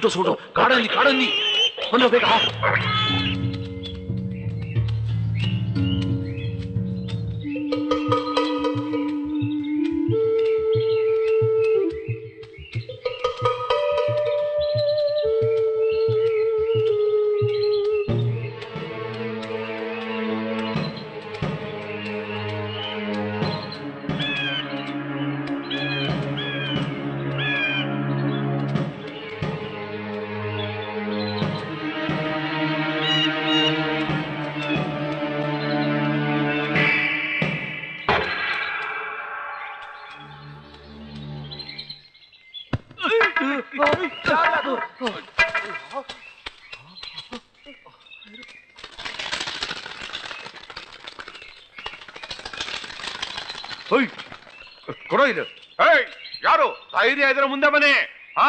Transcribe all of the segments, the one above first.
ಕಿಟು ಸುಡು ಕಾಡಲ್ಲಿ ಕಾಡಲ್ಲಿ ಬಂದು ಬೇಕಾ ಇದರ ಮುಂದೆ ಬನ್ನಿ ಹಾ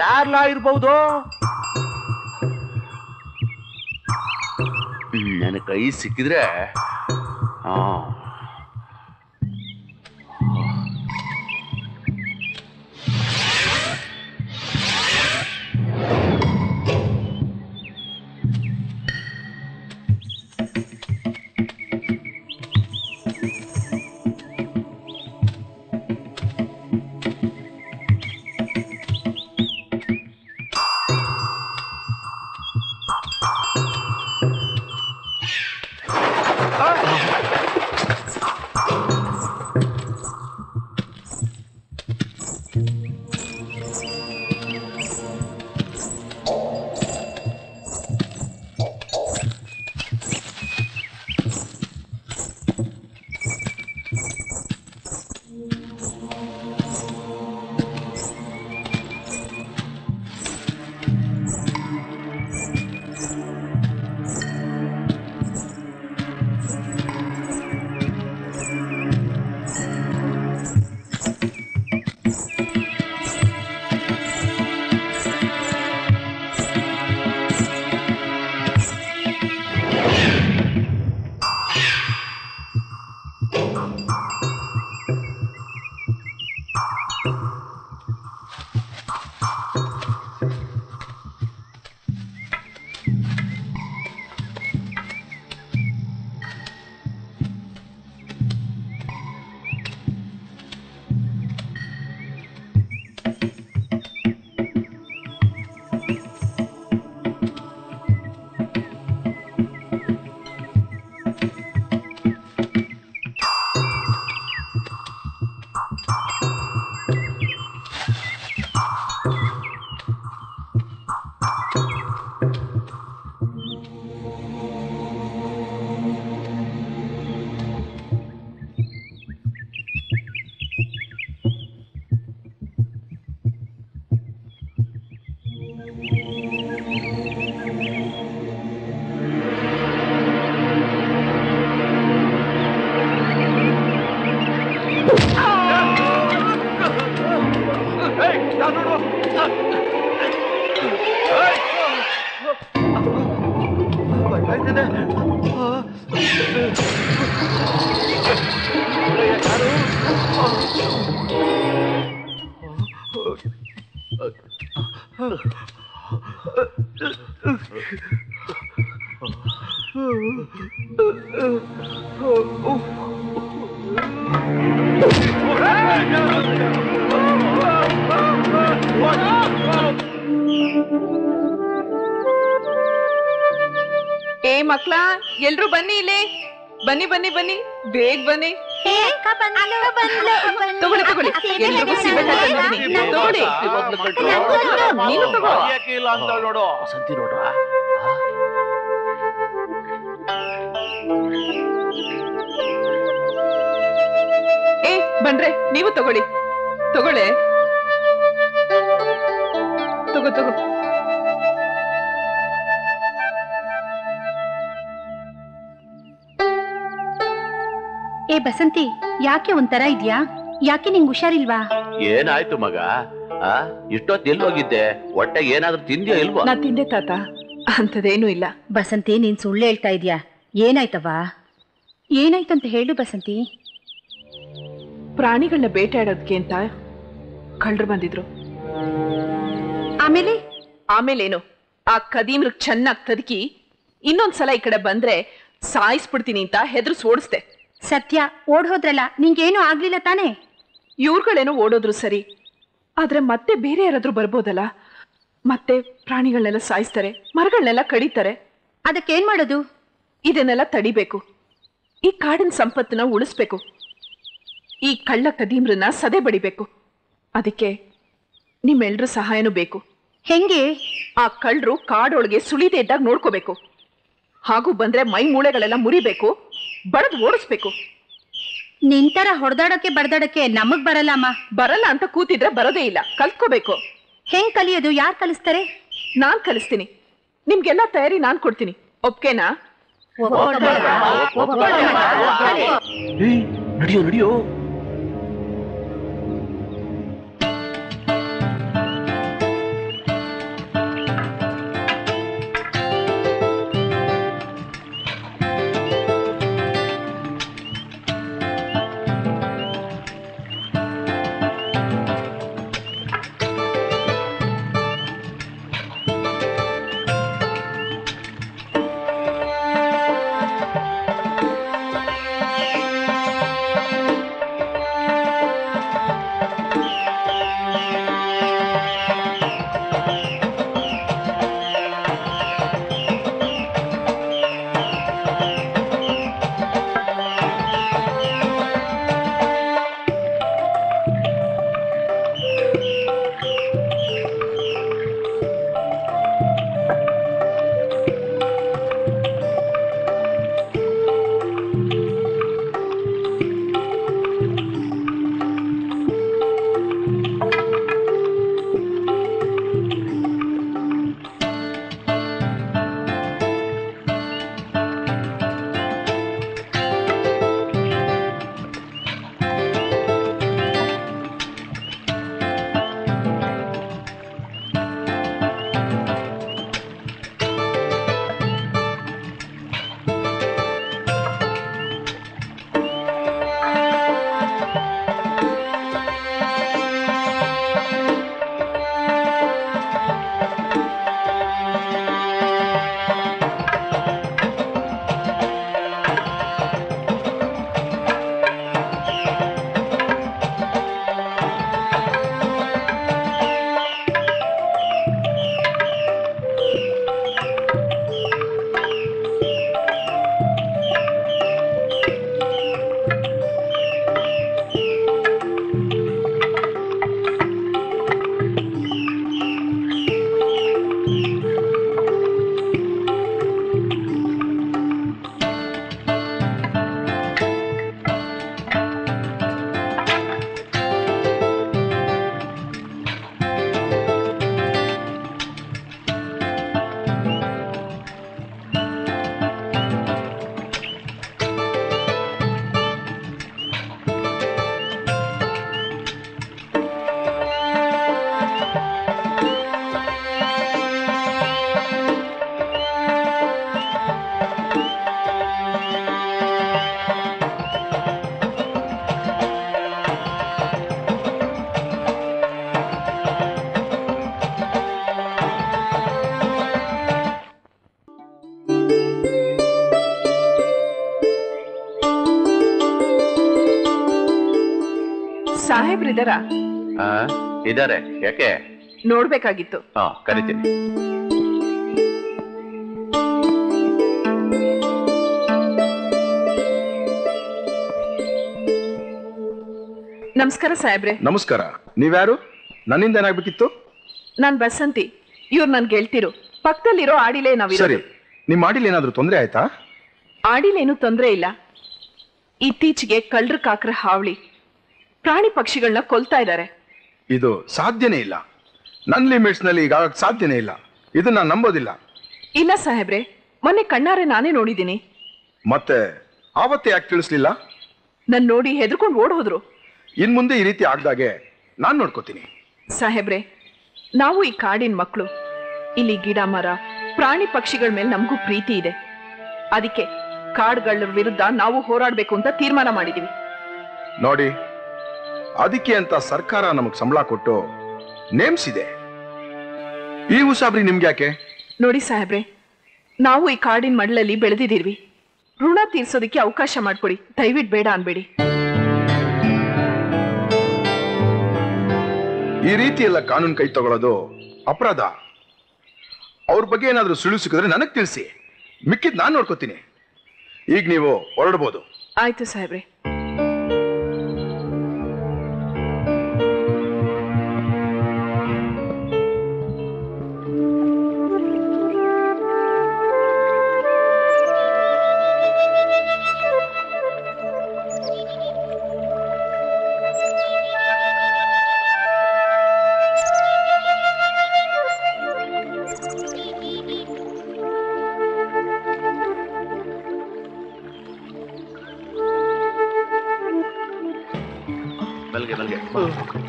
ಯಾರ್ಲಾ ಇರ್ಬಹುದು? ನನ್ನ ಕೈ ಸಿಕ್ಕಿದ್ರೆ ಬಸಂತಿ, ಯಾಕೆ ಒಂಥರ ಇದ್ಯಾ? ಯಾಕೆ ನಿಂಗ್ ಹುಷಾರಿಲ್ವಾ? ಏನಾಯ್ತು ಮಗ? ಇಷ್ಟೊತ್ತು ಎಲ್ಲಿ ಹೋಗಿದ್ದೆ? ಹೊಟ್ಟೆಗೆ ಏನಾದ್ರೂ ತಿಂದ್ಯಾ ಇಲ್ವಾ? ನಾ ತಿಂದೆ ತಾತ, ಅಂತದೇನು ಇಲ್ಲ. ಬಸಂತಿ, ನೀನ್ ಸುಳ್ಳು ಹೇಳ್ತಾ ಇದ್ಯಾ? ಏನಾಯ್ತವಾ? ಏನಾಯ್ತಂತ ಹೇಳು ಬಸಂತಿ. ಪ್ರಾಣಿಗಳನ್ನ ಬೇಟಾಡೋದಕ್ಕೆ ಅಂತ ಕಳ್ಳರು ಬಂದಿದ್ರು. ಆಮೇಲೆ ಆಮೇಲೇನು? ಆ ಕದೀಮ್ರು ಚೆನ್ನಾಗಿ ತದಕಿ ಇನ್ನೊಂದ್ಸಲ ಈ ಕಡೆ ಬಂದ್ರೆ ಸಾಯಿಸ್ಬಿಡ್ತೀನಿ ಅಂತ ಹೆದ್ರು ಸೋಡಿಸ್ದೆ. ಸತ್ಯ, ಓಡ್ ಹೋದ್ರಲ್ಲ, ನಿಂಗೇನು ಆಗ್ಲಿಲ್ಲ ತಾನೆ? ಇವ್ರುಗಳೇನೋ ಓಡೋದ್ರು ಸರಿ, ಆದ್ರೆ ಮತ್ತೆ ಬೇರೆ ಯಾರಾದ್ರೂ ಬರ್ಬೋದಲ್ಲ, ಮತ್ತೆ ಪ್ರಾಣಿಗಳನ್ನೆಲ್ಲ ಸಾಯಿಸ್ತಾರೆ, ಮರಗಳನ್ನೆಲ್ಲ ಕಡಿತಾರೆ. ಅದಕ್ಕೇನ್ ಮಾಡೋದು? ಇದನ್ನೆಲ್ಲ ತಡಿಬೇಕು, ಈ ಕಾಡಿನ ಸಂಪತ್ತನ್ನ ಉಳಿಸ್ಬೇಕು, ಈ ಕಳ್ಳ ಕದೀಮ್ರನ್ನ ಸದೆ ಬಡಿಬೇಕು. ಅದಕ್ಕೆ ನಿಮ್ಮೆಲ್ರ ಸಹಾಯನೂ ಬೇಕು. ಹೆಂಗೆ? ಆ ಕಳ್ಳರು ಕಾಡೊಳಗೆ ಸುಳಿದೇ ಇದ್ದಾಗ ನೋಡ್ಕೋಬೇಕು, ಹಾಗೂ ಬಂದ್ರೆ ಮೈ ಮೂಳೆಗಳೆಲ್ಲ ಮುರಿಬೇಕು, ಬಡದ್ ಓಡಿಸ್ಬೇಕು. ನಿಂತರ ಹೊಡೆದಾಡಕ್ಕೆ ಬಡದಾಡಕ್ಕೆ ನಮಗ್ ಬರಲ್ಲ ಅಮ್ಮ. ಬರಲ್ಲ ಅಂತ ಕೂತಿದ್ರೆ ಬರೋದೇ ಇಲ್ಲ. ಕಲ್ತ್ಕೋಬೇಕು. ಹೆಂಗ್ ಕಲಿಯೋದು? ಯಾರು ಕಲಿಸ್ತಾರೆ? ನಾನ್ ಕಲಿಸ್ತೀನಿ. ನಿಮ್ಗೆಲ್ಲ ತಯಾರಿ ನಾನ್ ಕೊಡ್ತೀನಿ, ಒಪ್ಕೆನಾ? ನಡಿಯೋ ನಡಿಯೋ. ಇದಾರೆ, ಯಾಕೆ ನೋಡ್ಬೇಕಾಗಿತ್ತು. ಕರಿತೀನಿ. ನಮಸ್ಕಾರ ಸಾಹೇಬ್ರೆ. ನಮಸ್ಕಾರ. ನೀವ್ಯಾರು? ನನ್ನಿಂದ ಏನಾಗ್ಬೇಕಿತ್ತು? ನಾನ್ ಬಸಂತಿ, ಇವ್ರು ನನ್ ಗೆಳ್ತಿರು, ಪಕ್ಕದಲ್ಲಿರೋ ಆಡಿಲೇ ನಾವಿರೋದು. ಸರಿ, ನಿಮ್ ಆಡಿಲ್ ಏನಾದ್ರು ತೊಂದ್ರೆ ಆಯ್ತಾ? ಆಡಿಲೇನು ತೊಂದ್ರೆ ಇಲ್ಲ. ಇತ್ತೀಚೆಗೆ ಕಳ್ರ ಕಾಕ್ರ ಹಾವಳಿ ಪ್ರಾಣಿ ಪಕ್ಷಿಗಳನ್ನ ಕೊಲ್ತಾ ಇದ್ದಾರೆ. ಇದು ಸಾಧ್ಯನೇ ಇಲ್ಲ, ನನ್ನ ಲಿಮಿಟ್ಸ್ ನಲ್ಲಿ ಈಗ ಸಾಧ್ಯನೇ ಇಲ್ಲ. ಇದು ನಾನು ನಂಬೋದಿಲ್ಲ. ಇಲ್ಲ ಸಾಹೇಬ್ರೆ, ಮೊನ್ನೆ ಕಣ್ಣಾರೆ ನಾನೇ ನೋಡಿದ್ದೀನಿ. ಮತ್ತೆ ಆವತ್ತೇ ಯಾಕೆ ತಿಳಿಸ್ಲಿಲ್ಲ? ನಾನು ನೋಡಿ ಹೆದರ್ಕೊಂಡು ಓಡ್ ಹೋದ್ರು. ಇನ್ ಮುಂದೆ ಈ ರೀತಿ ಆಗ್ದಾಗೆ ನಾನು ನೋಡ್ಕೋತೀನಿ. ಸಾಹೇಬ್ರೆ, ನಾವು ಈ ಕಾಡಿನ ಮಕ್ಕಳು, ಇಲ್ಲಿ ಗಿಡ ಮರ ಪ್ರಾಣಿ ಪಕ್ಷಿಗಳ ಮೇಲೆ ನಮಗೂ ಪ್ರೀತಿ ಇದೆ. ಅದಕ್ಕೆ ಕಾಡುಗಳ ವಿರುದ್ಧ ನಾವು ಹೋರಾಡಬೇಕು ಅಂತ ತೀರ್ಮಾನ ಮಾಡಿದೀವಿ. ನೋಡಿ, ಅದಕ್ಕೆ ಅಂತ ಸರ್ಕಾರ ನಮಗ್ ಸಂಬಳ ಕೊಟ್ಟು ನೇಮಿಸಿದೆ. ಈ ಉಸಾಬ್ರಿ ನಿಮ್ಗೆ ಯಾಕೆ? ನೋಡಿ ಸಾಹೇಬ್ರೆ, ನಾವು ಈ ಕಾಡಿನ ಮಡಲಲ್ಲಿ ಬೆಳೆದಿದ್ದೀವಿ, ಋಣ ತೀರ್ಸೋದಕ್ಕೆ ಅವಕಾಶ ಮಾಡ್ಕೊಡಿ. ದಯವಿಟ್ಟು ಬೇಡ ಅನ್ಬೇಡಿ. ಈ ಈ ರೀತಿ ಎಲ್ಲ ಕಾನೂನು ಕೈ ತಗೊಳ್ಳೋದು ಅಪರಾಧ. ಅವ್ರ ಬಗ್ಗೆ ಏನಾದರೂ ಸುಳಿವು ಸಿಕ್ಕಿದ್ರೆ ನನಗೆ ತಿಳಿಸಿ, ಮಿಕ್ಕಿದ್ ನಾನು ನೋಡ್ಕೋತೀನಿ. ಈಗ ನೀವು ಹೊರಡಬಹುದು. ಆಯ್ತು ಸಾಹೇಬ್ರೆ.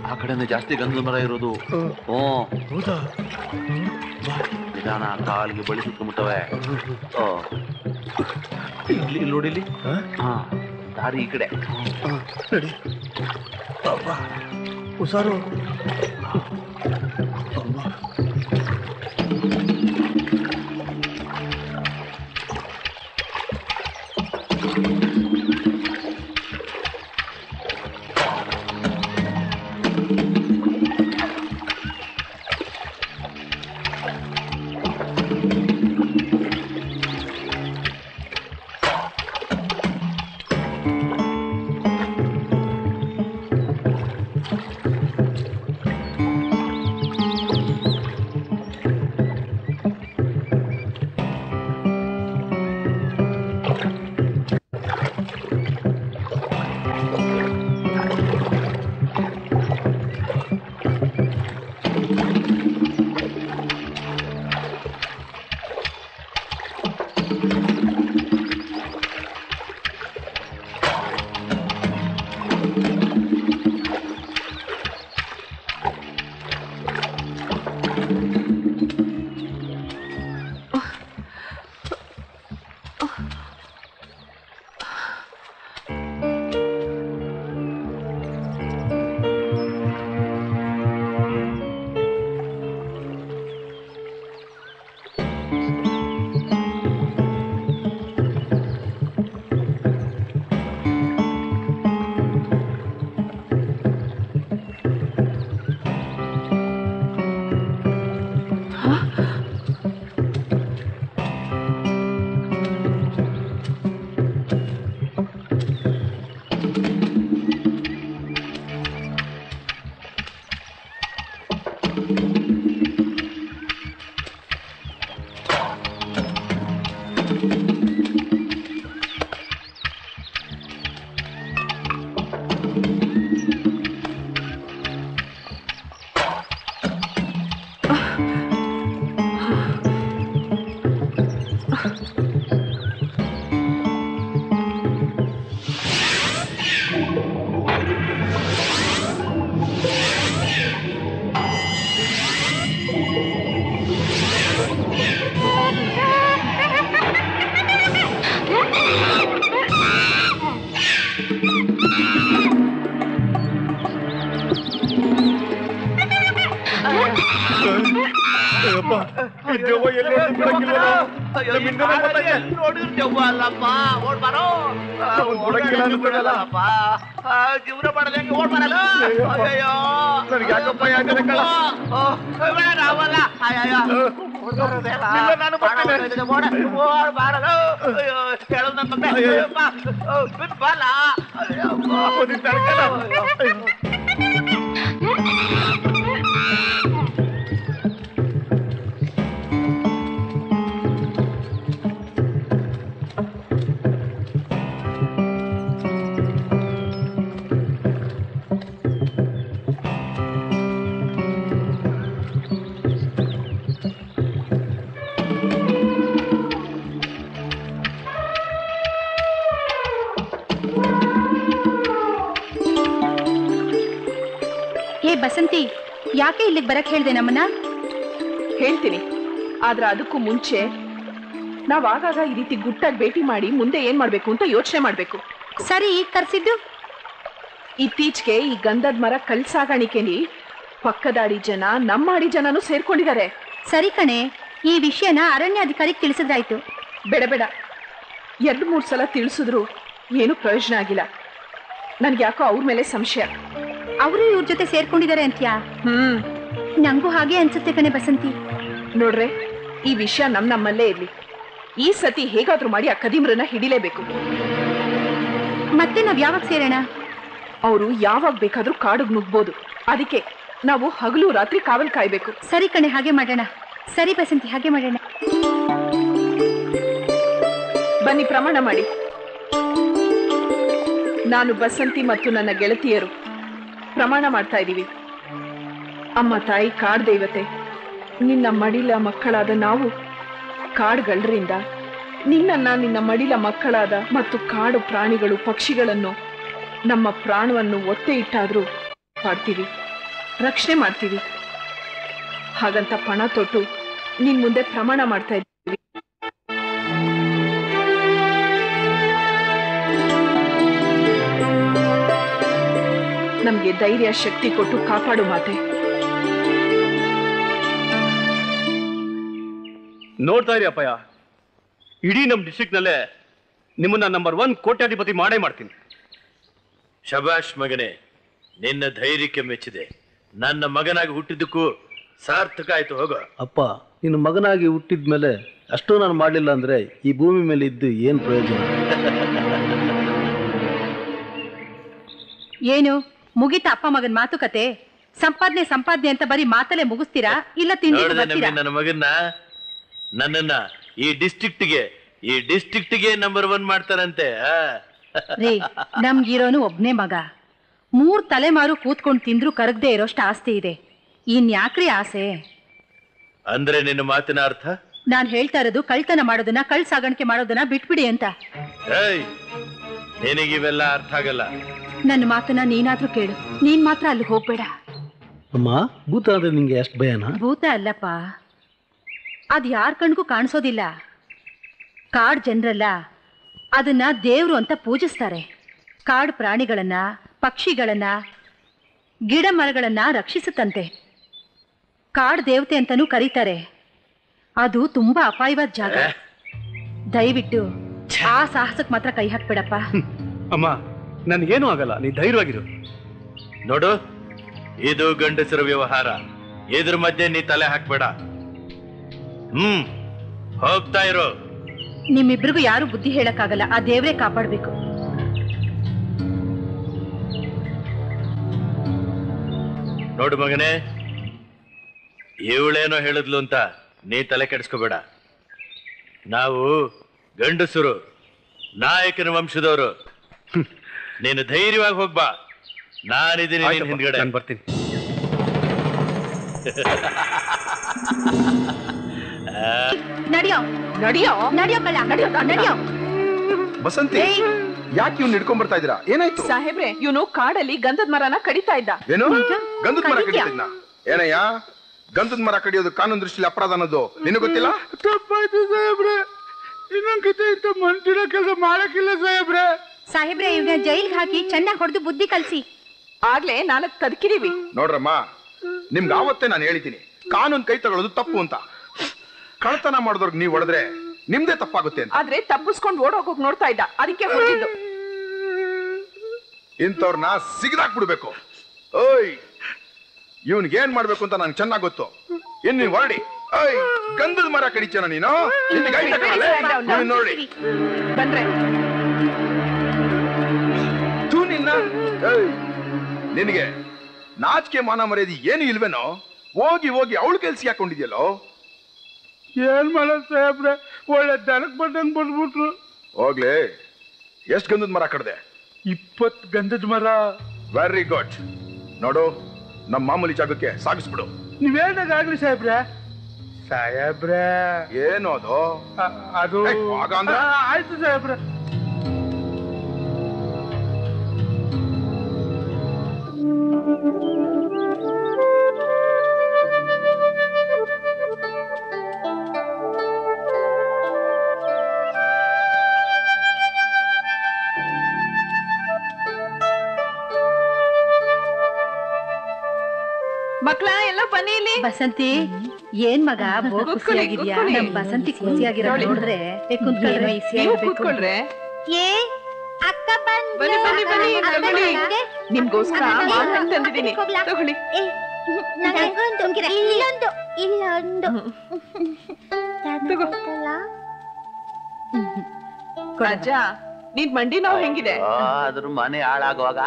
ಆ ಕಡೆಯಿಂದ ಜಾಸ್ತಿ ಗಂಧದ ಮರ ಇರೋದು. ನಿಧಾನ ಕಾಲಿಗೆ ಬಳಿ ಸುತ್ತಮುಟ್ಟವೆ. ಇಲ್ಲಿ ನೋಡಿಲಿ ದಾರಿ ಈ ಕಡೆ ಹುಷಾರು. ಬಸಂತಿ, ಯಾಕೆ ಇಲ್ಲಿಗೆ ಬರಕ್ ಹೇಳ್ದೆ ನಮ್ಮನ್ನ? ಹೇಳ್ತೀನಿ, ಆದ್ರೆ ಅದಕ್ಕೂ ಮುಂಚೆ ನಾವ್ ಆಗಾಗ ಈ ರೀತಿ ಗುಟ್ಟಾಗಿ ಭೇಟಿ ಮಾಡಿ ಮುಂದೆ ಏನ್ ಮಾಡ್ಬೇಕು ಅಂತ ಯೋಚನೆ ಮಾಡ್ಬೇಕು. ಸರಿ, ಈಗ ಕರ್ಸಿದ್ದು ಇತ್ತೀಚೆಗೆ ಈ ಗಂಧದ ಮರ ಕಲ್ ಸಾಗಾಣಿಕೆಲಿ ಪಕ್ಕದಾಡಿ ಜನ ನಮ್ಮ ಅಡಿ ಜನನು ಸೇರ್ಕೊಂಡಿದ್ದಾರೆ. ಸರಿ ಕಣೆ, ಈ ವಿಷಯನ ಅರಣ್ಯಾಧಿಕಾರಿಗೆ ತಿಳಿಸಿದ್ರಾಯ್ತು. ಬೇಡ ಬೇಡ, 2-3 ಸಲ ತಿಳಿಸಿದ್ರು ಏನು ಪ್ರಯೋಜನ ಆಗಿಲ್ಲ. ನನ್ಗೆ ಯಾಕೋ ಅವ್ರ ಮೇಲೆ ಸಂಶಯ. ಅವರು ಇವ್ರ ಜೊತೆ ಸೇರ್ಕೊಂಡಿದ್ದಾರೆ ಅಂತ್ಯಾ? ನಂಗೂ ಹಾಗೆ ಅನ್ಸುತ್ತೆ ಕಣೆ ಬಸಂತಿ. ನೋಡ್ರೆ, ಈ ವಿಷಯ ನಮ್ಮಲ್ಲೇ ಇರ್ಲಿ. ಈ ಸತಿ ಹೇಗಾದ್ರೂ ಮಾಡಿ ಆ ಕದೀಮ್ರನ್ನ ಹಿಡಿಲೇಬೇಕು. ಮತ್ತೆ ನಾವ್ ಯಾವಾಗ ಸೇರೋಣ? ಅವರು ಯಾವಾಗ ಬೇಕಾದ್ರೂ ಕಾಡಿಗೆ ನುಗ್ಬೋದು. ಅದಕ್ಕೆ ನಾವು ಹಗಲು ರಾತ್ರಿ ಕಾವಲ್ ಕಾಯ್ಬೇಕು. ಸರಿ ಕಣೆ, ಹಾಗೆ ಮಾಡೋಣ. ಸರಿ ಬಸಂತಿ, ಹಾಗೆ ಮಾಡೋಣ. ಬನ್ನಿ, ಪ್ರಮಾಣ ಮಾಡಿ. ನಾನು, ಬಸಂತಿ ಮತ್ತು ನನ್ನ ಗೆಳತಿಯರು ಪ್ರಮಾಣ ಮಾಡ್ತಾ ಇದ್ದೀವಿ. ಅಮ್ಮ ತಾಯಿ ಕಾಡ್ ದೇವತೆ, ನಿನ್ನ ಮಡಿಲ ಮಕ್ಕಳಾದ ನಾವು ಕಾಡ್ಗಳರಿಂದ ನಿನ್ನನ್ನ, ನಿನ್ನ ಮಡಿಲ ಮಕ್ಕಳಾದ ಮತ್ತು ಕಾಡು ಪ್ರಾಣಿಗಳು, ಪಕ್ಷಿಗಳನ್ನು, ನಮ್ಮ ಪ್ರಾಣವನ್ನು ಒತ್ತೆ ಇಟ್ಟಾದ್ರೂ ಕಾಡ್ತೀವಿ, ರಕ್ಷಣೆ ಮಾಡ್ತೀವಿ. ಹಾಗಂತ ಪಣ ತೊಟ್ಟು ನಿನ್ ಮುಂದೆ ಪ್ರಮಾಣ ಮಾಡ್ತಾ ಇದ್ದೀವಿ. ನಮ್ಗೆ ಧೈರ್ಯ ಶಕ್ತಿ ಕೊಟ್ಟು ಕಾಪಾಡು ಮಾತೆ. ನೋಡ್ತಾ ಇರಿ ಅಪ್ಪಯ್ಯ, ಇಡೀ ನಮ್ಮ ಡಿಸ್ಟ್ರಿಕ್ಟ್ನಲ್ಲೇ ನಿಮ್ಮನ್ನ ನಂಬರ್ 1 ಕೋಟ್ಯಾಧಿಪತಿ ಮಾಡೇ ಮಾಡ್ತೀನಿ. ಶಬಾಷ್ ಮಗನೇ, ನಿನ್ನ ಧೈರ್ಯಕ್ಕೆ ಮೆಚ್ಚಿದೆ. ನನ್ನ ಮಗನಾಗಿ ಹುಟ್ಟಿದ್ದಕ್ಕೂ ಸಾರ್ಥಕ ಆಯ್ತು. ಹೋಗ ಅಪ್ಪ, ನಿನ್ನ ಮಗನಾಗಿ ಹುಟ್ಟಿದ್ಮೇಲೆ ಅಷ್ಟೂ ನಾನು ಮಾಡಲಿಲ್ಲ ಅಂದ್ರೆ ಈ ಭೂಮಿ ಮೇಲೆ ಇದ್ದು ಏನ್ ಪ್ರಯೋಜನ? ಏನು ಮುಗಿತ ಅಪ್ಪ ಮಗನ ಮಾತುಕತೆ? ಸಂಪಾದನೆ ಸಂಪಾದನೆ ಅಂತ ಬರೀ ಮಾತಲ್ಲೇ ಮುಗಿಸ್ತೀರಾ? ಇಲ್ಲ ತಿಂಡಿ. ನನ್ನ ಮಗನ್ನ, ನನ್ನನ್ನ ಈ ಡಿಸ್ಟ್ರಿಕ್ಟ್ಗೆ ನಂಬರ್ 1 ಮಾಡ್ತಾರಂತೆ. ನಮ್ಗಿರೋನು ಒಬ್ನೇ ಮಗ, 3 ತಲೆಮಾರು ಕೂತ್ಕೊಂಡು ತಿಂದ್ರು ಕರಗದೆ ಇರೋಷ್ಟು ಆಸ್ತಿ ಇದೆ. ಇನ್ಯಾಕ್ರಿ ಆಸೆ? ಅಂದ್ರೆ ನಿನ್ನ ಮಾತಿನ ಅರ್ಥ? ನಾನ್ ಹೇಳ್ತಾ ಇರೋದು ಕಳ್ತನ ಮಾಡೋದನ್ನ, ಕಳ್ ಸಾಗಾಣಿಕೆ ಮಾಡೋದನ್ನ ಬಿಟ್ಬಿಡಿ ಅಂತ. ನಿನಗಿವೆಲ್ಲ ಅರ್ಥ ಆಗಲ್ಲ. ನನ್ನ ಮಾತನ್ನ ನೀನಾದ್ರೂ ಕೇಳು, ನೀನ್ ಮಾತ್ರ ಅಲ್ಲಿ ಹೋಗ್ಬೇಡ. ಅಮ್ಮ, ಭೂತ ಅಂದ್ರೆ ನಿಂಗೆ ಅಷ್ಟು ಭಯನಾ? ಭೂತ ಅಲ್ಲಪ್ಪ, ಅದ್ ಯಾರ ಕಣ್ಗೂ ಕಾಣಿಸೋದಿಲ್ಲ. ಕಾಡ್ ಜನರಲ್ಲ ಅದನ್ನ ದೇವ್ರು ಅಂತ ಪೂಜಿಸ್ತಾರೆ. ಕಾಡು ಪ್ರಾಣಿಗಳನ್ನ, ಪಕ್ಷಿಗಳನ್ನ, ಗಿಡ ಮರಗಳನ್ನ ರಕ್ಷಿಸುತ್ತಂತೆ. ಕಾಡು ದೇವತೆ ಅಂತಾನೂ ಕರೀತಾರೆ. ಅದು ತುಂಬಾ ಅಪಾಯವಾದ ಜಾಗ. ದಯವಿಟ್ಟು ಆ ಸಾಹಸಕ್ಕೆ ಮಾತ್ರ ಕೈ ಹಾಕ್ಬೇಡಪ್ಪ. ಅಮ್ಮ, ನನ್ಗೇನು ಆಗಲ್ಲ, ನೀ ಧೈರ್ಯವಾಗಿರು. ನೋಡು, ಇದು ಗಂಡಸರ ವ್ಯವಹಾರ, ಇದ್ರ ಮಧ್ಯೆ ನೀ ತಲೆ ಹಾಕ್ಬೇಡ. ಹೋಗ್ತಾ ಇರೋ. ನಿಮ್ಮಿಬ್ರಿಗೂ ಯಾರು ಬುದ್ಧಿ ಹೇಳಕ್ಕಾಗಲ್ಲ, ಆ ದೇವರೇ ಕಾಪಾಡ್ಬೇಕು. ನೋಡು ಮಗನೇ, ಇವಳೇನೋ ಹೇಳಿದ್ಲು ಅಂತ ನೀ ತಲೆ ಕೆಡಿಸ್ಕೋಬೇಡ. ನಾವು ಗಂಡಸರು, ನಾಯಕನ ವಂಶದವರು. ನೀನು ಧೈರ್ಯವಾಗಿ ಹೋಗ್ಬಾ, ನಾನಿದ್ದೀನಿ ಹಿಂದ್ಗಡೆ. ಬರ್ತೀನಿ. ಬಸಂತಿ, ಯಾಕೆ ಇವ್ನ ಹಿಡ್ಕೊಂಡ್ ಬರ್ತಾ ಇದ್ದೀರಾ? ಏನಾಯ್ತು ಸಾಹೇಬ್ರೆ? ಇವನು ಕಾಡಲ್ಲಿ ಗಂಧದ ಮರನ ಕಡಿತಾ ಇದ್ದ. ಏನು ಗಂಧದ ಮರ ಕಡಿತಿದ್ನ? ಏನಯ್ಯ, ಗಂಧದ ಮರ ಕಡಿಯೋದು ಕಾನೂನು ದೃಷ್ಟಿಯಲ್ಲಿ ಅಪರಾಧ ಅನ್ನೋದು ನಿನಗೆ ಗೊತ್ತಿಲ್ಲ? ತಪ್ಪಾಯ್ತು ಸಾಹೇಬ್ರೆ, ಇನ್ನೊಂದು ಮಂದಿರ ಕೆಲಸ ಮಾಡಕ್ಕಿಲ್ಲ ಸಾಹೇಬ್ರೆ. ಸಾಹೇಬ್ರೆ, ಇವ್ನ ಜೈಲ್ಗೆ ಹಾಕಿ ಚೆನ್ನಾಗಿ ಹೊಡೆದು ಬುದ್ಧಿ ಕಲ್ಸಿ. ಆಗ್ಲೇ ನಾಲ್ಕು ತದಕಿದೀವಿ. ನೋಡ್ರಮ್ಮ, ನಿಮ್ಗೆ ಆವತ್ತೇ ನಾನು ಹೇಳಿದ್ದೀನಿ, ಕಾನೂನು ಕೈ ತಗೊಳ್ಳೋದು ತಪ್ಪು ಅಂತ. ಕಳತನ ಮಾಡಿದವ್ರಿಗೆ ನೀವು ಹೊಡೆದ್ರೆ ನಿಮ್ದೇ ತಪ್ಪಾಗುತ್ತೆ ಅಂತ. ಆದ್ರೆ ತಪ್ಪಿಸ್ಕೊಂಡು ಓಡೋಗೋಗಿ ನೋಡ್ತಾ ಇದ್ದ, ಅದಕ್ಕೆ ಹೊರಟಿದ್ದು. ಇಂಥವ್ರನ್ನ ಸಿಗದಾಕ್ ಬಿಡ್ಬೇಕು. ಓಯ್, ಇವನ್ಗೆ ಏನ್ ಮಾಡ್ಬೇಕು ಅಂತ ನನ್ಗೆ ಚೆನ್ನಾಗಿ ಗೊತ್ತು. ಇನ್ ನೀನ್ ಹೊರಡಿ. ಓಯ್, ಗಂಧದ ಮರ ಕಡಿಚನ ನೀನು ನೋಡಿ ಬಂದ್ರೆ ತೂ ನಿನ್ನ. ನಿನಗೆ ನಾಚಿಕೆ ಮಾನ ಮರ್ಯಾದೆ ಏನು ಇಲ್ವೇನೋ? ಹೋಗಿ ಹೋಗಿ ಅವಳು ಕೆಲ್ಸ ಹಾಕೊಂಡಿದ್ಯಲ್ಲೋ. ಏನ್ ಮಾಡೋದು ಸಾಹೇಬ್ರೆ, ಒಳ್ಳೆ ದನಕ್ ಬಟ್ಟಂಗ್ ಬಂದ್ಬಿಟ್ರು. ಹೋಗ್ಲಿ, ಎಷ್ಟು ಗಂಧದ ಮರ ಕಡ್ದೆ? 20 ಗಂಧದ ಮರ. Very good. ನೋಡು, ನಮ್ಮ ಮಾಮೂಲಿ ಜಾಗಕ್ಕೆ ಸಾಗಿಸ್ಬಿಡು. ನೀವೇನಾಗ್ಲಿ ಸಾಹೇಬ್ರೆ. ಸಾಹೇಬ್ರೆ, ಏನು ಅದು? ಅದು ಆಯ್ತು ಸಾಹೇಬ್ರೆ. ಮಕ್ಕಳ ಎಲ್ಲ ಬನ್ನಿ ಇಲ್ಲಿ. ಬಸಂತಿ, ಏನ್ ಮಗ ಖುಷಿಯಾಗಿದ್ಯಾ? ನಮ್ ಬಸಂತಿ ಖುಷಿಯಾಗಿರೋ ನೋಡ್ರೆ ಕೂತ್ಕೊಳ್ರೆ. ನಿಮಗೋಸ್ಕರ ಮಾರನ್ ತಂದಿದ್ದೀನಿ ತಗೊಳ್ಳಿ ನನಗೆ ಒಂದು ಇಲ್ಲೊಂದು ತಗೊಳ್ಳ ಕಣಜ ನಿನ್ ಮಂಡಿ ನೋವು ಹೆಂಗಿದೆ ಅದ್ರ ಮನೆ ಹಾಳಾಗುವಾಗ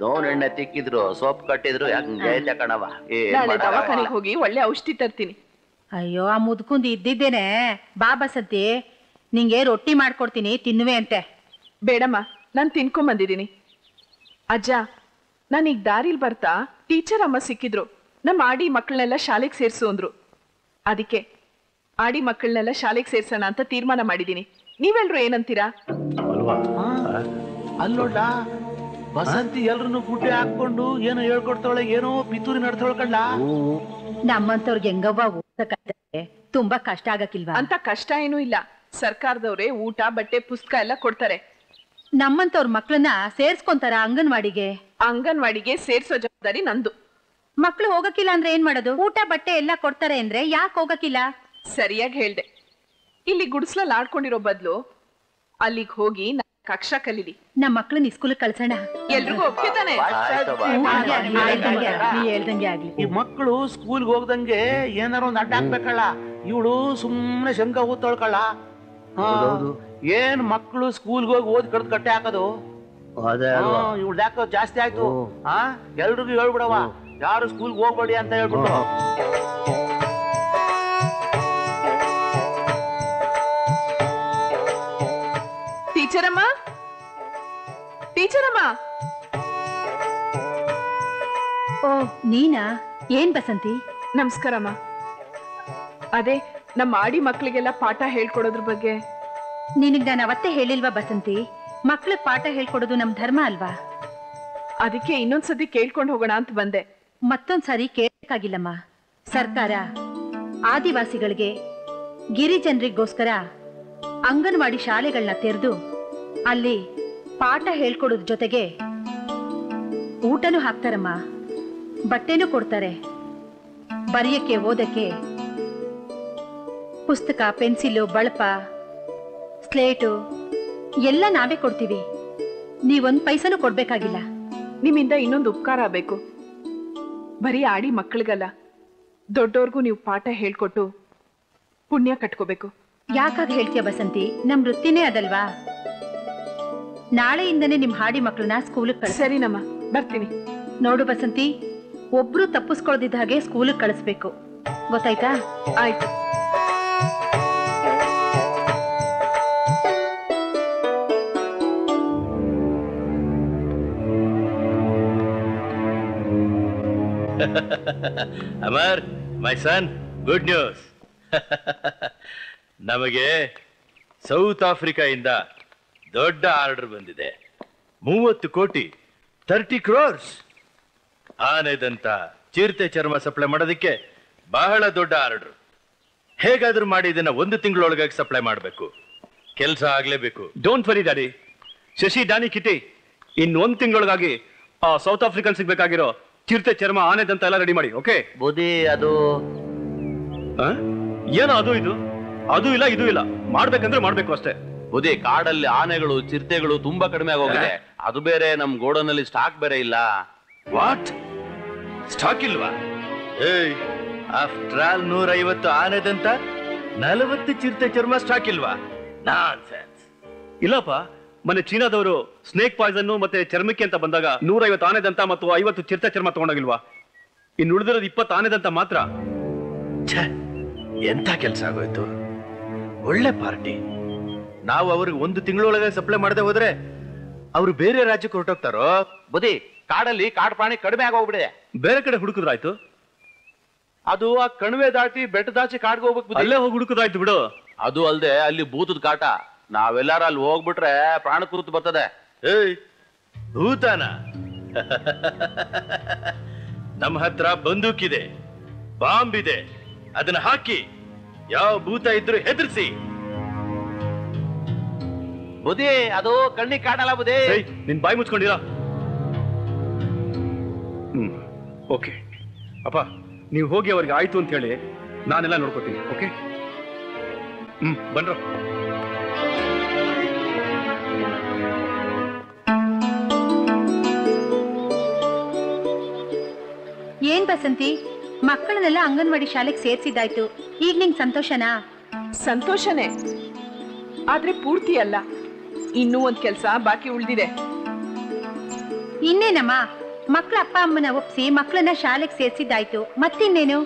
ದೋನ್ ಎಣ್ಣೆ ತಿಕ್ಕಿದ್ರು ಸೋಪ್ ಕಟ್ಟಿದ್ರು ಹಂಗೆ ತಕಣವ ನಾನು ದವಾಖಾನೆಗೆ ಹೋಗಿ ಒಳ್ಳೆ ಔಷಧಿ ತರ್ತೀನಿ ಅಯ್ಯೋ ಆ ಮುದ್ಕುಂದು ಇದ್ದಿದ್ದೇನೆ ಬಾ ಬಸಂತಿ ನಿಂಗೆ ರೊಟ್ಟಿ ಮಾಡ್ಕೊಡ್ತೀನಿ ತಿನ್ನುವೆ ಅಂತೆ ಬೇಡಮ್ಮ ನಾನು ತಿನ್ಕೊಂಡ್ ಬಂದಿದ್ದೀನಿ ಅಜ್ಜ ನಾನೀಗ ದಾರಿಲಿ ಬರ್ತಾ ಟೀಚರ್ ಅಮ್ಮ ಸಿಕ್ಕಿದ್ರು ನಮ್ಮ ಆಡಿ ಮಕ್ಕಳನ್ನೆಲ್ಲ ಶಾಲೆಗೆ ಸೇರಿಸು ಅಂದ್ರು ಅದಕ್ಕೆ ಆಡಿ ಮಕ್ಕಳನ್ನೆಲ್ಲ ಶಾಲೆಗೆ ಸೇರಿಸೋಣ ಅಂತ ತೀರ್ಮಾನ ಮಾಡಿದ್ದೀನಿ ನೀವೆಲ್ಲರೂ ಏನಂತೀರಾ ಅಲ್ಲೋಡ ಬಸಂತಿ ಎಲ್ಲರನ್ನು ಗುಡ್ಡೆ ಹಾಕೊಂಡು ಏನೋ ಹೇಳ್ಕೊಡ್ತಾಳೆ ಏನೋ ಪಿತೂರಿ ನಡ್ತಾಳ್ಕಲ್ಲ ನಮ್ಮಂತವ್ರಿಗೆ ಹೆಂಗವ್ವ ಓದಕ್ಕೆ ತುಂಬಾ ಕಷ್ಟ ಆಗಕ್ಕಿಲ್ವಾ ಅಂತ ಕಷ್ಟ ಏನೂ ಇಲ್ಲ ಸರ್ಕಾರದವ್ರೆ ಊಟ ಬಟ್ಟೆ ಪುಸ್ತಕ ಎಲ್ಲ ಕೊಡ್ತಾರೆ ನಮ್ಮಂತವ್ರ ಮಕ್ಕಳನ್ನ ಸೇರ್ಸ್ಕೊಂತಾರ ಅಂಗನವಾಡಿಗೆ ಅಂಗನವಾಡಿಗೆ ಸೇರ್ಸೋ ಜವಾಬ್ದಾರಿ ನಂದು ಮಕ್ಕಳು ಹೋಗಕ್ಕಿಲ್ಲ ಅಂದ್ರೆ ಏನ್ ಮಾಡೋದು ಊಟ ಬಟ್ಟೆ ಎಲ್ಲ ಕೊಡ್ತಾರೆ ಅಂದ್ರೆ ಯಾಕೆ ಹೋಗಕ್ಕಿಲ್ಲ ಸರಿಯಾಗಿ ಹೇಳ್ದೆ ಇಲ್ಲಿ ಗುಡಿಸ್ಲಲ್ಲಿ ಆಡ್ಕೊಂಡಿರೋ ಬದಲು ಅಲ್ಲಿಗೆ ಹೋಗಿ ಕಕ್ಷಾ ಕಲೀಲಿ ನಮ್ಮ ಮಕ್ಕಳನ್ನ ಸ್ಕೂಲ್ ಕಳ್ಸೋಣ ಎಲ್ರಿಗೂ ಒಪ್ಪಿತಾನೆ ಈ ಮಕ್ಕಳು ಸ್ಕೂಲ್ಗೆ ಹೋಗ್ದಂಗೆ ಏನಾರ ಒಂದ್ ಅಡ್ಡ ಹಾಕ್ಬೇಕಲ್ಲ ಇವಳು ಸುಮ್ನೆ ಶಂಕ ಓದ್ತಾಳ್ಕಲ್ಲ ಏನ್ ಮಕ್ಕಳು ಸ್ಕೂಲ್ಗೆ ಹೋಗಿ ಓದ್ ಕಡ್ದು ಕಟ್ಟೆ ಹಾಕೋದು ಇವ್ಳ ಯಾಕೋ ಜಾಸ್ತಿ ಆಯ್ತು ಆ ಎಲ್ರಿಗೂ ಹೇಳ್ಬಿಡವ ಯಾರು ಸ್ಕೂಲ್ಗೆ ಹೋಗ್ಬೇಡಿ ಅಂತ ಹೇಳ್ಬಿಟ್ಟು ಟೀಚರಮ್ಮ ಟೀಚರಮ್ಮ ಓ ನೀನಾ ಏನ್ ಬಸಂತಿ ನಮಸ್ಕಾರಮ್ಮ ಅದೇ ನಮ್ಮ ಆಡಿ ಮಕ್ಕಳಿಗೆಲ್ಲ ಪಾಠ ಹೇಳ್ಕೊಡೋದ್ರ ಬಗ್ಗೆ ನಿನಗ್ ನಾನು ಅವತ್ತೇ ಹೇಳಿಲ್ವಾ ಬಸಂತಿ ಮಕ್ಳಿಗೆ ಪಾಠ ಹೇಳ್ಕೊಡೋದು ನಮ್ ಧರ್ಮ ಅಲ್ವಾ ಅದಕ್ಕೆ ಇನ್ನೊಂದ್ಸತಿ ಕೇಳ್ಕೊಂಡು ಹೋಗೋಣ ಅಂತ ಬಂದೆ ಮತ್ತೊಂದ್ಸರಿ ಕೇಳಕ್ಕಾಗಿಲ್ಲಮ್ಮ ಸರ್ಕಾರ ಆದಿವಾಸಿಗಳಿಗೆ ಗಿರಿಜನರಿಗೋಸ್ಕರ ಅಂಗನವಾಡಿ ಶಾಲೆಗಳನ್ನ ತೆರೆದು ಅಲ್ಲಿ ಪಾಠ ಹೇಳ್ಕೊಡೋದ್ರ ಜೊತೆಗೆ ಊಟನೂ ಹಾಕ್ತಾರಮ್ಮ ಬಟ್ಟೆನೂ ಕೊಡ್ತಾರೆ ಬರೆಯಕ್ಕೆ ಓದಕ್ಕೆ ಪುಸ್ತಕ ಪೆನ್ಸಿಲು ಬಳಪ ಸ್ಲೇಟು ಎಲ್ಲ ನಾವೇ ಕೊಡ್ತೀವಿ ನೀವೊಂದು ಪೈಸನೂ ಕೊಡ್ಬೇಕಾಗಿಲ್ಲ ನಿಮ್ಮಿಂದ ಇನ್ನೊಂದು ಉಪಕಾರ ಆಗಬೇಕು ಬರೀ ಆಡಿ ಮಕ್ಕಳಿಗಲ್ಲ ದೊಡ್ಡವ್ರಿಗೂ ನೀವು ಪಾಠ ಹೇಳ್ಕೊಟ್ಟು ಪುಣ್ಯ ಕಟ್ಕೋಬೇಕು ಯಾಕಾಗಿ ಹೇಳ್ತೀಯ ಬಸಂತಿ ನಮ್ ವೃತ್ತಿನೇ ಅದಲ್ವಾ ನಾಳೆಯಿಂದನೇ ನಿಮ್ ಹಾಡಿ ಮಕ್ಕಳನ್ನ ಸ್ಕೂಲಿಗೆ ಕಳಿಸಿ ಸರಿನಮ್ಮ ಬರ್ತೀನಿ ನೋಡು ಬಸಂತಿ ಒಬ್ರು ತಪ್ಪಿಸ್ಕೊಳ್ದಿದ್ದ ಹಾಗೆ ಸ್ಕೂಲಿಗೆ ಕಳಿಸ್ಬೇಕು ಗೊತ್ತಾಯ್ತಾ ಆಯ್ತು Amar, my son, good news. ನಮಗೆ ಸೌತ್ ಆಫ್ರಿಕಾದಿಂದ ದೊಡ್ಡ ಆರ್ಡರ್ ಬಂದಿದೆ 30 ಕೋಟಿ 30 crores ಆನೆದಂತ ಚಿರತೆ ಚರ್ಮ ಸಪ್ಲೈ ಮಾಡೋದಕ್ಕೆ ಬಹಳ ದೊಡ್ಡ ಆರ್ಡರ್ ಹೇಗಾದ್ರೂ ಮಾಡಿ ಇದನ್ನ 1 ತಿಂಗಳೊಳಗಾಗಿ ಸಪ್ಲೈ ಮಾಡಬೇಕು ಕೆಲಸ ಆಗ್ಲೇಬೇಕು don't worry daddy Shashi Dani ಕಿಟಿ in 1 ತಿಂಗಳೊಳಗಾಗಿ ಆ ಸೌತ್ ಆಫ್ರಿಕನ್ ಸಿಗ್ಬೇಕಾಗಿರೋ ಚಿರತೆ ಚರ್ಮ ಆನೆದಂತ ಎಲ್ಲ ರೆಡಿ ಮಾಡಿ ಓಕೆ ಬೋದಿ ಅದು ಏನೋ ಅದು ಇದು ಅದು ಇಲ್ಲ ಇದು ಇಲ್ಲ ಮಾಡ್ಬೇಕಂದ್ರೆ ಮಾಡ್ಬೇಕು ಅಷ್ಟೇ ಬೋದಿ ಕಾಡಲ್ಲಿ ಆನೆಗಳು ಚಿರತೆಗಳು ತುಂಬಾ ಕಡಿಮೆ ಆಗೋಗಿದೆ ಅದು ಬೇರೆ ನಮ್ ಗೋಡನಲ್ಲಿ ಸ್ಟಾಕ್ ಬೇರೆ ಇಲ್ಲ ವಾಟ್ ಸ್ಟಾಕ್ ಇಲ್ವಾ ಏಯ್ ಆಫ್ಟರ್ ಆಲ್ 150 ಆನೆದಂತ 40 ಚಿರತೆ ಚರ್ಮ ಸ್ಟಾಕ್ ಇಲ್ವಾ ನಾನ್ ಸೆನ್ಸ್ ಇಲ್ಲಪ್ಪ ಮೊನ್ನೆ ಚೀನಾದವರು ಸ್ನೇಕ್ ಪಾಯ್ಸನ್ ಮತ್ತೆ ಚರ್ಮಕ್ಕೆ ಅಂತ ಬಂದಾಗ 150 ಆನೆದಂತ ಮತ್ತು 50 ಚಿರತೆ ಚರ್ಮ ತಗೊಂಡೋಗಿಲ್ವಾ ಇನ್ನು ಉಳಿದಿರೋದು 20 ಆನೆದಂತ ಮಾತ್ರ ಎಂತ ಕೆಲಸ ಆಗೋಯ್ತು ಒಳ್ಳೆ ಪಾರ್ಟಿ ನಾವು ಅವ್ರಿಗೆ 1 ತಿಂಗಳೊಳಗೆ ಸಪ್ಲೈ ಮಾಡದೆ ಹೋದ್ರೆ ಅವ್ರು ಬೇರೆ ರಾಜ್ಯಕ್ಕೆ ಹೊರಟೋಗ್ತಾರೋ ಬದಿ ಕಾಡಲ್ಲಿ ಕಾಡು ಪ್ರಾಣಿ ಕಡಿಮೆ ಆಗೋಗ್ಬಿಡಿದೆ ಬೇರೆ ಕಡೆ ಹುಡುಕುದ್ರಾಯ್ತು ಅದು ಆ ಕಣಿವೆ ದಾಟಿ ಬೆಟ್ಟ ದಾಚಿ ಕಾಡ್ಗೆ ಹೋಗ್ಬೇಕು ಅಲ್ಲೇ ಹೋಗಿ ಹುಡುಕುದಾಯ್ತು ಬಿಡು ಅದು ಅಲ್ಲದೆ ಅಲ್ಲಿ ಭೂತದ ಕಾಟ ನಾವೆಲ್ಲಾರು ಅಲ್ಲಿ ಹೋಗ್ಬಿಟ್ರೆ ಪ್ರಾಣ ಕುರುತು ಬರ್ತದೆ ಏಯ್ ಭೂತಾನ ನಮ್ಮ ಹತ್ರ ಬಂದೂಕಿದೆ ಬಾಂಬ್ ಇದೆ ಅದನ್ನ ಹಾಕಿ ಯಾವ ಭೂತ ಇದ್ರು ಹೆದರ್ಸಿ ಬುದಿ ಅದು ಕಣ್ಣಿಗೆ ಕಾಣಲ್ಲ ಬುದಿ ನಿನ್ ಬಾಯಿ ಮುಚ್ಕೊಂಡಿರ ಓಕೆ ಅಪ್ಪ ನೀವು ಹೋಗಿ ಅವ್ರಿಗೆ ಆಯ್ತು ಅಂತ ಹೇಳಿ ನಾನೆಲ್ಲ ನೋಡ್ಕೋತೀನಿ ಓಕೆ ಬನ್ರೋ Basanti, ಮಕ್ಕಳನ್ನೆಲ್ಲ ಅಂಗನವಾಡಿ ಶಾಲೆಗೆ ಸೇರಿಸಿದಾಯ್ತು. ಈಗ ನಿಂಗೆ ಸಂತೋಷನಾ? ಸಂತೋಷನೇ, ಆದ್ರೆ ಪೂರ್ತಿ ಅಲ್ಲ. ಇನ್ನೂ ಒಂದ್ ಕೆಲಸ ಬಾಕಿ ಉಳಿದಿದೆ. ಇನ್ನೇನಮ್ಮ, ಮಕ್ಕಳ ಅಪ್ಪ ಅಮ್ಮನ ಒಪ್ಪಿಸಿ ಮಕ್ಕಳನ್ನ ಶಾಲೆಗೆ ಸೇರಿಸಿದಾಯ್ತು, ಮತ್ತಿನ್ನೇನು?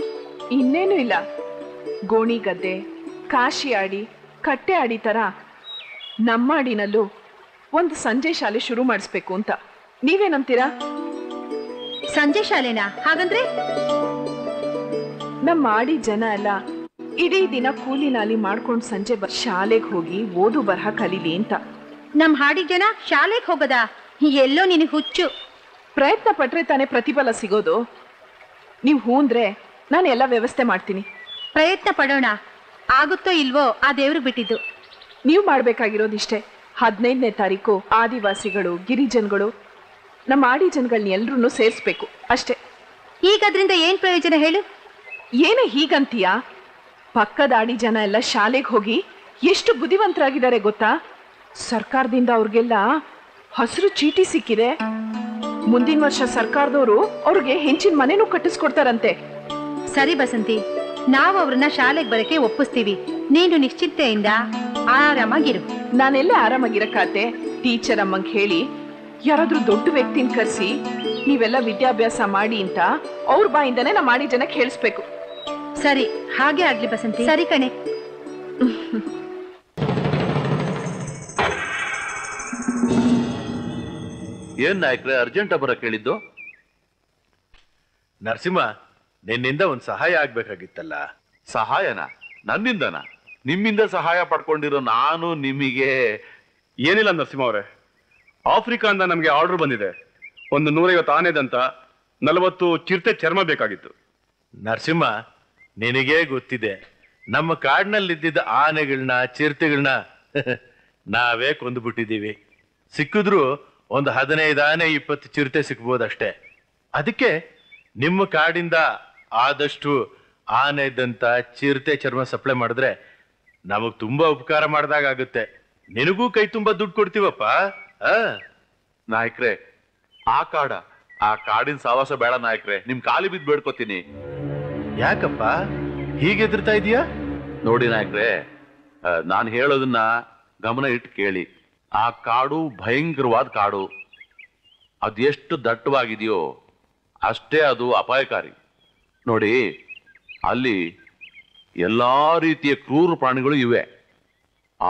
ಇನ್ನೇನು ಇಲ್ಲ. ಗೋಣಿ ಗದ್ದೆ, ಕಾಶಿ ಆಡಿ, ಕಟ್ಟೆ ಆಡಿ ತರ ನಮ್ಮಾಡಿನಲ್ಲೂ ಒಂದು ಸಂಜೆ ಶಾಲೆ ಶುರು ಮಾಡಿಸ್ಬೇಕು ಅಂತ. ನೀವೇನಂತೀರಾ? ಸಂಜೆ ಶಾಲೆನಾ? ಹಾಗಂದ್ರೆ ನಮ್ಮ ಆಡಿ ಜನ ಎಲ್ಲ ಇಡೀ ದಿನ ಕೂಲಿನಾಲಿ ಮಾಡ್ಕೊಂಡು ಸಂಜೆ ಶಾಲೆಗೆ ಹೋಗಿ ಓದು ಬರಹ ಕಲೀಲಿ ಅಂತ. ನಮ್ಮ ಹಾಡಿ ಜನ ಶಾಲೆಗೆ ಹೋಗದ? ಎಲ್ಲೋ ನಿನಗೆ ಹುಚ್ಚು. ಪ್ರಯತ್ನ ಪಟ್ರೆ ತಾನೇ ಪ್ರತಿಫಲ ಸಿಗೋದು. ನೀವು ಹೂಂದ್ರೆ ನಾನು ಎಲ್ಲ ವ್ಯವಸ್ಥೆ ಮಾಡ್ತೀನಿ. ಪ್ರಯತ್ನ ಪಡೋಣ, ಆಗುತ್ತೋ ಇಲ್ವೋ ಆ ದೇವ್ರು ಬಿಟ್ಟಿದ್ದು. ನೀವು ಮಾಡಬೇಕಾಗಿರೋದಿಷ್ಟೇ. 15ನೇ ತಾರೀಕು ಆದಿವಾಸಿಗಳು, ಗಿರಿಜನಗಳು, ನಮ್ಮ ಆಡಿ ಜನಗಳನ್ನ ಎಲ್ಲರನ್ನೂ ಸೇರಿಸ್ಬೇಕು ಅಷ್ಟೇ. ಈಗ ಅದರಿಂದ ಏನು ಪ್ರಯೋಜನ ಹೇಳು? ಏನೇ ಹೀಗಂತೀಯಾ? ಪಕ್ಕದ ಆಡಿ ಜನ ಎಲ್ಲ ಶಾಲೆಗೆ ಹೋಗಿ ಎಷ್ಟು ಬುದ್ಧಿವಂತರಾಗಿದ್ದಾರೆ ಗೊತ್ತಾ? ಸರ್ಕಾರದಿಂದ ಅವ್ರಿಗೆಲ್ಲ ಹಸಿರು ಚೀಟಿ ಸಿಕ್ಕಿದೆ. ಮುಂದಿನ ವರ್ಷ ಸರ್ಕಾರದವರು ಅವ್ರಿಗೆ ಹೆಂಚಿನ ಮನೇನೂ ಕಟ್ಟಿಸ್ಕೊಡ್ತಾರಂತೆ. ಸರಿ ಬಸಂತಿ, ನಾವು ಅವ್ರನ್ನ ಶಾಲೆಗೆ ಬರಕ್ಕೆ ಒಪ್ಪಿಸ್ತೀವಿ. ನೀನು ನಿಶ್ಚಿಂತೆಯಿಂದ ಆರಾಮಾಗಿರು. ನಾನೆಲ್ಲ ಆರಾಮಾಗಿರಕ್ಕಾತೆ. ಟೀಚರ್ ಅಮ್ಮಂಗೆ ಹೇಳಿ ಯಾರಾದ್ರೂ ದೊಡ್ಡ ವ್ಯಕ್ತಿನ ಕರೆಸಿ ನೀವೆಲ್ಲ ವಿದ್ಯಾಭ್ಯಾಸ ಮಾಡಿ ಅಂತ ಅವ್ರ ಬಾಯಿಂದಾನೆ ನಾ ಮಾಡಿ ಜನಕ್ಕೆ ಹೇಳಿಸ್ಬೇಕು. ಸರಿ, ಹಾಗೆ ಆಗ್ಲಿ ಬಸಂತಿ. ಸರಿ ಕಣೆ. ಏನ್ ನಾಯಕ್ರೆ ಅರ್ಜೆಂಟ್ ಬರ ಕೇಳಿದ್ದು? ನರಸಿಂಹ, ನಿನ್ನಿಂದ ಒಂದ್ ಸಹಾಯ ಆಗ್ಬೇಕಾಗಿತ್ತಲ್ಲ. ಸಹಾಯನ? ನನ್ನಿಂದನಾ? ನಿಮ್ಮಿಂದ ಸಹಾಯ ಪಡ್ಕೊಂಡಿರೋ ನಾನು ನಿಮಗೆ. ಏನಿಲ್ಲ ನರಸಿಂಹ ಅವ್ರೆ, ಆಫ್ರಿಕಾದಿಂದ ನಮ್ಗೆ ಆರ್ಡರ್ ಬಂದಿದೆ. ಒಂದು 150 ಆನೆದಂತ 40 ಚಿರತೆ ಚರ್ಮ ಬೇಕಾಗಿತ್ತು. ನರಸಿಂಹ, ನಿನಗೇ ಗೊತ್ತಿದೆ ನಮ್ಮ ಕಾಡಿನಲ್ಲಿದ್ದ ಆನೆಗಳನ್ನ ಚಿರತೆಗಳನ್ನ ನಾವೇ ಕೊಂದುಬಿಟ್ಟಿದ್ದೀವಿ. ಸಿಕ್ಕಿದ್ರು ಒಂದು 15-20 ಚಿರತೆ ಸಿಕ್ಬೋದಷ್ಟೆ. ಅದಕ್ಕೆ ನಿಮ್ಮ ಕಾಡಿಂದ ಆದಷ್ಟು ಆನೆದಂತ ಚಿರತೆ ಚರ್ಮ ಸಪ್ಲೈ ಮಾಡಿದ್ರೆ ನಮಗ್ ತುಂಬಾ ಉಪಕಾರ ಮಾಡಿದಾಗುತ್ತೆ. ನಿನಗೂ ಕೈ ತುಂಬಾ ದುಡ್ಡು ಕೊಡ್ತೀವಪ್ಪ. ನಾಯಕ್ರೆ, ಆ ಕಾಡಿನ ಸಹವಾಸ ಬೇಡ ನಾಯಕ್ರೆ. ನಿಮ್ ಕಾಲಿ ಬಿದ್ದು ಬೇಡ್ಕೋತೀನಿ. ಯಾಕಪ್ಪ ಹೀಗೆದಿರ್ತಾ ಇದೀಯಾ? ನೋಡಿ ನಾಯಕ್ರೆ, ನಾನು ಹೇಳೋದನ್ನ ಗಮನ ಇಟ್ಟು ಕೇಳಿ. ಆ ಕಾಡು ಭಯಂಕರವಾದ ಕಾಡು. ಅದೆಷ್ಟು ದಟ್ಟವಾಗಿದೆಯೋ ಅಷ್ಟೇ ಅದು ಅಪಾಯಕಾರಿ. ನೋಡಿ, ಅಲ್ಲಿ ಎಲ್ಲ ರೀತಿಯ ಕ್ರೂರ ಪ್ರಾಣಿಗಳು ಇವೆ.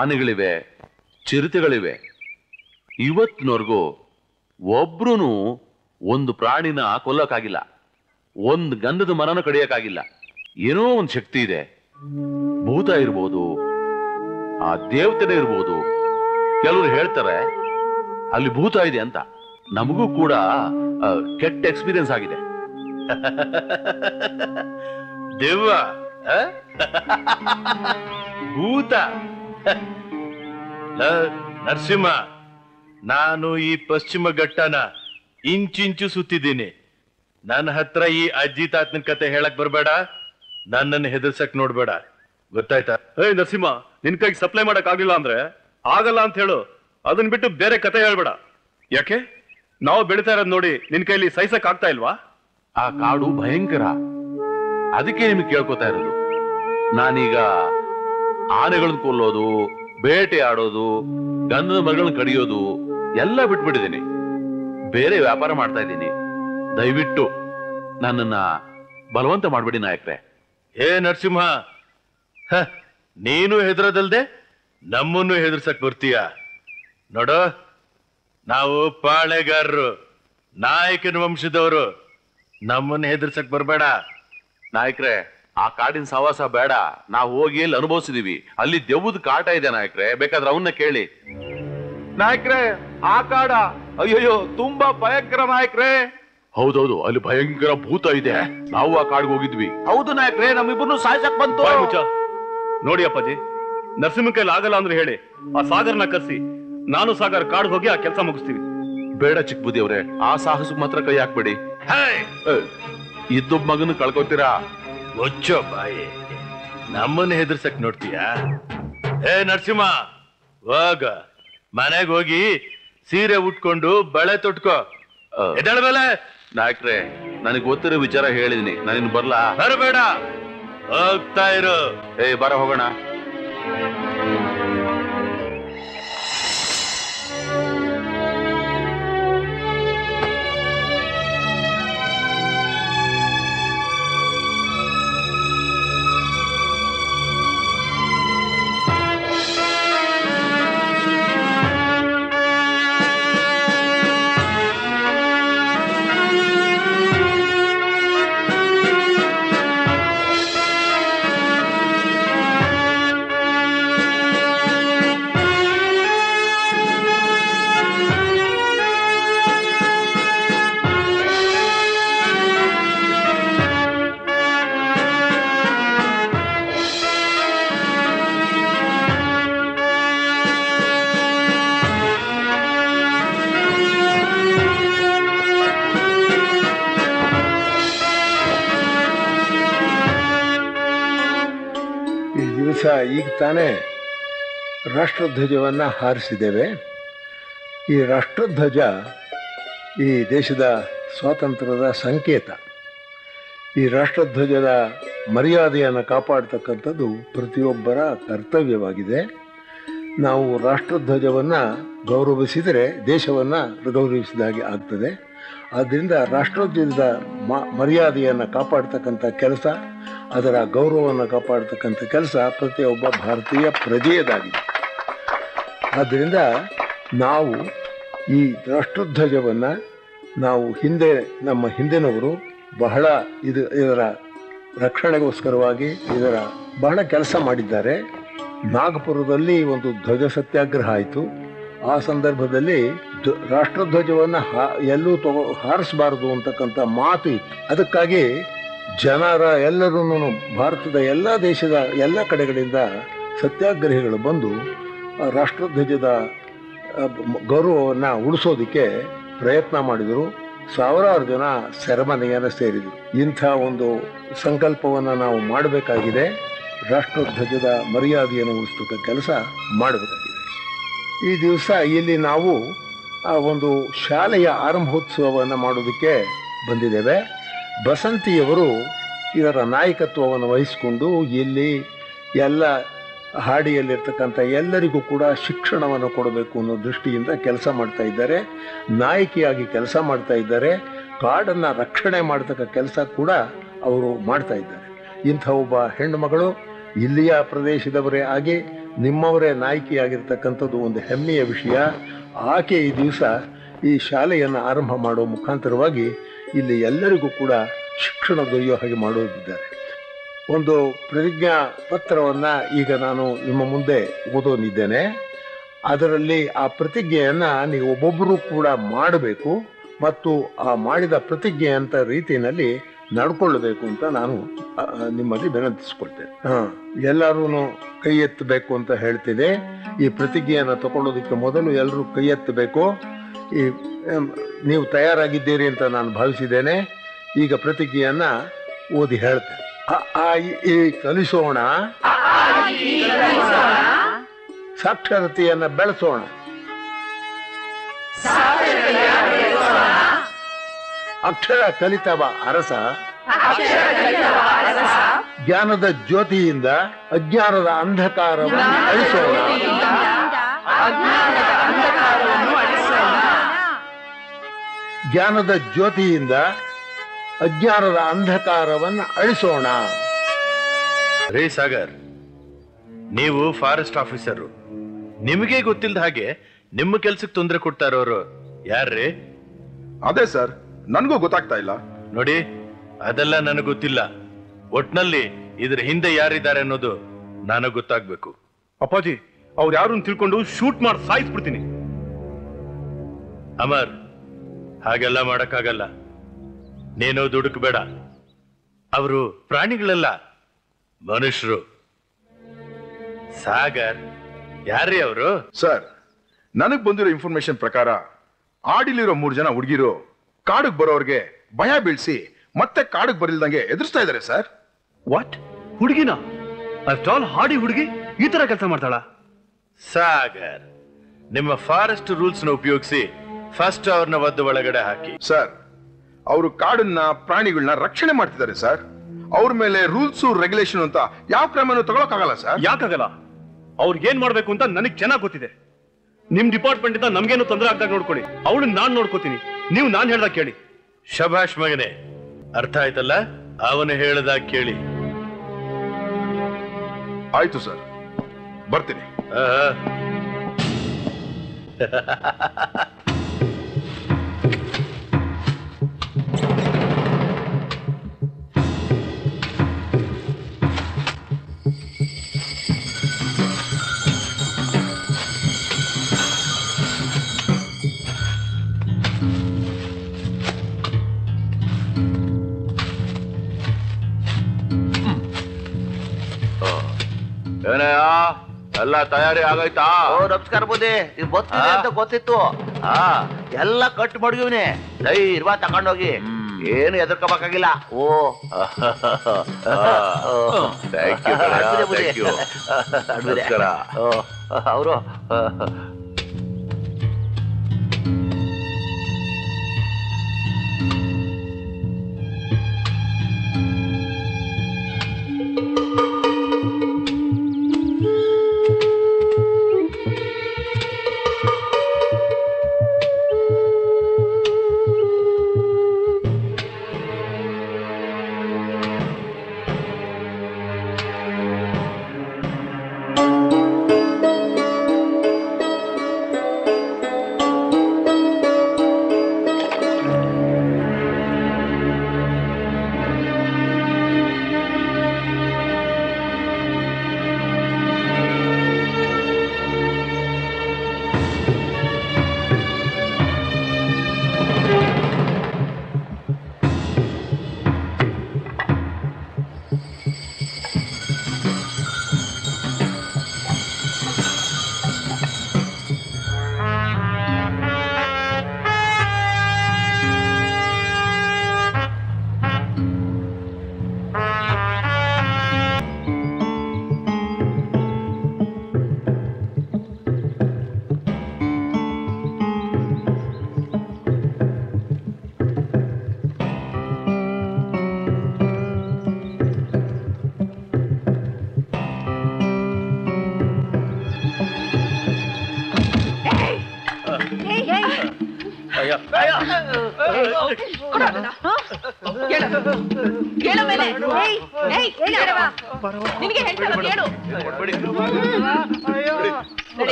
ಆನೆಗಳಿವೆ, ಚಿರತೆಗಳಿವೆ. ಇವತ್ತಿನವರೆಗೂ ಒಬ್ರು ಒಂದು ಪ್ರಾಣಿನ ಕೊಲ್ಲೋಕ್ಕಾಗಿಲ್ಲ, ಒಂದು ಗಂಧದ ಮರನ ಕಡಿಯೋಕ್ಕಾಗಿಲ್ಲ. ಏನೋ ಒಂದು ಶಕ್ತಿ ಇದೆ. ಭೂತ ಇರ್ಬೋದು, ಆ ದೇವತೆನೇ ಇರ್ಬೋದು. ಕೆಲವರು ಹೇಳ್ತಾರೆ ಅಲ್ಲಿ ಭೂತ ಇದೆ ಅಂತ. ನಮಗೂ ಕೂಡ ಕೆಟ್ಟ ಎಕ್ಸ್ಪೀರಿಯನ್ಸ್ ಆಗಿದೆ. ದೆವ್ವ, ಭೂತ. ನರಸಿಂಹ, ನಾನು ಈ ಪಶ್ಚಿಮ ಘಟ್ಟನ ಇಂಚಿಂಚು ಸುತ್ತಿದ್ದೀನಿ. ನನ್ನ ಹತ್ರ ಈ ಅಜ್ಜಿ ತಾತನ ಕತೆ ಹೇಳಕ್ ಬರ್ಬೇಡ, ನನ್ನನ್ನು ಹೆದರ್ಸಕ್ ನೋಡ್ಬೇಡ, ಗೊತ್ತಾಯ್ತಾ? ಏ ನರಸಿಂಹ, ನಿನ್ ಕೈಗೆ ಸಪ್ಲೈ ಮಾಡಕ್ ಆಗಿಲ್ಲ ಅಂದ್ರೆ ಆಗಲ್ಲ ಅಂತ ಹೇಳು. ಅದನ್ನ ಬಿಟ್ಟು ಬೇರೆ ಕತೆ ಹೇಳ್ಬೇಡ. ಯಾಕೆ? ನಾವು ಬೆಳಿತಾ ಇರೋದ್ ನೋಡಿ ನಿನ್ ಕೈಲಿ ಸಹಿಸಕ್ ಆಗ್ತಾ ಇಲ್ವಾ? ಆ ಕಾಡು ಭಯಂಕರ, ಅದಕ್ಕೆ ನಿಮ್ಗೆ ಕೇಳ್ಕೊತಾ ಇರೋದು. ನಾನೀಗ ಆನೆಗಳನ್ನ ಕೊಲ್ಲೋದು, ಬೇಟೆ ಆಡೋದು, ಗಂಧದ ಮರಗಳನ್ನ ಕಡಿಯೋದು ಎಲ್ಲ ಬಿಟ್ಬಿಟ್ಟಿದ್ದೀನಿ. ಬೇರೆ ವ್ಯಾಪಾರ ಮಾಡ್ತಾ ಇದ್ದೀನಿ. ದಯವಿಟ್ಟು ನನ್ನನ್ನ ಬಲವಂತ ಮಾಡ್ಬಿಡಿ ನಾಯಕ್ರೆ. ಏ ನರಸಿಂಹ, ನೀನು ಹೆದರೋದಲ್ದೆ ನಮ್ಮನ್ನು ಹೆದರ್ಸಕ್ ಬರ್ತೀಯ ನೋಡು. ನಾವು ಪಾಳೆಗಾರರು, ನಾಯಕನ ವಂಶದವರು. ನಮ್ಮನ್ನು ಹೆದರ್ಸಕ್ ಬರ್ಬೇಡ ನಾಯಕ್ರೆ. ಆ ಕಾಡಿನ ಸಹವಾಸ ಬೇಡ. ನಾವು ಹೋಗಿ ಎಲ್ಲಿ ಅನುಭವಿಸಿದೀವಿ. ಅಲ್ಲಿ ದೆವ್ವದ ಕಾಟ ಇದೆ ನಾಯಕ್ರೆ, ಬೇಕಾದ್ರೆ ಅವನ್ನ ಕೇಳಿ. ನಾಯಕ್ರೆ, ಆ ಕಾಡ ಅಯ್ಯೋ ತುಂಬಾ ಭಯಂಕರ ನಾಯಕ್ರೆ. ಹೌದೌದು, ಅಲ್ಲಿ ಭಯಂಕರ ಭೂತ ಇದೆ. ನಾವು ಆ ಕಾಡ್ಗೆ ಹೋಗಿದ್ವಿ. ಹೌದು ನಾಯಕ್ರೆ, ನಮ್ಮಿಬ್ಬರನ್ನು ಸಾಯಿಸಕ್ ಬಂತು. ನೋಡಿ ಅಪ್ಪಾಜಿ, ನರಸಿಂಹ ಕೈಲಿ ಆಗಲ್ಲ ಅಂದ್ರೆ ಹೇಳಿ ಆ ಸಾಗರ್ನ ಕರ್ಸಿ, ನಾನು ಸಾಗರ್ ಕಾಡ್ಗೆ ಹೋಗಿ ಆ ಕೆಲಸ ಮುಗಿಸ್ತೀವಿ. ಬೇಡ ಚಿಕ್ಕ ಬುದ್ಧಿ ಅವ್ರೆ, ಆ ಸಾಹಸಕ್ಕೆ ಮಾತ್ರ ಕೈ ಹಾಕ್ಬೇಡಿ. ಇದ್ದೊಬ್ಬ ಮಗನ ಕಳ್ಕೊತೀರಾ. ಗೊಚ್ಚೋ ಬಾಯಿ, ನಮ್ಮನ್ನ ಹೆದರ್ಸಕ್ ನೋಡ್ತೀಯಾ? ಏ ನರಸಿಂಹ, ಹೋಗ ಮನೆಗೆ ಹೋಗಿ ಸೀರೆ ಉಟ್ಕೊಂಡು ಬಳೆ ತೊಟ್ಕೋ. ಎದ್ದೇಳ ಮೇಲೆ. ನಾಯಕ್ರೆ, ನನಗೆ ಗೊತ್ತಿರೋ ವಿಚಾರ ಹೇಳಿದೀನಿ. ನಾನು ಬರ್ಲಾ? ಬರಬೇಡ, ಹೋಗ್ತಾ ಇರು. ಏ ಬರ ಹೋಗೋಣ. ಈಗ ತಾನೇ ರಾಷ್ಟ್ರಧ್ವಜವನ್ನು ಹಾರಿಸಿದ್ದೇವೆ. ಈ ರಾಷ್ಟ್ರಧ್ವಜ ಈ ದೇಶದ ಸ್ವಾತಂತ್ರ್ಯದ ಸಂಕೇತ. ಈ ರಾಷ್ಟ್ರಧ್ವಜದ ಮರ್ಯಾದೆಯನ್ನು ಕಾಪಾಡ್ತಕ್ಕಂಥದ್ದು ಪ್ರತಿಯೊಬ್ಬರ ಕರ್ತವ್ಯವಾಗಿದೆ. ನಾವು ರಾಷ್ಟ್ರಧ್ವಜವನ್ನು ಗೌರವಿಸಿದರೆ ದೇಶವನ್ನು ಗೌರವಿಸಿದ ಹಾಗೆ ಆಗ್ತದೆ. ಆದ್ದರಿಂದ ರಾಷ್ಟ್ರೋದ್ಯಮದ ಮರ್ಯಾದೆಯನ್ನು ಕಾಪಾಡ್ತಕ್ಕಂಥ ಕೆಲಸ, ಅದರ ಗೌರವವನ್ನು ಕಾಪಾಡ್ತಕ್ಕಂಥ ಕೆಲಸ ಪ್ರತಿಯೊಬ್ಬ ಭಾರತೀಯ ಪ್ರಜೆಯದಾಗಿದೆ. ಆದ್ದರಿಂದ ನಾವು ಈ ರಾಷ್ಟ್ರಧ್ವಜವನ್ನು ನಾವು ನಮ್ಮ ಹಿಂದಿನವರು ಬಹಳ ಇದರ ರಕ್ಷಣೆಗೋಸ್ಕರವಾಗಿ ಇದರ ಬಹಳ ಕೆಲಸ ಮಾಡಿದ್ದಾರೆ. ನಾಗಪುರದಲ್ಲಿ ಒಂದು ಧ್ವಜ ಸತ್ಯಾಗ್ರಹ ಆಯಿತು. ಆ ಸಂದರ್ಭದಲ್ಲಿ ರಾಷ್ಟ್ರಧ್ವಜವನ್ನು ಎಲ್ಲೂ ಹಾರಿಸಬಾರದು ಅಂತಕ್ಕಂಥ ಮಾತು ಇತ್ತು. ಅದಕ್ಕಾಗಿ ಜನರ ಎಲ್ಲರೂ ಭಾರತದ ಎಲ್ಲ ದೇಶದ ಎಲ್ಲ ಕಡೆಗಳಿಂದ ಸತ್ಯಾಗ್ರಹಿಗಳು ಬಂದು ರಾಷ್ಟ್ರಧ್ವಜದ ಗೌರವವನ್ನು ಉಳಿಸೋದಕ್ಕೆ ಪ್ರಯತ್ನ ಮಾಡಿದರು. ಸಾವಿರಾರು ಜನ ಸೆರೆಮನೆಯನ್ನು ಸೇರಿದರು. ಇಂಥ ಒಂದು ಸಂಕಲ್ಪವನ್ನು ನಾವು ಮಾಡಬೇಕಾಗಿದೆ. ರಾಷ್ಟ್ರಧ್ವಜದ ಮರ್ಯಾದೆಯನ್ನು ಉಳಿಸ್ತಕ್ಕ ಕೆಲಸ ಮಾಡಬೇಕಾಗಿದೆ. ಈ ದಿವಸ ಇಲ್ಲಿ ನಾವು ಆ ಒಂದು ಶಾಲೆಯ ಆರಂಭೋತ್ಸವವನ್ನು ಮಾಡೋದಕ್ಕೆ ಬಂದಿದ್ದೇವೆ. ಬಸಂತಿಯವರು ಇದರ ನಾಯಕತ್ವವನ್ನು ವಹಿಸಿಕೊಂಡು ಇಲ್ಲಿ ಎಲ್ಲ ಹಾಡಿಯಲ್ಲಿರ್ತಕ್ಕಂಥ ಎಲ್ಲರಿಗೂ ಕೂಡ ಶಿಕ್ಷಣವನ್ನು ಕೊಡಬೇಕು ಅನ್ನೋ ದೃಷ್ಟಿಯಿಂದ ಕೆಲಸ ಮಾಡ್ತಾ ಇದ್ದಾರೆ. ನಾಯಕಿಯಾಗಿ ಕೆಲಸ ಮಾಡ್ತಾ ಇದ್ದಾರೆ. ಕಾಡನ್ನು ರಕ್ಷಣೆ ಮಾಡತಕ್ಕ ಕೆಲಸ ಕೂಡ ಅವರು ಮಾಡ್ತಾ ಇದ್ದಾರೆ. ಇಂಥ ಒಬ್ಬ ಹೆಣ್ಣುಮಗಳು ಇಲ್ಲಿಯ ಪ್ರದೇಶದವರೇ ಆಗಿ ನಿಮ್ಮವರೇ ನಾಯಕಿಯಾಗಿರ್ತಕ್ಕಂಥದ್ದು ಒಂದು ಹೆಮ್ಮೆಯ ವಿಷಯ. ಆಕೆ ಈ ದಿವಸ ಈ ಶಾಲೆಯನ್ನು ಆರಂಭ ಮಾಡೋ ಮುಖಾಂತರವಾಗಿ ಇಲ್ಲಿ ಎಲ್ಲರಿಗೂ ಕೂಡ ಶಿಕ್ಷಣ ದೊರೆಯೋ ಹಾಗೆ ಮಾಡೋದಿದ್ದಾರೆ. ಒಂದು ಪ್ರತಿಜ್ಞಾ ಪತ್ರವನ್ನು ಈಗ ನಾನು ನಿಮ್ಮ ಮುಂದೆ ಓದೋನಿದ್ದೇನೆ. ಅದರಲ್ಲಿ ಆ ಪ್ರತಿಜ್ಞೆಯನ್ನು ನೀವು ಒಬ್ಬೊಬ್ಬರೂ ಕೂಡ ಮಾಡಬೇಕು ಮತ್ತು ಆ ಮಾಡಿದ ಪ್ರತಿಜ್ಞೆ ಅಂತ ರೀತಿಯಲ್ಲಿ ನಡ್ಕೊಳ್ಳಬೇಕು ಅಂತ ನಾನು ನಿಮ್ಮಲ್ಲಿ ವಿನಂತಿಸ್ಕೊಳ್ತೇನೆ. ಎಲ್ಲರೂ ಕೈ ಎತ್ತಬೇಕು ಅಂತ ಹೇಳ್ತಿದೆ. ಈ ಪ್ರತಿಜ್ಞೆಯನ್ನು ತಗೊಳ್ಳೋದಕ್ಕೆ ಮೊದಲು ಎಲ್ಲರೂ ಕೈ ಎತ್ತಬೇಕು. ಈ ನೀವು ತಯಾರಾಗಿದ್ದೀರಿ ಅಂತ ನಾನು ಭಾವಿಸಿದ್ದೇನೆ. ಈಗ ಪ್ರತಿಜ್ಞೆಯನ್ನು ಓದಿ ಹೇಳ್ತೇನೆ. ಈ ಕಲಿಸೋಣ, ಸಾಕ್ಷರತೆಯನ್ನು ಬೆಳೆಸೋಣ, ಅಕ್ಷರ ಕಲಿತವ ಅರಸ, ಜ್ಞಾನದ ಜ್ಯೋತಿಯಿಂದ ಅಜ್ಞಾನದ ಅಂಧಕಾರವನ್ನು ಅಳಿಸೋಣ. ಜ್ಞಾನದ ಜ್ಯೋತಿಯಿಂದ ಅಜ್ಞಾನದ ಅಂಧಕಾರವನ್ನು ಅಳಿಸೋಣ. ರೇ ಸಾಗರ್, ನೀವು ಫಾರೆಸ್ಟ್ ಆಫೀಸರು. ನಿಮಗೆ ಗೊತ್ತಿಲ್ಲದ ಹಾಗೆ ನಿಮ್ಮ ಕೆಲ್ಸಕ್ಕೆ ತೊಂದರೆ ಕೊಡ್ತಾ ಇರೋರು ಯಾರ್ರೀ? ಅದೇ ಸರ್, ನನಗೂ ಗೊತ್ತಾಗ್ತಾ ಇಲ್ಲ. ನೋಡಿ, ಅದೆಲ್ಲ ನನಗೆ ಗೊತ್ತಿಲ್ಲ. ಒಟ್ನಲ್ಲಿ ಇದ್ರ ಹಿಂದೆ ಯಾರಿದ್ದಾರೆ ಅನ್ನೋದು ನನಗೆ ಗೊತ್ತಾಗ್ಬೇಕು. ಅಪ್ಪಾಜಿ, ಅವ್ರು ಯಾರು ತಿಳ್ಕೊಂಡು ಶೂಟ್ ಮಾಡಿ ಸಾಯಿಸ್ಬಿಡ್ತೀನಿ. ಅಮರ್, ಹಾಗೆಲ್ಲ ಮಾಡಕ್ಕಾಗಲ್ಲ. ನೀನು ದುಡುಕಬೇಡ. ಅವರು ಪ್ರಾಣಿಗಳಲ್ಲ, ಮನುಷ್ಯರು. ಸಾಗರ್, ಯಾರ್ರೀ ಅವರು? ಸರ್, ನನಗ್ ಬಂದಿರೋ ಇನ್ಫಾರ್ಮೇಶನ್ ಪ್ರಕಾರ ಆಡಿಲಿರೋ 3 ಜನ ಹುಡುಗಿರು ಕಾಡಕ್ ಬರೋರ್ಗೆ ಭಯ ಬೀಳ್ಸಿ ಮತ್ತೆ ಕಾಡಕ್ ಬರಲ್ದಂಗೆ ಎದುರಿಸ್ತಾ ಇದಾರೆ ಸರ್. ವಾಟ್? ಹುಡುಗಿನ? ಅಷ್ಟಾಲ್ ಹಾಡಿ ಹುಡುಗಿ ಈ ತರ ಕೆಲಸ ಮಾಡ್ತಾಳ? ಸಾಗರ್, ನಿಮ್ಮ ಫಾರೆಸ್ಟ್ ರೂಲ್ಸ್ ನ ಉಪಯೋಗಿಸಿ ಫಸ್ಟ್ ಅವರ್ನ ಒದ್ದು ಒಳಗಡೆ ಹಾಕಿ. ಸರ್, ಅವರು ಕಾಡನ್ನ ಪ್ರಾಣಿಗಳನ್ನ ರಕ್ಷಣೆ ಮಾಡ್ತಿದ್ದಾರೆ ಸರ್. ಅವ್ರ ಮೇಲೆ ರೂಲ್ಸ್ ರೆಗ್ಯುಲೇಷನ್ ಅಂತ ಯಾವ ಕ್ರಮನೂ ತಗೊಳಕಾಗಲ್ಲ ಸರ್. ಯಾಕಾಗಲ್ಲ? ಅವ್ರಿಗೆ ಏನ್ ಮಾಡ್ಬೇಕು ಅಂತ ನನಗೆ ಚೆನ್ನಾಗಿ ಗೊತ್ತಿದೆ. ನಿಮ್ ಡಿಪಾರ್ಟ್ಮೆಂಟ್ ಇಂದ ನಮ್ಗೇನು ತೊಂದರೆ ಆಗ್ದಾಗ ನೋಡ್ಕೊಳ್ಳಿ, ಅವಳನ್ನ ನಾನ್ ನೋಡ್ಕೋತೀನಿ. ನೀವು ನಾನ್ ಹೇಳ್ದ ಕೇಳಿ. ಶಭಾಷ್ ಮಗನೇ, ಅರ್ಥ ಆಯ್ತಲ್ಲ? ಅವನು ಹೇಳ್ದ ಕೇಳಿ. ಆಯ್ತು ಸರ್, ಬರ್ತೀನಿ. ಎಲ್ಲ ತಯಾರಿ ಆಗೋಯ್ತಾ? ನಮಸ್ಕಾರ ಬುದ್ಧಿ, ಇದು ಗೊತ್ತಿದೆ ಅಂತ ಗೊತ್ತಿತ್ತು. ಎಲ್ಲ ಕಟ್ ಮಾಡಿದೀವನಿ, ಧೈರ್ಯವಾ ತಗೊಂಡೋಗಿ, ಏನು ಎದುರ್ಕೋಬೇಕಾಗಿಲ್ಲ. ಓ ಅವರು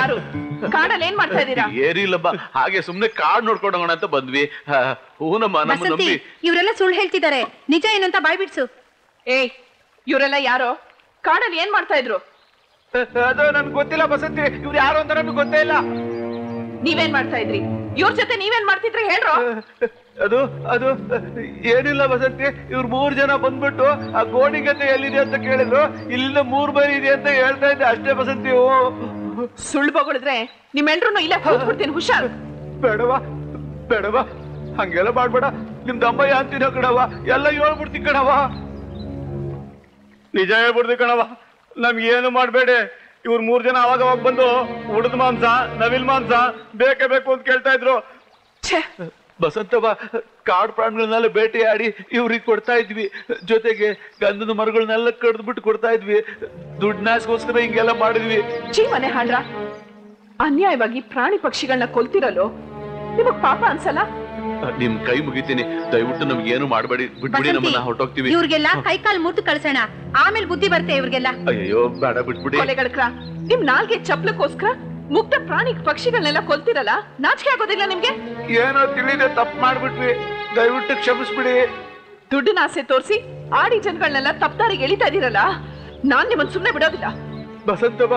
ಯಾರು? ಕಾಡಲ್ಲಿ ಏನ್ ಮಾಡ್ತಾ ಇದೀರಾ? ಏರಿಲ್ಲಮ್ಮ, ಹಾಗೆ ಸುಮ್ನೆ ಕಾಡ್ ನೋಡ್ಕೊಂಡೋಗೋಣ ಅಂತ ಬಂದ್ವಿ. ಇವರೆಲ್ಲ ಸುಳ್ಳು ಹೇಳ್ತಿದ್ದಾರೆ, ನಿಜ ಏನು ಅಂತ ಬಾಯ್ ಬಿಡ್ಸು. ಏಯ್, ಇವರೆಲ್ಲ ಯಾರೋ? ಕಾಡಲ್ಲಿ ಏನ್ ಮಾಡ್ತಾ ಇದ್ರು? ಅದು ನನ್ಗೆ ಗೊತ್ತಿಲ್ಲ ಬಸಂತಿ, ಇವ್ರು ಯಾರು ಅಂತ ನನ್ಗೆ ಗೊತ್ತೇ ಇಲ್ಲ. ನೀವೇನ್ ಮಾಡ್ತಾ ಇದ್ರಿ? ಇವ್ರ ಜೊತೆ ನೀವೇನ್ ಮಾಡ್ತಿದ್ರಿ ಹೇಳ್ರೋ? ಅದು ಅದು ಏನಿಲ್ಲ ಬಸಂತಿ, ಇವ್ರು 3 ಜನ ಬಂದ್ಬಿಟ್ಟು ಆ ಗೋಣಿಗತೆ ಎಲ್ಲಿದೆ ಅಂತ ಕೇಳಿದ್ರು. ಇಲ್ಲಿಂದ 3 ಮೈಲಿ ಇದೆ ಅಂತ ಹೇಳ್ತಾ ಇದ್ದೆ ಅಷ್ಟೇ ಬಸಂತಿ. ಸುಳ್ಳು ಬಗಳಿದ್ರೆ ನಿಮ್ಮೆಲ್ರೂ ಇಲ್ಲೇ ಹೋಗ್ಬಿಡ್ತೀನಿ, ಹುಷಾರು. ಬೇಡವಾ ಬೇಡವಾ, ಹಂಗೆಲ್ಲ ಮಾಡ್ಬೇಡ. ನಿಮ್ದು ಅಮ್ಮಯ್ಯ ಅಂತಿನ ಕಣವ, ಎಲ್ಲ ಹೇಳ್ಬಿಡ್ತೀನಿ ಕಣವ. ನಿಜ ಹೇಳ್ಬಿಡ್ದು ಕಣವ, ನಮ್ಗೇನು ಮಾಡ್ಬೇಡಿ. ಇವ್ರು 3 ಜನ ಅವಾಗ ಬಂದು ಉಡದ್ ಮಾಂಸ ನವಿಲ್ ಮಾಂಸ ಬೇಕೇ ಬೇಕು ಅಂತ ಕೇಳ್ತಾ ಇದ್ರು. ಬಸಂತವ, ಕಾಡು ಪ್ರಾಣಿಗಳನ್ನೆಲ್ಲ ಬೇಟೆಯಾಡಿ ಇವ್ರಿಗೆ ಕೊಡ್ತಾ ಇದ್ವಿ, ಜೊತೆಗೆ ಗಂಧದ ಮರಗಳನ್ನೆಲ್ಲ ಕಡ್ದು ಬಿಟ್ಟು ಕೊಡ್ತಾ ಇದ್ವಿ. ದುಡ್ನಾಸ್ಗೋಸ್ಕರ ಹಿಂಗೆಲ್ಲ ಮಾಡಿದ್ವಿ. ಜೀವನೆ ಹಾಂಡ್ರ, ಅನ್ಯಾಯವಾಗಿ ಪ್ರಾಣಿ ಪಕ್ಷಿಗಳನ್ನ ಕೊಲ್ತಿರಲ್ಲೋ, ನಿಮಗ್ ಪಾಪ ಅನ್ಸಲ್ಲ? ನಿಮ್ ಕೈ ಮುಗಿತೀನಿ, ದಯವಿಟ್ಟು ನಮ್ಗೆ ಏನು ಮಾಡಬೇಡಿ, ಬಿಟ್ಬಿಡಿ, ನಮ್ಮನ್ನ ಹೊರಟೋಗ್ತೀವಿ. ಇವ್ರಿಗೆಲ್ಲ ಕೈ ಕಾಲ್ ಮುಟ್ಟು ಕಳ್ಸೋಣ, ಆಮೇಲೆ ಬುದ್ಧಿ ಬರ್ತೇವೆ ಇವ್ರಿಗೆಲ್ಲ. ಅಯ್ಯೋ ಬೇಡ, ಬಿಟ್ಬಿಡಿ. ನಿಮ್ ನಾಲ್ಗೆ ಚಪ್ಲಕ್ಕೋಸ್ಕರ ಮುಕ್ತ ಪ್ರಾಣಿ ಪಕ್ಷಿಗಳನ್ನೆಲ್ಲ ಕೊಲ್ತಿರಲ್ಲ, ನಾಚಿಕೆ ಆಗೋದಿಲ್ಲ ನಿಮ್ಗೆ? ಏನೋ ತಿಳಿದೆ ತಪ್ಪು ಮಾಡ್ಬಿಟ್ವಿ, ದಯವಿಟ್ಟು ಕ್ಷಮಿಸ್ಬಿಡಿ. ದುಡ್ಡಿನ ಆಸೆ ತೋರಿಸಿ ಆಡಿ ಜನಗಳನ್ನೆಲ್ಲ ತಪ್ಪಾರಿಗೆ ಎಳಿತಾ ಇದೀರಲ್ಲ, ನಾನ್ ನಿಮ್ಮನ್ ಸುಮ್ನೆ ಬಿಡೋದಿಲ್ಲ. ಬಸಂತವ,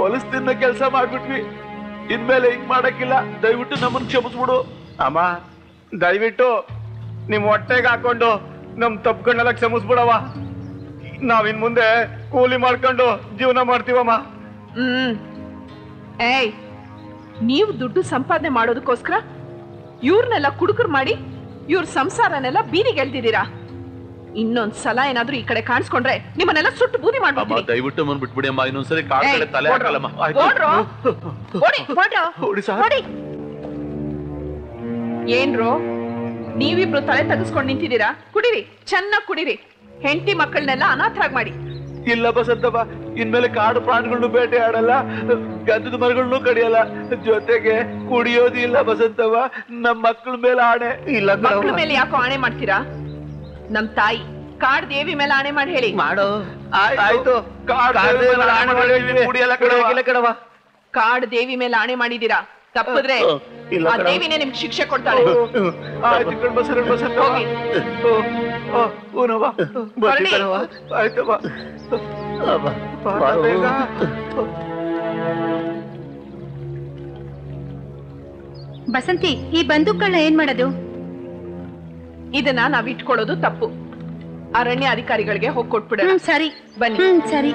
ಪೊಲೀಸ್ ತಿನ್ನ ಕೆಲಸ ಮಾಡ್ಬಿಟ್ವಿ, ಇನ್ಮೇಲೆ ಹಿಂಗ್ ಮಾಡಕ್ಕಿಲ್ಲ, ದಯವಿಟ್ಟು ನಮ್ಮನ್ ಕ್ಷಮಿಸ್ಬಿಡು. ಅಮ್ಮ, ದಯವಿಟ್ಟು ನಿಮ್ ಹೊಟ್ಟೆಗೆ ಹಾಕೊಂಡು ನಮ್ ತಪ್ಪುಗಳನ್ನೆಲ್ಲ ಕ್ಷಮಿಸ್ಬಿಡವ. ನಾವಿನ್ ಮುಂದೆ ಕೂಲಿ ಮಾಡ್ಕೊಂಡು ಜೀವನ ಮಾಡ್ತೀವಮ್ಮ. ಏಯ್, ನೀವು ದುಡ್ಡು ಸಂಪಾದನೆ ಮಾಡೋದಕ್ಕೋಸ್ಕರ ಇವ್ರನ್ನೆಲ್ಲ ಕುಡುಕರು ಮಾಡಿ ಇವ್ರ ಸಂಸಾರನೆಲ್ಲ ಬೀದಿಗೆಳ್ದಿದ್ದೀರಾ. ಇನ್ನೊಂದು ಸಲ ಏನಾದರೂ ಈ ಕಡೆ ಕಾಣಿಸ್ಕೊಂಡ್ರೆ ನಿಮ್ಮನ್ನೆಲ್ಲ ಸುಟ್ಟು ಬೂದಿ ಮಾಡ್ಬಿಡ್ತೀನಿ. ದಯವಿಟ್ಟು ಬಂದ್ಬಿಟ್ಬಿಡಿ ಅಮ್ಮ, ಇನ್ನೊಂದು ಸರಿ ಕಾಲ್ ಕಡೆ ತಲೆ ಹಾಕಲಮ್ಮ. ಏನ್ರೋ ನೀವಿಬ್ರು ತಲೆ ತಗಸ್ಕೊಂಡು ನಿಂತಿದ್ದೀರಾ? ಕುಡಿರಿ, ಚೆನ್ನಾಗಿ ಕುಡಿರಿ, ಹೆಂಡತಿ ಮಕ್ಕಳನ್ನೆಲ್ಲ ಅನಾಥರಾಗಿ ಮಾಡಿ. ಇಲ್ಲ ಬಸಂತಪ್ಪ, ಇನ್ಮೇಲೆ ಕಾಡು ಪ್ರಾಣಿಗಳನ್ನು ಬೇಟೆ ಆಡಲ್ಲ, ಗದ್ದದ ಮರಗಳನ್ನು ಕಡಿಯಲ್ಲ, ಜೊತೆಗೆ ಕುಡಿಯೋದು ಇಲ್ಲ ಬಸಂತವ್ವ. ನಮ್ಮ ಮಕ್ಕಳ ಮೇಲೆ ಆಣೆ ಇಲ್ಲ. ಮಕ್ಕಳ ಮೇಲೆ ಯಾಕೋ ಆಣೆ ಮಾಡ್ತೀರಾ? ನಮ್ ತಾಯಿ ಕಾಡ್ ದೇವಿ ಮೇಲೆ ಆಣೆ ಮಾಡಿ ಹೇಳಿ ಮಾಡೋ. ಆಯ್ತು, ಕಾಡ್ ದೇವಿ ಮೇಲೆ ಆಣೆ ಮಾಡಿದೀರಾ, ತಪ್ಪಿದ್ರೆ ಆ ದೇವಿನೇ ನಿಮ್ಗೆ ಶಿಕ್ಷೆ ಕೊಡ್ತಾಳೆ. ಬಸಂತಿ, ಈ ಬಂದೂಕನ್ನ ಏನ್ ಮಾಡೋದು? ಇದನ್ನ ನಾವ್ ಇಟ್ಕೊಳ್ಳೋದು ತಪ್ಪು. ಅರಣ್ಯ ಅಧಿಕಾರಿಗಳಿಗೆ ಹೋಗಿ ಕೊಟ್ಬಿಡೋಣ. ಸರಿ ಬನ್ನಿ. ಸರಿ.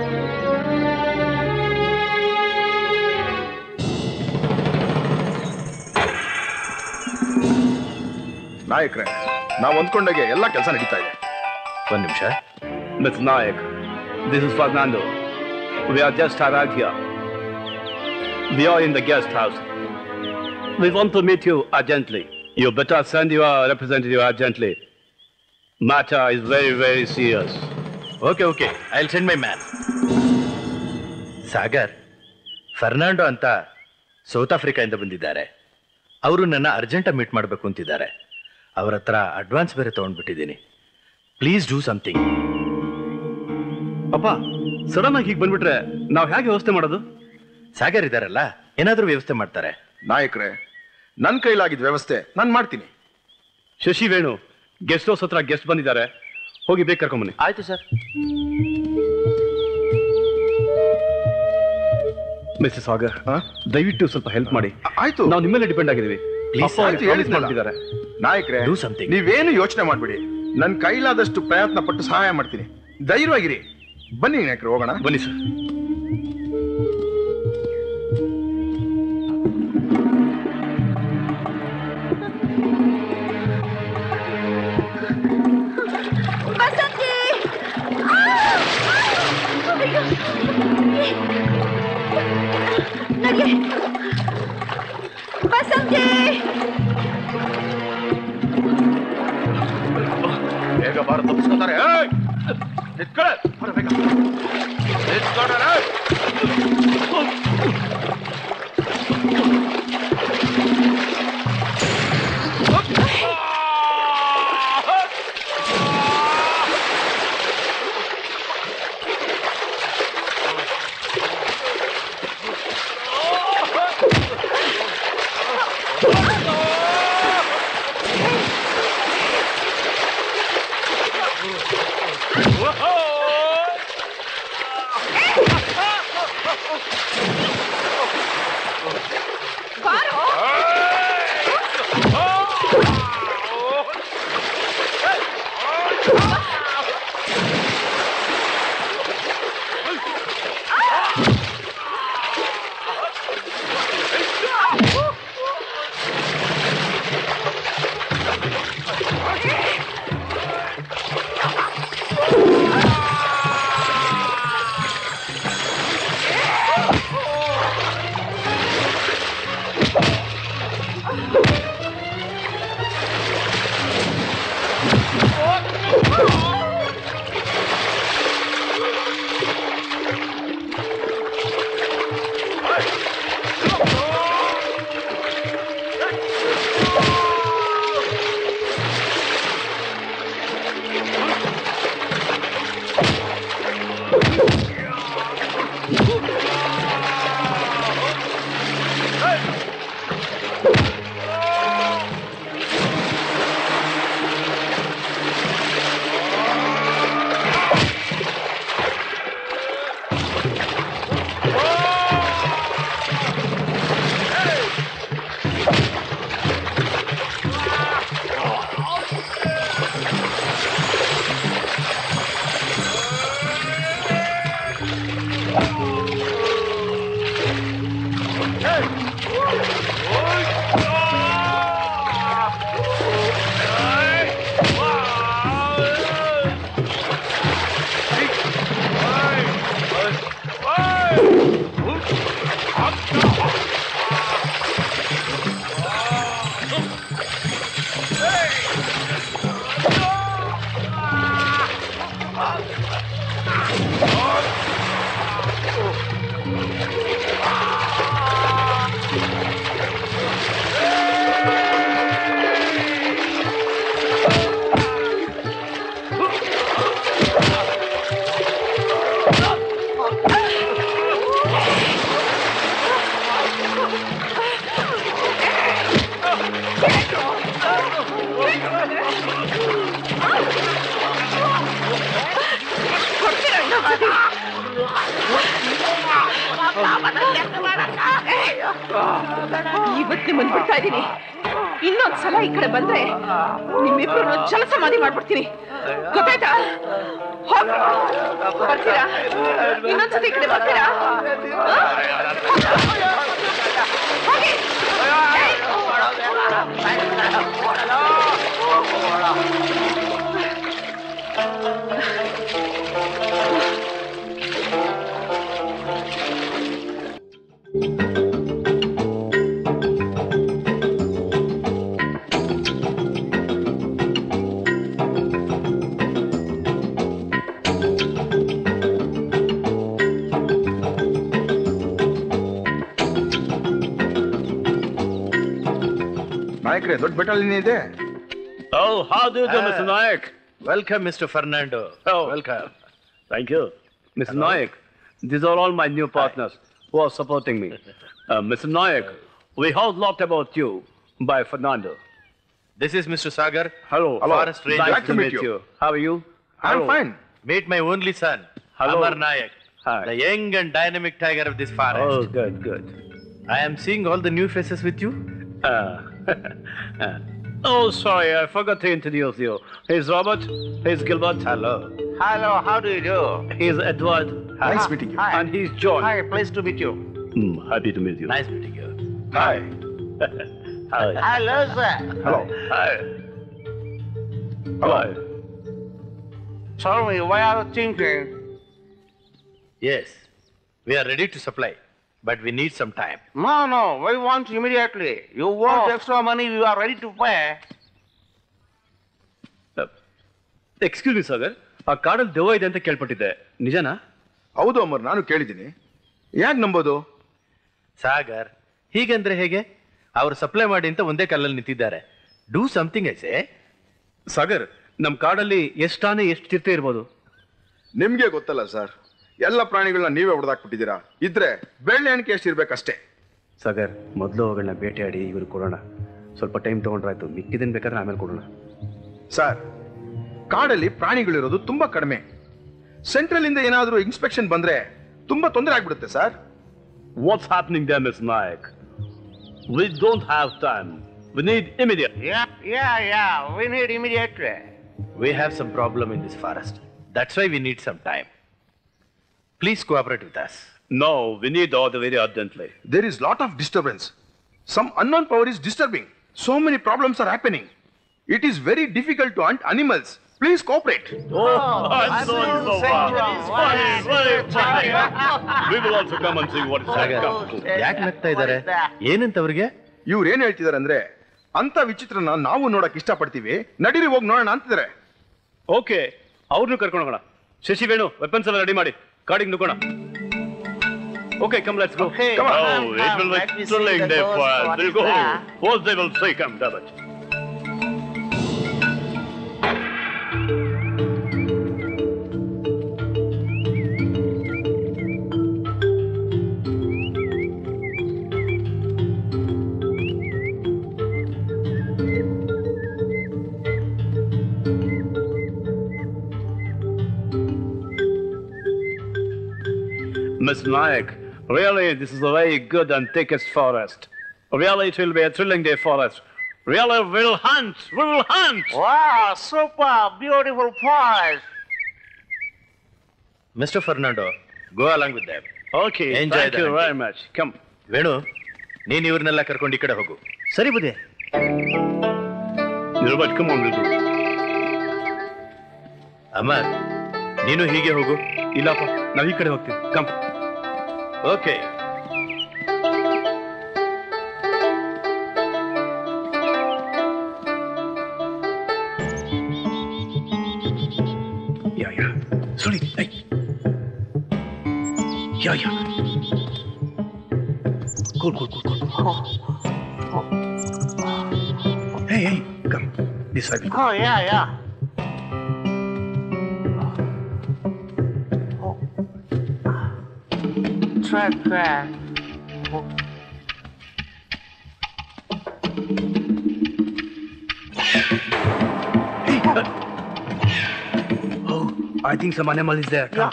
ನಾಯಕರೇ, ನಾವು ಅಂದ್ಕೊಂಡಾಗೆ ಎಲ್ಲ ಕೆಲಸ ನಡೀತಾ ಇದೆ. ಒಂದ್ ನಿಮಿಷ. Miss Nayak, this is Fernando. We are just arrived here. We are in the guest house. We want to meet you urgently. You better send your representative urgently. Matter is very serious. Okay, I'll send my man. Sagar, Fernando anta South Africa inda bandidare. Avaru nanna urgent meet madbeku antidare. Avaratra advance bere tagond bittidini. Please do something. Appa, suddenly hige bandibitre nav hage vyavasthe madodu? Sagar idaralla enadru vyavasthe martare. Nayakare, ನನ್ನ ಕೈಲಾಗಿದ್ದ ವ್ಯವಸ್ಥೆ ನಾನು ಮಾಡ್ತೀನಿ. Shashi, Venu guest house ಹತ್ರ guest ಬಂದಿದ್ದಾರೆ, ಹೋಗಿ ಬೇಗ ಕರ್ಕೊಂಬನ್ನಿ. ಆಯ್ತು sir. Mister Sagar, ದಯವಿಟ್ಟು ಸ್ವಲ್ಪ ಹೆಲ್ಪ್ ಮಾಡಿ. ಆಯ್ತು, ನಾವು ನಿಮ್ಮೆಲ್ಲ ಡಿಪೆಂಡ್ ಆಗಿದ್ದೀವಿ. ನಾಯಕರೇ, ನೀವೇನು ಯೋಚನೆ ಮಾಡ್ಬಿಡಿ, ನನ್ನ ಕೈಲಾದಷ್ಟು ಪ್ರಯತ್ನ ಪಟ್ಟು ಸಹಾಯ ಮಾಡ್ತೀನಿ. ಧೈರ್ಯವಾಗಿರಿ. ಬನ್ನಿ ನಾಯಕರು, ಹೋಗೋಣ. ಬನ್ನಿ ಸರ್. ಬಸಂತಿ, ಬೇಗ ಬಾರ, ತಪ್ಪಿಸ್ಕೊತಾರೆ. Oh, how do you do, Mr. Nayak? Welcome, Mr. Fernando. Oh, welcome. Thank you. Mr. Nayak, these are all my new partners who are supporting me. Mr. Nayak, we heard a lot about you by Fernando. This is Mr. Sagar. Hello. Forest Ranger. Nice to meet you. How are you? Hello. I'm fine. Meet my only son, Amar Nayak. Hi. The young and dynamic tiger of this forest. Oh, good, good. I am seeing all the new faces with you. Oh, sorry, I forgot to introduce you. He's Robert, he's Gilbert. Hello. Hello, how do you do? He's Edward. Hi. Nice meeting you. Hi. And he's John. Hi, pleased to meet you. Happy to meet you. Nice meeting you. Hi. Hi. Hello, sir. Hello. Hi. Hello. Sorry, why are you thinking? Yes, we are ready to supply. But we need some time. No, no, we want immediately. You want extra money, you are ready to pay. Excuse me, Sagar. A card of Deva idante kelpattide. Nijana? Haudu Amar, nanu kelidini. Yage nambodu? Sagar, hegendre hege? Avaru supply maadi anta onde kallalli nittiddare. Do something I say. Sagar, nam card alli eshtane eshtu tirthe irbodu. Nimge gottalla sir. ಎಲ್ಲ ಪ್ರಾಣಿಗಳನ್ನ ನೀವೇ ಹೊಡೆದಾಕ್ಬಿಟ್ಟಿದ್ದೀರಾ ಇದ್ರೆ ಬೆಳ್ಳೆ ಹಣ್ಣು ಕೇಷ್ಟಿರ್ಬೇಕಷ್ಟೇ ಸಾಗರ್ ಮೊದಲು ಅವುಗಳನ್ನ ಬೇಟೆಯಾಡಿ ಇವರು ಕೊಡೋಣ ಸ್ವಲ್ಪ ಟೈಮ್ ತಗೊಂಡ್ರಾಯ್ತು ಮಿಕ್ಕಿದನ್ ಬೇಕಾದ್ರೆ ಆಮೇಲೆ ಕೊಡೋಣ ಸರ್ ಕಾಡಲ್ಲಿ ಪ್ರಾಣಿಗಳಿರೋದು ತುಂಬ ಕಡಿಮೆ ಸೆಂಟ್ರಲ್ ಇಂದ ಏನಾದರೂ ಇನ್ಸ್ಪೆಕ್ಷನ್ ಬಂದ್ರೆ ತುಂಬಾ ತೊಂದರೆ ಆಗ್ಬಿಡುತ್ತೆ sir what's happening there Miss Nayak we don't have time we need immediate yeah yeah yeah we need immediate we have some problem in this forest that's why we need some time Please cooperate with us. No, we need order very urgently. There is lot of disturbance. Some unknown power is disturbing. So many problems are happening. It is very difficult to hunt animals. Please cooperate. Oh, I'm so sorry. We will also come and see what is happening. ಯಾಕೆ ನಗ್ತಾ ಇದ್ದಾರೆ ಏನಂತ ಅವರಿಗೆ ಇವ್ರು ಏನು ಹೇಳ್ತಿದ್ದಾರೆ ಅಂದ್ರೆ ಅಂತ ವಿಚಿತ್ರನ ನಾವು ನೋಡಕ್ಕೆ ಇಷ್ಟಪಡ್ತೀವಿ ನಡೀರಿ ಹೋಗಿ ನೋಡೋಣ ಅಂತಿದ್ದಾರೆ ಓಕೆ ಅವ್ರನ್ನೂ ಕರ್ಕೊಂಡು ಹೋಗೋಣ ಶಶಿ ವೇಣು ವೆಪನ್ಸ್ ಎಲ್ಲ ರೆಡಿ ಮಾಡಿ Carding Nukona. Okay, come, let's go. Okay. Come on. Oh, it will be thrilling day for us. We'll go. What they will say, come, Dabat. Mr. Nayak, really, this is a very good and thickest forest. Really, it will be a thrilling day for us. Really, we'll hunt. We will hunt. Wow, super, beautiful forest. Mr. Fernando, go along with them. Okay, enjoy thank you hunting. Very much. Come. Venu, neen ivrnella karkondi ikkade hogu. Sari budhe. Robert, come on, we'll go. Amar, neenu hige hogu. Illappa, navu ikkade hogteve. Come. Okay. Yeah. Sorry. Hey. Yeah. Cool. Hey. Come. This way. Oh, yeah. Crack. Oh. Hey. Oh, I think some animal is there. Yeah.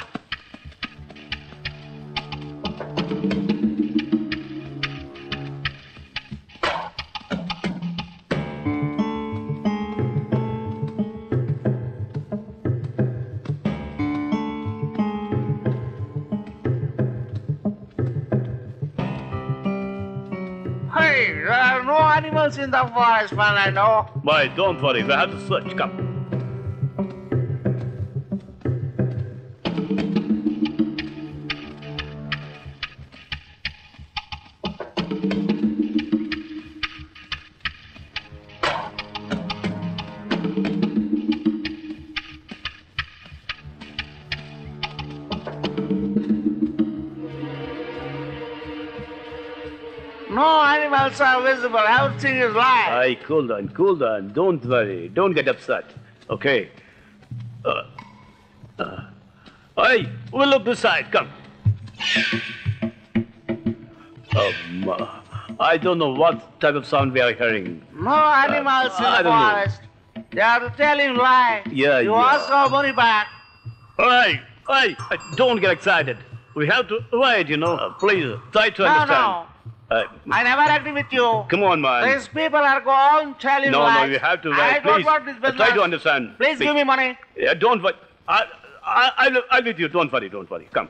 animals in the forest, man, I know. Boy, don't worry. We have to search. Come. Are visible. Everything is live. Aye, cool down. Don't worry. Don't get upset. Okay. Aye, we'll look this side. Come. I don't know what type of sound we are hearing. No animals in the forest. Know. They are telling lie. Yeah, you also worry back. Aye. Don't get excited. We have to wait, you know. Please, try to understand. No. I never agree with you. Come on, man. These people are going telling you. No, you have to write. Please, try to understand. Please give me money. Yeah, don't worry. I'll with you. Don't worry. Come.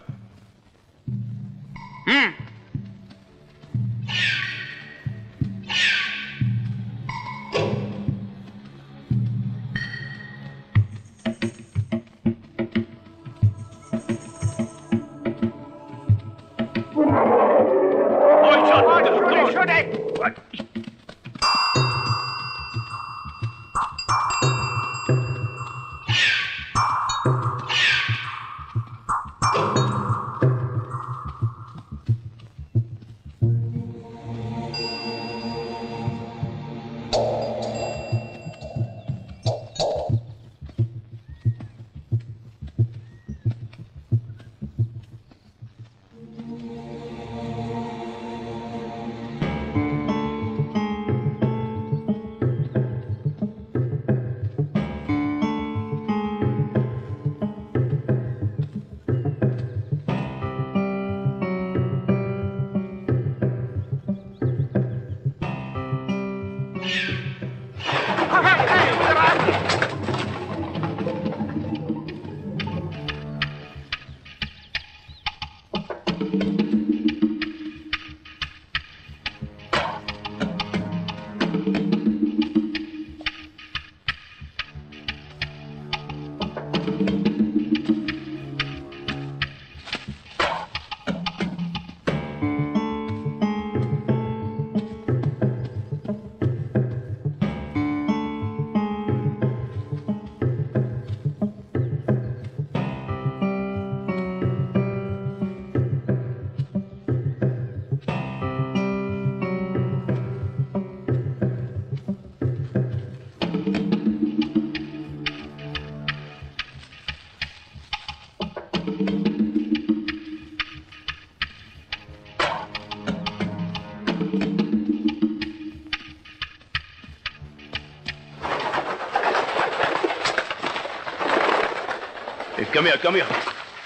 Come here.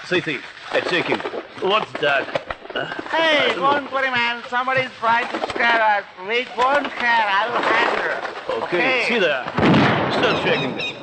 See. Check him. What's that? Hey, don't worry, man. Somebody's trying to scare us. We won't care. I'll handle her. Okay. See there. Start shaking them.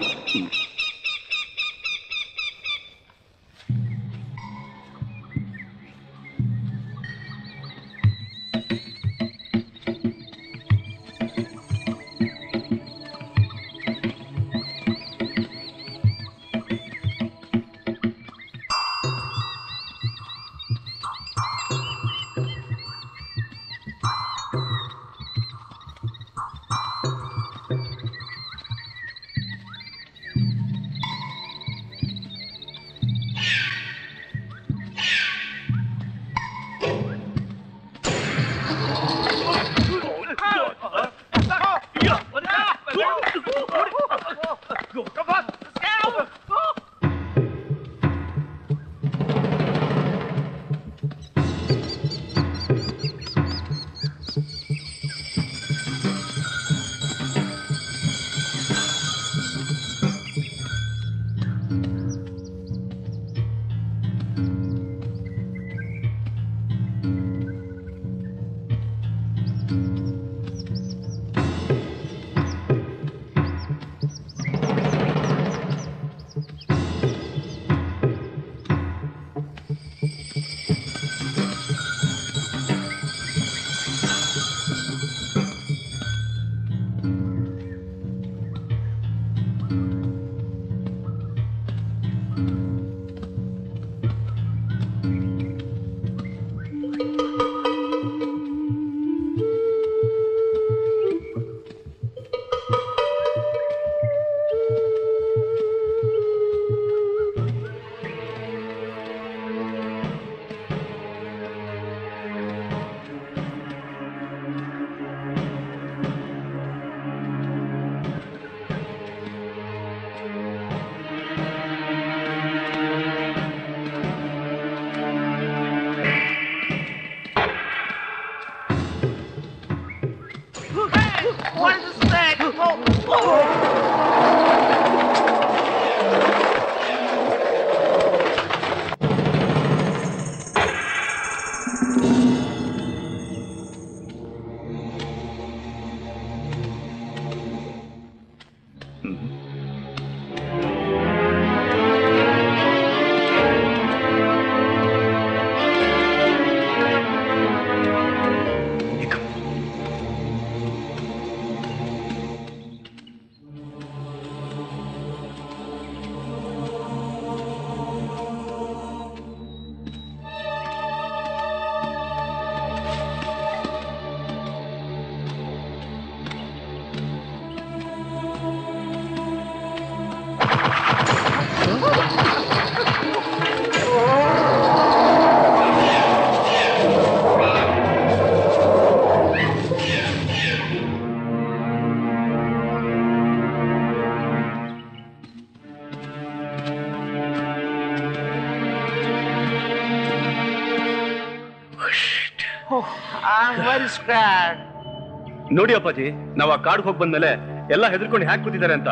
ನೋಡಿ ಅಪ್ಪಾಜಿ, ನಾವು ಆ ಕಾಡ್ ಹೋಗಿ ಬಂದ್ಮೇಲೆ ಎಲ್ಲ ಹೆದರ್ಕೊಂಡು hack ಕೂತಿದ್ದಾರೆ ಅಂತ.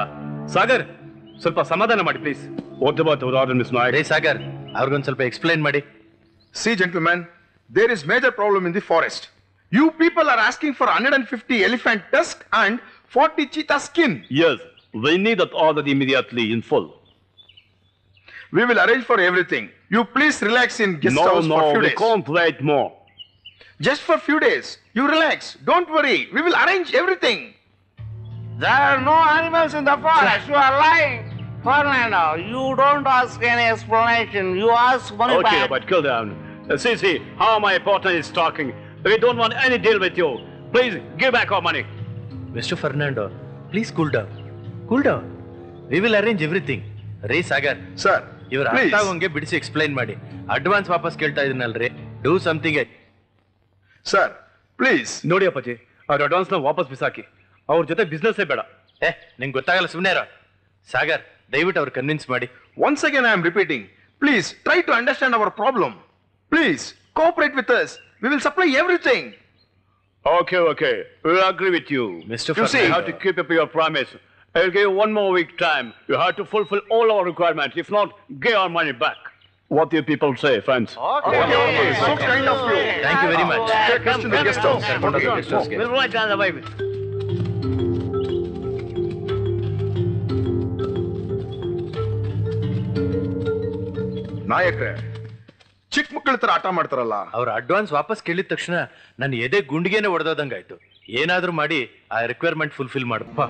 ಸಾಗರ್ ಸ್ವಲ್ಪ ಸಮಾಧಾನ ಮಾಡಿ ಪ್ಲೀಸ್. ಸಾಗರ್ ಅವ್ರಿಗೊಂದು ಸ್ವಲ್ಪ ಎಕ್ಸ್ಪ್ಲೈನ್ ಮಾಡಿ. See gentlemen, there is major problem in the forest. You people are asking for 150 elephant tusk and 40 cheetah skin. Yes, we need that order immediately in full. We will arrange for everything. You please relax in guest house for few days. Can't wait more. Just for few days, you relax. Don't worry. We will arrange everything. There are no animals in the forest. You are lying. Fernando, you don't ask any explanation. You ask money back. Okay, but cool down. See how my partner is talking. We don't want any deal with you. Please give back our money. Mr. Fernando, please cool down. Cool down. We will arrange everything. Ray Sagar. Sir, you are asking me to explain. Advance vapas kelta idinalre. Do something. Sir please ನೋಡಿ ಅಪ್ಪಾಜಿ, ಅವ್ರ advance ನ ವಾಪಸ್ ಬಿಸಾಕಿ. ಅವ್ರ ಜೊತೆ business ಬೇಡ. ನಿಂಗೆ ಗೊತ್ತಾಗಲ್ಲ, ಸುಮ್ಮನೆ ಇರೋ. ಸಾಗರ್ ದಯವಿಟ್ಟು ಅವ್ರು ಕನ್ವಿನ್ಸ್ ಮಾಡಿ. Once again I am repeating, please try to understand our problem. Please cooperate with us. We will supply everything. Okay okay, we will agree with you mister. You see how to keep up your promise. I will give you one more week time. You have to fulfil all our requirements. If not, give our money back. What do you people say, friends? Okay. Okay. So kind of you. Thank you very much. Take us to the guest house. We'll right down the way. ನಾಯಕರೇ, ಚಿಕ್ಕ ಮಕ್ಕಳ ತರ ಆಟ ಮಾಡ್ತಾರಲ್ಲ, ಅವ್ರ advance ವಾಪಸ್ ಕೇಳಿದ ತಕ್ಷಣ ನನ್ನ ಎದೆ ಗುಂಡಿಗೆನೆ ಹೊಡೆದಂಗಾಯ್ತು. ಏನಾದರೂ ಮಾಡಿ ಆ ರಿಕ್ವೈರ್ಮೆಂಟ್ ಫುಲ್ಫಿಲ್ ಮಾಡಪ್ಪ.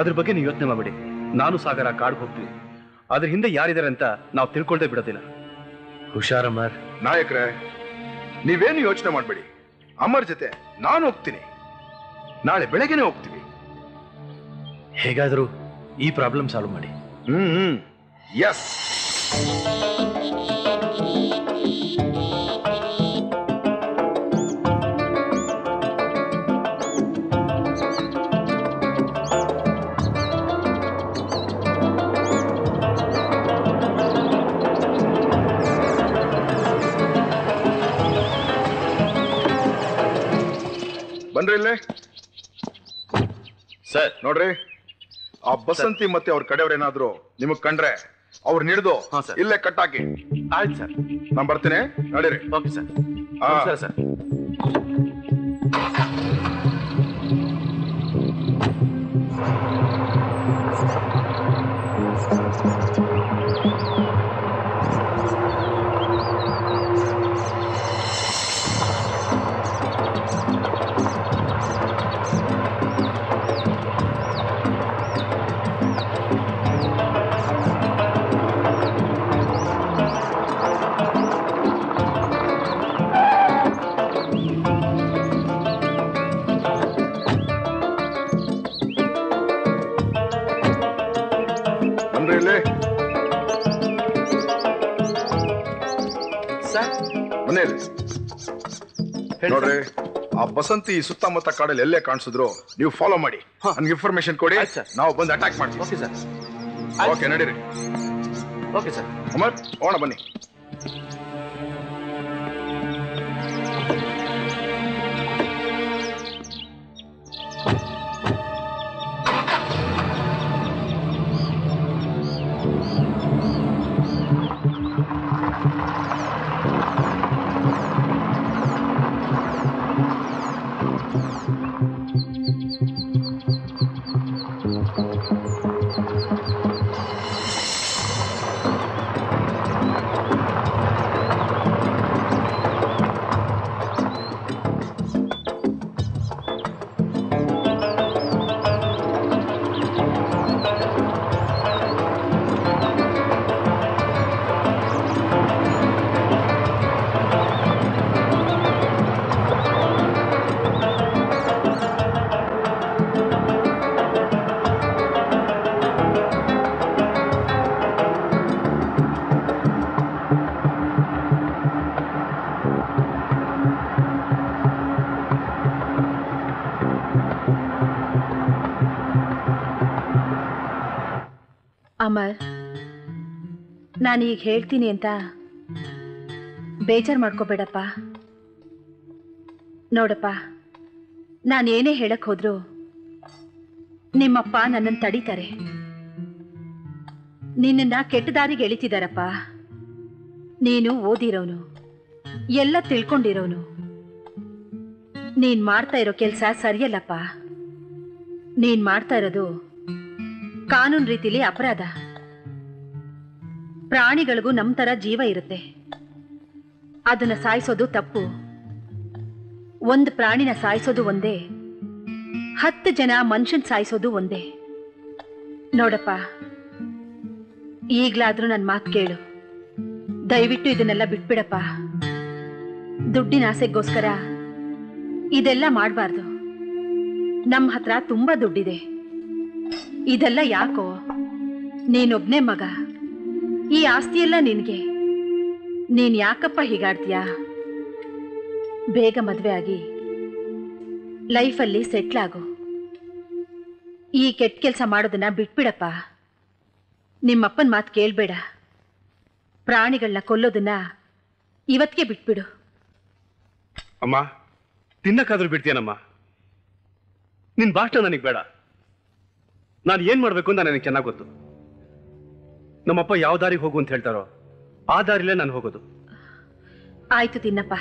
ಅದ್ರ ಬಗ್ಗೆ ನೀವು ಯೋಚನೆ ಮಾಡಿ. ನಾನು ಸಾಗರ ಕಾಡ್ಗೆ ಹೋಗ್ತೀನಿ. ಅದ್ರ ಹಿಂದೆ ಯಾರಿದ್ದಾರೆ ಅಂತ ನಾವು ತಿಳ್ಕೊಳ್ತೇ ಬಿಡೋದಿಲ್ಲ. ಹುಷಾರಮರ್. ನಾಯಕರೇ, ನೀವೇನು ಯೋಚನೆ ಮಾಡಬೇಡಿ. ಅಮರ್ ಜೊತೆ ನಾನು ಹೋಗ್ತೀನಿ. ನಾಳೆ ಬೆಳಗ್ಗೆನೆ ಹೋಗ್ತೀವಿ. ಹೇಗಾದರೂ ಈ ಪ್ರಾಬ್ಲಮ್ ಸಾಲ್ವ್ ಮಾಡಿ. ಎಸ್. ಬಂದ್ರಿಲ್ಲೇ ಸರ್, ನೋಡ್ರಿ ಆ ಬಸಂತಿ ಮತ್ತೆ ಅವ್ರ ಕಡೆಯವ್ರೇನಾದ್ರು ನಿಮಗ್ ಕಂಡ್ರೆ ಅವ್ರು ನಿಡ್ದು ಇಲ್ಲೇ ಕಟ್ಟಾಕಿ. ಆಯ್ತು ಸರ್, ನಾನು ಬರ್ತೀನಿ. ನೋಡಿರಿ. Okay sir. ಸರ್ ಸರ್ ನೋಡ್ರಿ, ಆ ಬಸಂತಿ ಸುತ್ತಮುತ್ತ ಕಾಡಲ್ಲಿ ಎಲ್ಲೇ ಕಾಣಿಸಿದ್ರು ನೀವು ಫಾಲೋ ಮಾಡಿ. ನನ್ಗೆ ಇನ್ಫಾರ್ಮೇಶನ್ ಕೊಡಿ, ನಾವು ಬಂದು ಅಟ್ಯಾಕ್ ಮಾಡ್ತೀವಿ. Okay sir. ಓಕೆ, ನಡೀರಿ. Okay sir. ಅಮರ್, ಹೋಗೋಣ ಬನ್ನಿ. ಅಮರ್, ನಾನೀಗ ಹೇಳ್ತೀನಿ ಅಂತ ಬೇಜಾರು ಮಾಡ್ಕೋಬೇಡಪ್ಪ. ನೋಡಪ್ಪ, ನಾನೇನೇ ಹೇಳಕ್ ಹೋದ್ರು ನಿಮ್ಮಪ್ಪ ನನ್ನನ್ನು ತಡೀತಾರೆ. ನಿನ್ನ ಕೆಟ್ಟದಾರಿಗೆ ಎಳಿತಿದಾರಪ್ಪ. ನೀನು ಓದಿರೋನು, ಎಲ್ಲ ತಿಳ್ಕೊಂಡಿರೋನು. ನೀನ್ ಮಾಡ್ತಾ ಇರೋ ಕೆಲಸ ಸರಿಯಲ್ಲಪ್ಪ. ನೀನ್ ಮಾಡ್ತಾ ಇರೋದು ಕಾನೂನು ರೀತಿಲಿ ಅಪರಾಧ. ಪ್ರಾಣಿಗಳಿಗೂ ನಮ್ಮ ತರ ಜೀವ ಇರುತ್ತೆ, ಅದನ್ನ ಸಾಯಿಸೋದು ತಪ್ಪು. ಒಂದು ಪ್ರಾಣಿನ ಸಾಯಿಸೋದು ಒಂದೇ, 10 ಜನ ಮನುಷ್ಯನ್ ಸಾಯಿಸೋದು ಒಂದೇ. ನೋಡಪ್ಪ, ಈಗ್ಲಾದ್ರೂ ನನ್ನ ಮಾತು ಕೇಳು. ದಯವಿಟ್ಟು ಇದನ್ನೆಲ್ಲ ಬಿಟ್ಬಿಡಪ್ಪ. ದುಡ್ಡಿನ ಆಸೆಗೋಸ್ಕರ ಇದೆಲ್ಲ ಮಾಡಬಾರ್ದು. ನಮ್ಮ ಹತ್ರ ತುಂಬಾ ದುಡ್ಡಿದೆ. ಇದೆಲ್ಲ ಯಾಕೋ, ನೀನೊಬ್ನೇ ಮಗ, ಈ ಆಸ್ತಿಯೆಲ್ಲ ನಿನಗೆ. ನೀನ್ ಯಾಕಪ್ಪ ಹೀಗಾಡ್ತೀಯಾ? ಬೇಗ ಮದುವೆ ಆಗಿ ಲೈಫಲ್ಲಿ ಸೆಟ್ಲಾಗು. ಈ ಕೆಟ್ಟ ಕೆಲಸ ಮಾಡೋದನ್ನ ಬಿಟ್ಬಿಡಪ್ಪ. ನಿಮ್ಮಪ್ಪನ ಮಾತು ಕೇಳಬೇಡ. ಪ್ರಾಣಿಗಳನ್ನ ಕೊಲ್ಲೋದನ್ನ ಇವತ್ತಿಗೆ ಬಿಟ್ಬಿಡು. ಅಮ್ಮ, ತಿನ್ನಕ್ಕಾದ್ರೂ ಬಿಡ್ತೀಯನಮ್ಮ? ನಿನ್ನ ಭಾಷಣ ನನಗೆ ಬೇಡ. ನಾನು ಏನು ಮಾಡಬೇಕು ಅಂತ ನನಗೆ ಚೆನ್ನಾಗಿ ಗೊತ್ತು. ನಮ್ಮಪ್ಪ ಯಾವ ದಾರಿಗೆ ಹೋಗು ಅಂತ ಹೇಳ್ತಾರೋ ಆ ದಾರಿಲೇ ನಾನು ಹೋಗೋದು. ಆಯ್ತು, ತಿನ್ನಪ್ಪ.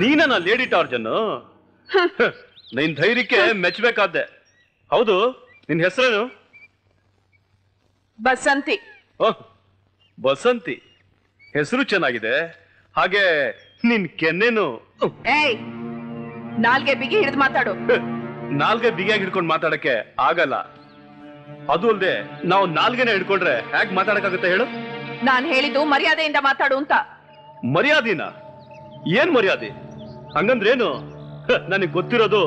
ನೀನ ಲೇಡಿ ಟಾರ್ಜನ್, ನಿನ್ ಧೈರ್ಯಕ್ಕೆ ಮೆಚ್ಚಬೇಕಾದ್ದೆ. ಹೌದು, ನಿನ್ ಹೆಸರೇನು? ಬಸಂತಿ. ಬಸಂತಿ ಹೆಸರು ಚೆನ್ನಾಗಿದೆ. ಹಾಗೆ ನಿನ್ ಕೆನ್ನೇನು? ನಾಲ್ಗೆ ಬಿಗಿ ಹಿಡಿದು ಮಾತಾಡು. ನಾಲ್ಗೆ ಬಿಗಿಯಾಗಿ ಹಿಡ್ಕೊಂಡು ಮಾತಾಡಕ್ಕೆ ಆಗಲ್ಲ. ಅದು ಅಲ್ದೆ ನಾವು ನಾಲ್ಗೆನ ಹಿಡ್ಕೊಂಡ್ರೆ ಹೇಗ್ ಮಾತಾಡಕ್ಕಾಗತ್ತೆ ಹೇಳು? ನಾನ್ ಹೇಳಿದ್ದು ಮರ್ಯಾದೆಯಿಂದ ಮಾತಾಡು ಅಂತ. ಮರ್ಯಾದಿನ? ಏನ್ ಮರ್ಯಾದೆ? ಹಂಗಂದ್ರೇನು? ನನಗೆ ಗೊತ್ತಿರೋದು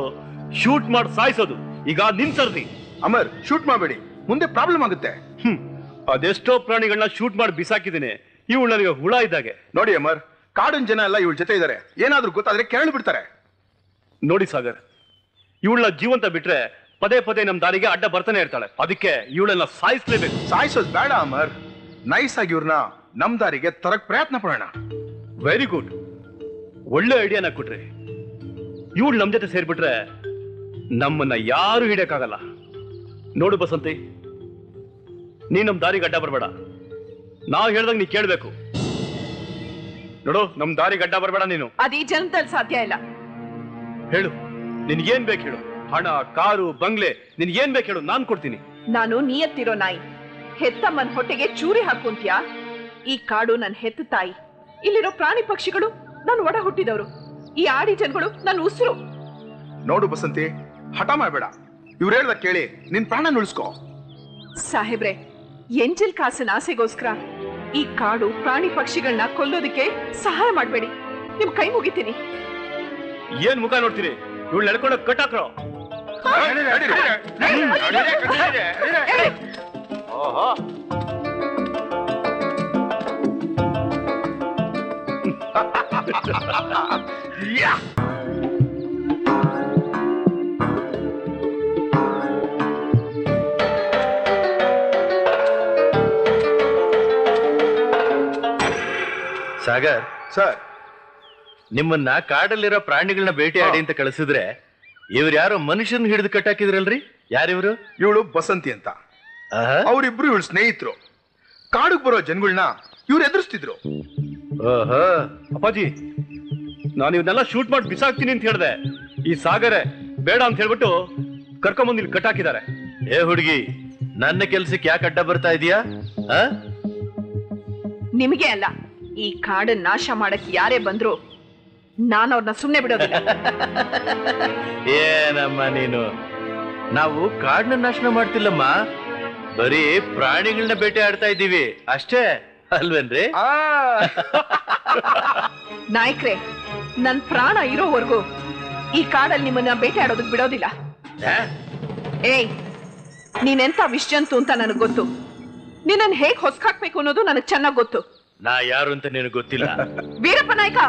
ಶೂಟ್ ಮಾಡಿ ಸಾಯಿಸೋದು. ಈಗ ನಿನ್ ಸರ್ದಿ. ಅಮರ್, ಶೂಟ್ ಮಾಡಬೇಡಿ, ಮುಂದೆ ಪ್ರಾಬ್ಲಮ್ ಆಗುತ್ತೆ. ಅದೆಷ್ಟೋ ಪ್ರಾಣಿಗಳನ್ನ ಶೂಟ್ ಮಾಡಿ ಬಿಸಾಕಿದ್ದೀನಿ. ಇವಳು ನನಗೆ ಹುಳ ಇದ್ದಾಗೆ. ನೋಡಿ ಅಮರ್, ಕಾಡಿನ ಜನ ಎಲ್ಲ ಇವಳ ಜೊತೆ ಇದ್ದಾರೆ. ಏನಾದ್ರೂ ಗೊತ್ತಾದ್ರೆ ಕೇಳಿ ಬಿಡ್ತಾರೆ. ನೋಡಿ ಸಾಗರ್, ಇವಳನ್ನ ಜೀವಂತ ಬಿಟ್ರೆ ಪದೇ ಪದೇ ನಮ್ಮ ದಾರಿಗೆ ಅಡ್ಡ ಬರ್ತಾನೆ ಇರ್ತಾಳೆ. ಅದಕ್ಕೆ ಇವಳನ್ನ ಸಾಯಿಸ್ಲೇಬೇಕು. ಸಾಯಿಸೋದು ಬೇಡ ಅಮರ್, ನೈಸ್ ಆಗಿ ಇವ್ರನ್ನ ನಮ್ ದಾರಿಗೆ ತರಕ್ ಪ್ರಯತ್ನ ಪಡೋಣ. ವೆರಿ ಗುಡ್, ಒಳ್ಳೆ ಐಡಿಯಾನ ಕೊಟ್ರಿ. ಇವಳು ನಮ್ ಜೊತೆ ಸೇರ್ಬಿಟ್ರೆ ನಮ್ಮನ್ನ ಯಾರು ಹಿಡಿಯಕ್ಕಾಗಲ್ಲ. ನೋಡು ಬಸಂತಿ, ನೀ ನಮ್ ದಾರಿಗೆ ಅಡ್ಡ ಬರಬೇಡ. ನಾವ್ ಹೇಳ್ದಂಗ ನೀ ಕೇಳ್ಬೇಕು. ನೋಡು, ನಮ್ ದಾರಿಗೆ ಅಡ್ಡ ಬರಬೇಡ ನೀನು. ಅದು ಈ ಜನ್ಮದಲ್ಲಿ ಸಾಧ್ಯ ಇಲ್ಲ. ಹೇಳು, ನಿನ್ಗೇನ್ ಬೇಕು ಹೇಳು. ಹಣ, ಕಾರು, ಬಂಗ್ಲೆ, ನಿನ್ಗೇನ್ ಬೇಕು ಹೇಳು, ನಾನ್ ಕೊಡ್ತೀನಿ. ನಾನು ನಿಯತ್ತಿರೋ ನಾಯಿ. ಹೆತ್ತಮ್ಮನ್ ಹೊಟ್ಟೆಗೆ ಚೂರಿ ಹಾಕುಂತ್ಯಾ? ಈ ಕಾಡು ನನ್ ಹೆತ್ತ ತಾಯಿ. ಇಲ್ಲಿರೋ ಪ್ರಾಣಿ ಪಕ್ಷಿಗಳು ನಾನು ಒಡ ಹುಟ್ಟಿದವರು. ಈ ಆಡಿ ಜನಗಳು ನನ್ನ ಉಸಿರು. ನೋಡು ಬಸಂತಿ, ಹಠ ಮಾಡಬೇಡ. ಇವ್ರು ಹೇಳ್ದ ಕೇಳಿ ನಿನ್ ಪ್ರಾಣ ಉಳಿಸ್ಕೋ. ಸಾಹೇಬ್ರೆ, ಎಂಜಲ್ ಕಾಸಿನ ಆಸೆಗೋಸ್ಕರ ಈ ಕಾಡು ಪ್ರಾಣಿ ಪಕ್ಷಿಗಳನ್ನ ಕೊಲ್ಲೋದಕ್ಕೆ ಸಹಾಯ ಮಾಡಬೇಡಿ. ನಿಮ್ ಕೈ ಮುಗಿತೀನಿ. ಏನ್ ಮುಖ ನೋಡ್ತೀರಿ? ಇವ್ಳು ನಡ್ಕೊಂಡ ಕಟ್ಟಾಕ್ರೋ. Yeah. ಸಾಗರ್ ಸರ್, ನಿಮ್ಮನ್ನ ಕಾಡಲ್ಲಿರೋ ಪ್ರಾಣಿಗಳನ್ನ ಬೇಟೆಯಾಡಿ ಅಂತ ಕಳಿಸಿದ್ರೆ ಇವ್ರು ಯಾರೋ ಮನುಷ್ಯನ ಹಿಡಿದು ಕಟ್ಟಾಕಿದ್ರಲ್ರಿ? ಯಾರಿವ್ರು? ಇವಳು ಬಸಂತಿ ಅಂತ. ಅವರಿಬ್ರು ಇವಳು ಸ್ನೇಹಿತರು. ಕಾಡಿಗೆ ಬರೋ ಜನಗಳನ್ನ ಇವ್ರು ಎದುರಿಸ್ತಿದ್ರು. ಅಪ್ಪಾಜಿ, ನಾನು ಇವನ್ನೆಲ್ಲ ಶೂಟ್ ಮಾಡಿ ಬಿಸಾಕ್ತೀನಿ ಅಂತ ಹೇಳಿದೆ. ಈ ಸಾಗರೇ ಬೇಡ ಅಂತ ಹೇಳ್ಬಿಟ್ಟು ಕರ್ಕೊಂಬಂದು ಇಲ್ಲಿ ಕಟ್ಟಾಕಿದ್ದಾರೆ. ಏ ಹುಡುಗಿ, ನನ್ನ ಕೆಲ್ಸಕ್ಕೆ ಯಾಕೆ ಅಡ್ಡ ಬರ್ತಾ ಇದೀಯಾ? ನಿಮಗೆ ಅಲ್ಲ, ಈ ಕಾಡನ್ನ ನಾಶ ಮಾಡಕ್ ಯಾರೇ ಬಂದ್ರು ನಾನು ಅವ್ರನ್ನ ಸುಮ್ನೆ ಬಿಡೋದಿಲ್ಲ. ಏನಮ್ಮ ನೀನು, ನಾವು ಕಾಡನ್ನ ನಾಶನ ಮಾಡ್ತಿಲ್ಲಮ್ಮ, ಬರೀ ಪ್ರಾಣಿಗಳನ್ನ ಬೇಟೆ ಆಡ್ತಾ ಇದ್ದೀವಿ ಅಷ್ಟೇ ಅಲ್ವೇನ್ರಿ? ನಾಯಕ್ರೆ, ನನ್ ಪ್ರಾಣ ಇರೋವರೆಗೂ ಈ ಕಾಡಲ್ಲಿ ನಿಮ್ಮನ್ನ ಬೇಟೆ ಆಡೋದಕ್ ಬಿಡೋದಿಲ್ಲ. ಏಯ್, ನೀನೆಂತ ವಿಷ್ಯಂತು ಅಂತ ನನಗ್ ಗೊತ್ತು. ನಿನ್ನ ಹೇಗ್ ಹೊಸಕಾಕ್ಬೇಕು ಅನ್ನೋದು ನನಗ್ ಚೆನ್ನಾಗ್ ಗೊತ್ತು. ನಾ ಯಾರು ಅಂತ ನಿನಗೆ ಗೊತ್ತಿಲ್ಲ ವೀರಪ್ಪ ನಾಯ್ಕ.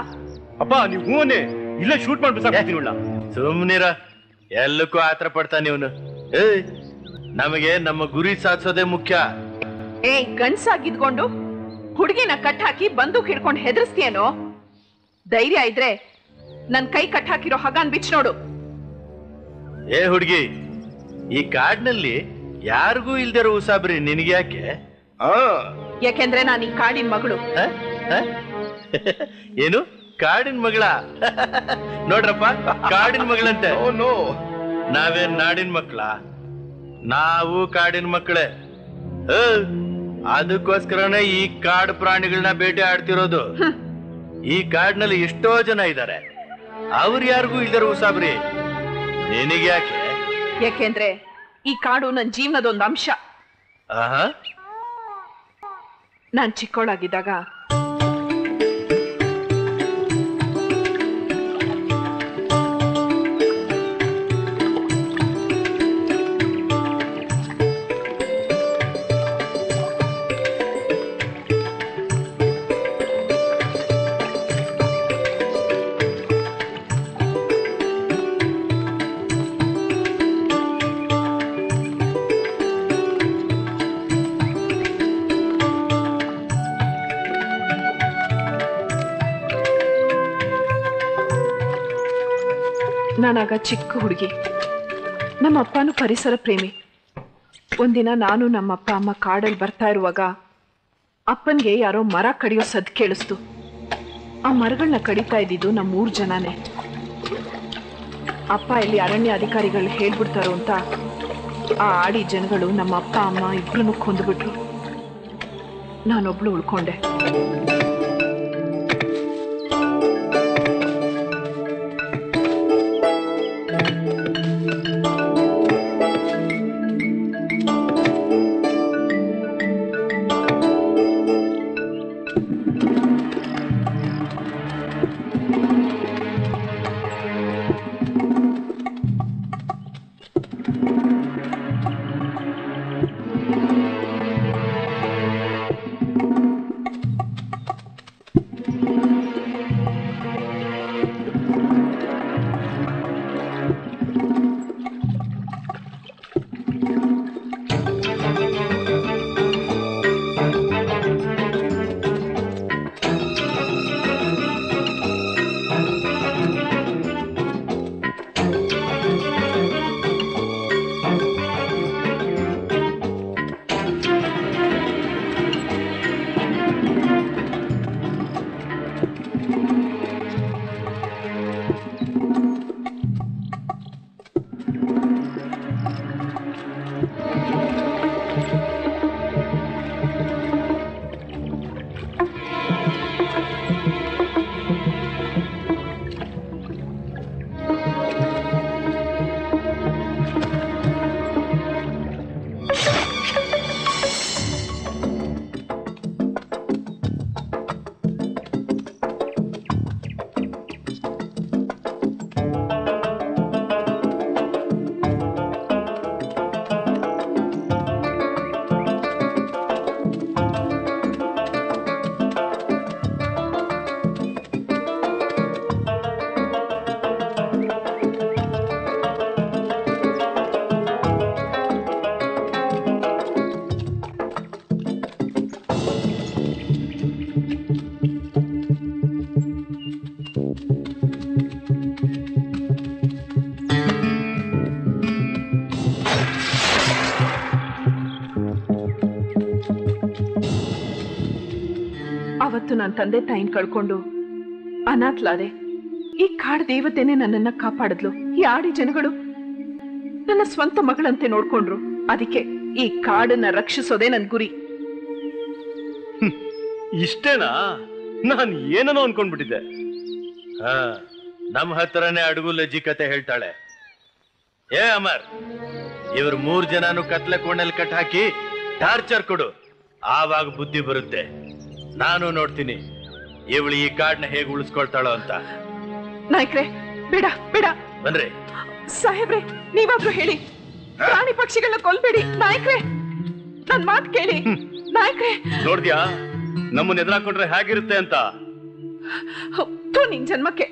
ಅಪ್ಪ ನೀವು ಹೂವನೇ ಇಲ್ಲ ಶೂಟ್ ಮಾಡ್ಬಿಡ್ತೀನಿಲ್ಲ. ಸುಮ್ನಿರ, ಎಲ್ಲಕ್ಕೂ ಆತರ ಪಡ್ತಾನೆ ಇವನು. ಏಯ್, ನಮಗೆ ನಮ್ಮ ಗುರಿ ಸಾಧಿಸೋದೇ ಮುಖ್ಯ. ಏಯ್, ಗಂಡ್ಸಾಗಿದ್ಕೊಂಡು ಹುಡುಗಿನ ಕಟ್ ಹಾಕಿ ಬಂದೂಕ್ ಹಿಡ್ಕೊಂಡು ಹೆದರ್ಸ್ತೀಯೇನೋ? ಧೈರ್ಯ ಇದ್ರೆ ನನ್ ಕೈ ಕಟ್ ಹಾಕಿರೋ ಹಗಾನ್ ಬಿಚ್ ನೋಡು. ಏ ಹುಡುಗಿ, ಈ ಕಾಡ್ನಲ್ಲಿ ಯಾರಿಗೂ ಇಲ್ದಿರೋ ಉಸಾಬ್ರಿ ನಿನಗೆ ಯಾಕೆ? ಯಾಕೆಂದ್ರೆ ನಾನು ಈ ಕಾಡಿನ ಮಗಳು. ಏನು, ಕಾಡಿನ ಮಗಳ? ನೋಡ್ರಪ್ಪ, ಕಾಡಿನ ಮಗಳಂತೆ. ನಾವೇನ್ ನಾಡಿನ ಮಕ್ಕಳ? ನಾವು ಕಾಡಿನ ಮಕ್ಕಳೇ. ಅದಕ್ಕೋಸ್ಕರನೇ ಈ ಕಾಡು ಪ್ರಾಣಿಗಳನ್ನ ಬೇಟೆ ಆಡ್ತಿರೋದು. ಈ ಕಾಡಿನಲ್ಲಿ ಎಷ್ಟೋ ಜನ ಇದ್ದಾರೆ, ಅವ್ರು ಯಾರಿಗೂ ಇಲ್ದಾರ ಉಸಾಬ್ರಿ ನಿನಗೆ ಯಾಕೆ? ಯಾಕೆಂದ್ರೆ ಈ ಕಾಡು ನನ್ನ ಜೀವನದ ಒಂದು ಅಂಶ. ನಾನ್ ಚಿಕ್ಕವಳಾಗಿದ್ದಾಗ ನಾನಾಗ ಚಿಕ್ಕ ಹುಡುಗಿ. ನಮ್ಮ ಅಪ್ಪನೂ ಪರಿಸರ ಪ್ರೇಮಿ. ಒಂದಿನ ನಾನು ನಮ್ಮ ಅಪ್ಪ ಅಮ್ಮ ಕಾಡಲ್ಲಿ ಬರ್ತಾ ಇರುವಾಗ ಅಪ್ಪನಿಗೆ ಯಾರೋ ಮರ ಕಡಿಯೋ ಸದ್ ಕೇಳಿಸ್ತು. ಆ ಮರಗಳನ್ನ ಕಡಿತಾ ಇದ್ದಿದ್ದು ನಮ್ಮೂರು ಜನನೇ. ಅಪ್ಪ ಇಲ್ಲಿ ಅರಣ್ಯ ಅಧಿಕಾರಿಗಳು ಹೇಳ್ಬಿಡ್ತಾರೋ ಅಂತ ಆ ಆಡಿ ಜನಗಳು ನಮ್ಮ ಅಪ್ಪ ಅಮ್ಮ ಇಬ್ರು ಕೊಂದುಬಿಟ್ರು. ನಾನೊಬ್ಳು ಉಳ್ಕೊಂಡೆ. ನನ್ನ ತಂದೆ ತಾಯಿನ ಕಳ್ಕೊಂಡು ಅನಾಥಲಾದೆ. ಈ ಕಾಡು ದೇವತೆನೆ ನನ್ನನ್ನ ಕಾಪಾಡಿದ್ಲು. ಈ ಆಡಿ ಜನಗಳು ನನ್ನ ಸ್ವಂತ ಮಗಳಂತೆ ನೋಡ್ಕೊಂಡ್ರು. ಅದಕ್ಕೆ ಈ ಕಾಡನ್ನ ರಕ್ಷಿಸೋದೇ ನನ್ ಗುರಿ. ಇಷ್ಟೇನಾ? ನಾನು ಏನೋ ಅನ್ಕೊಂಡ್ಬಿಟ್ಟಿದ್ದೆ. ನಮ್ಮ ಹತ್ರನೇ ಅಡುಗು ಲಜ್ಜಿ ಕತೆ ಹೇಳ್ತಾಳೆ. ಏ ಅಮರ್, ಇವ್ರ 3 ಜನನು ಕತ್ಲೆ ಕೋಣೆಲ್ ಕಟ್ ಹಾಕಿ ಟಾರ್ಚರ್ ಕೊಡು, ಆವಾಗ ಬುದ್ಧಿ ಬರುತ್ತೆ. ನಾನು ನೋಡ್ತೀನಿ ಇವಳು ಈ ಕಾಡನ್ನ ಹೇಗೆ ಉಳಿಸ್ಕೊಳ್ತಾಳೋ ಅಂತ. ನಾಯಕ್ರೆ, ಬೇಡ ಬೇಡ. ಬನ್ರಿ ಸಾಹೇಬ್ರೆ, ನೀವಾದ್ರೂ ಹೇಳಿ, ಪ್ರಾಣಿ ಪಕ್ಷಿಗಳನ್ನ ಕೊಲ್ಬೇಡಿ. ನಾಯಕ್ರೆ, ನನ್ ಮಾತು ಕೇಳಿ. ನಾಯಕ್ರೆ, ನೋಡ್ದ್ಯಾ ನಮ್ಮನ್ನ ಎದುರಾಕೊಂಡ್ರೆ ಹೇಗಿರುತ್ತೆ ಅಂತ. ನಿನ್ ಜನ್ಮಕ್ಕೆ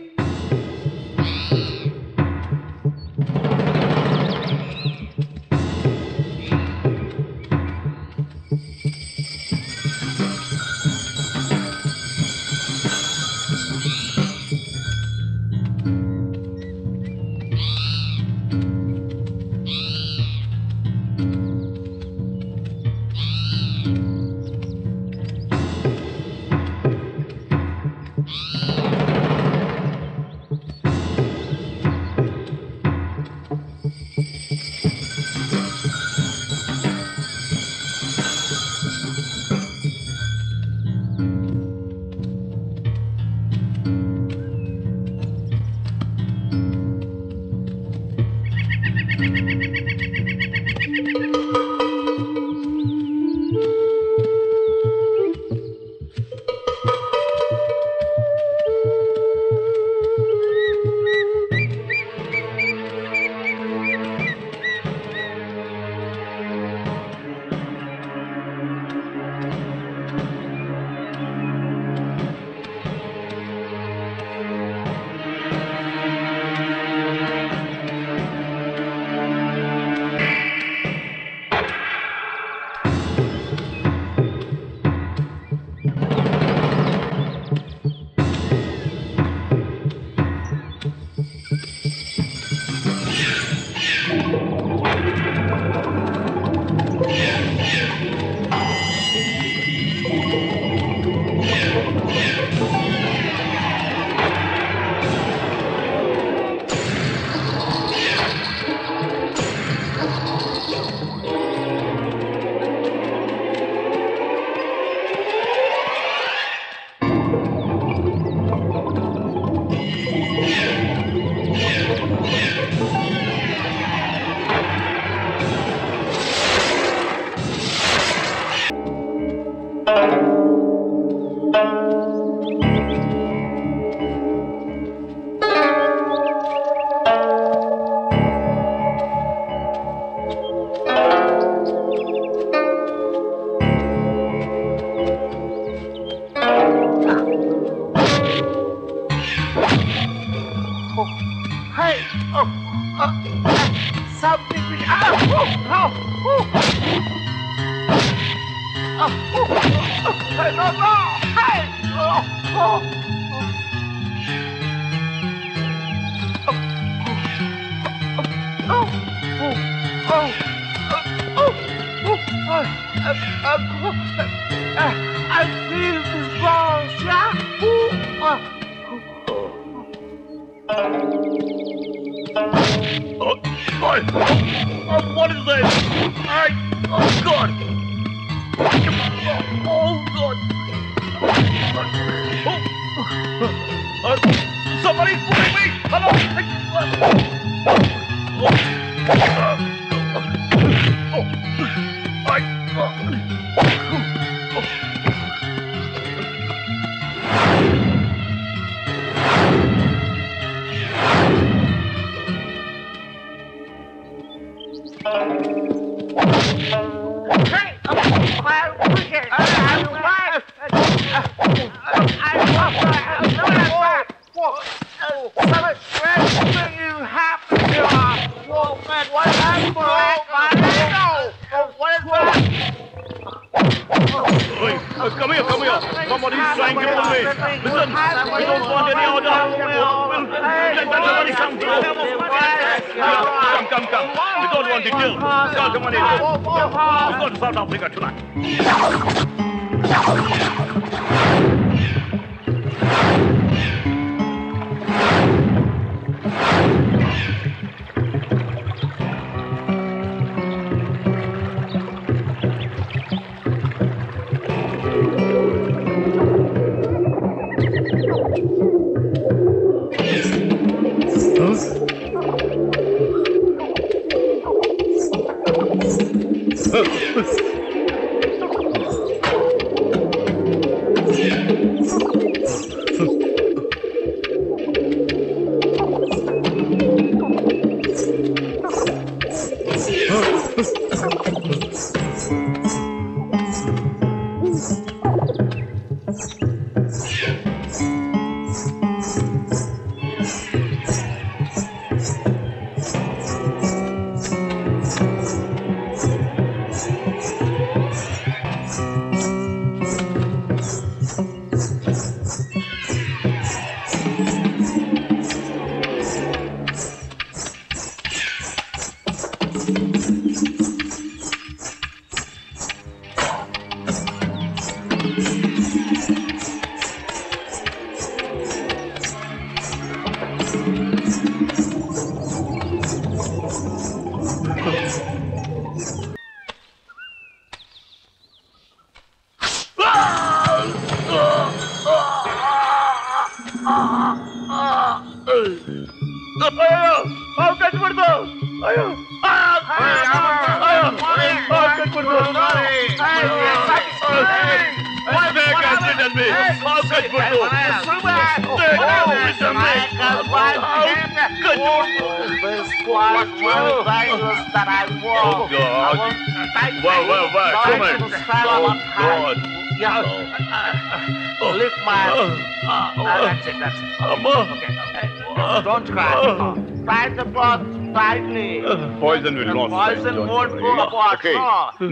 Poison will not. Poison won't go apart. Okay.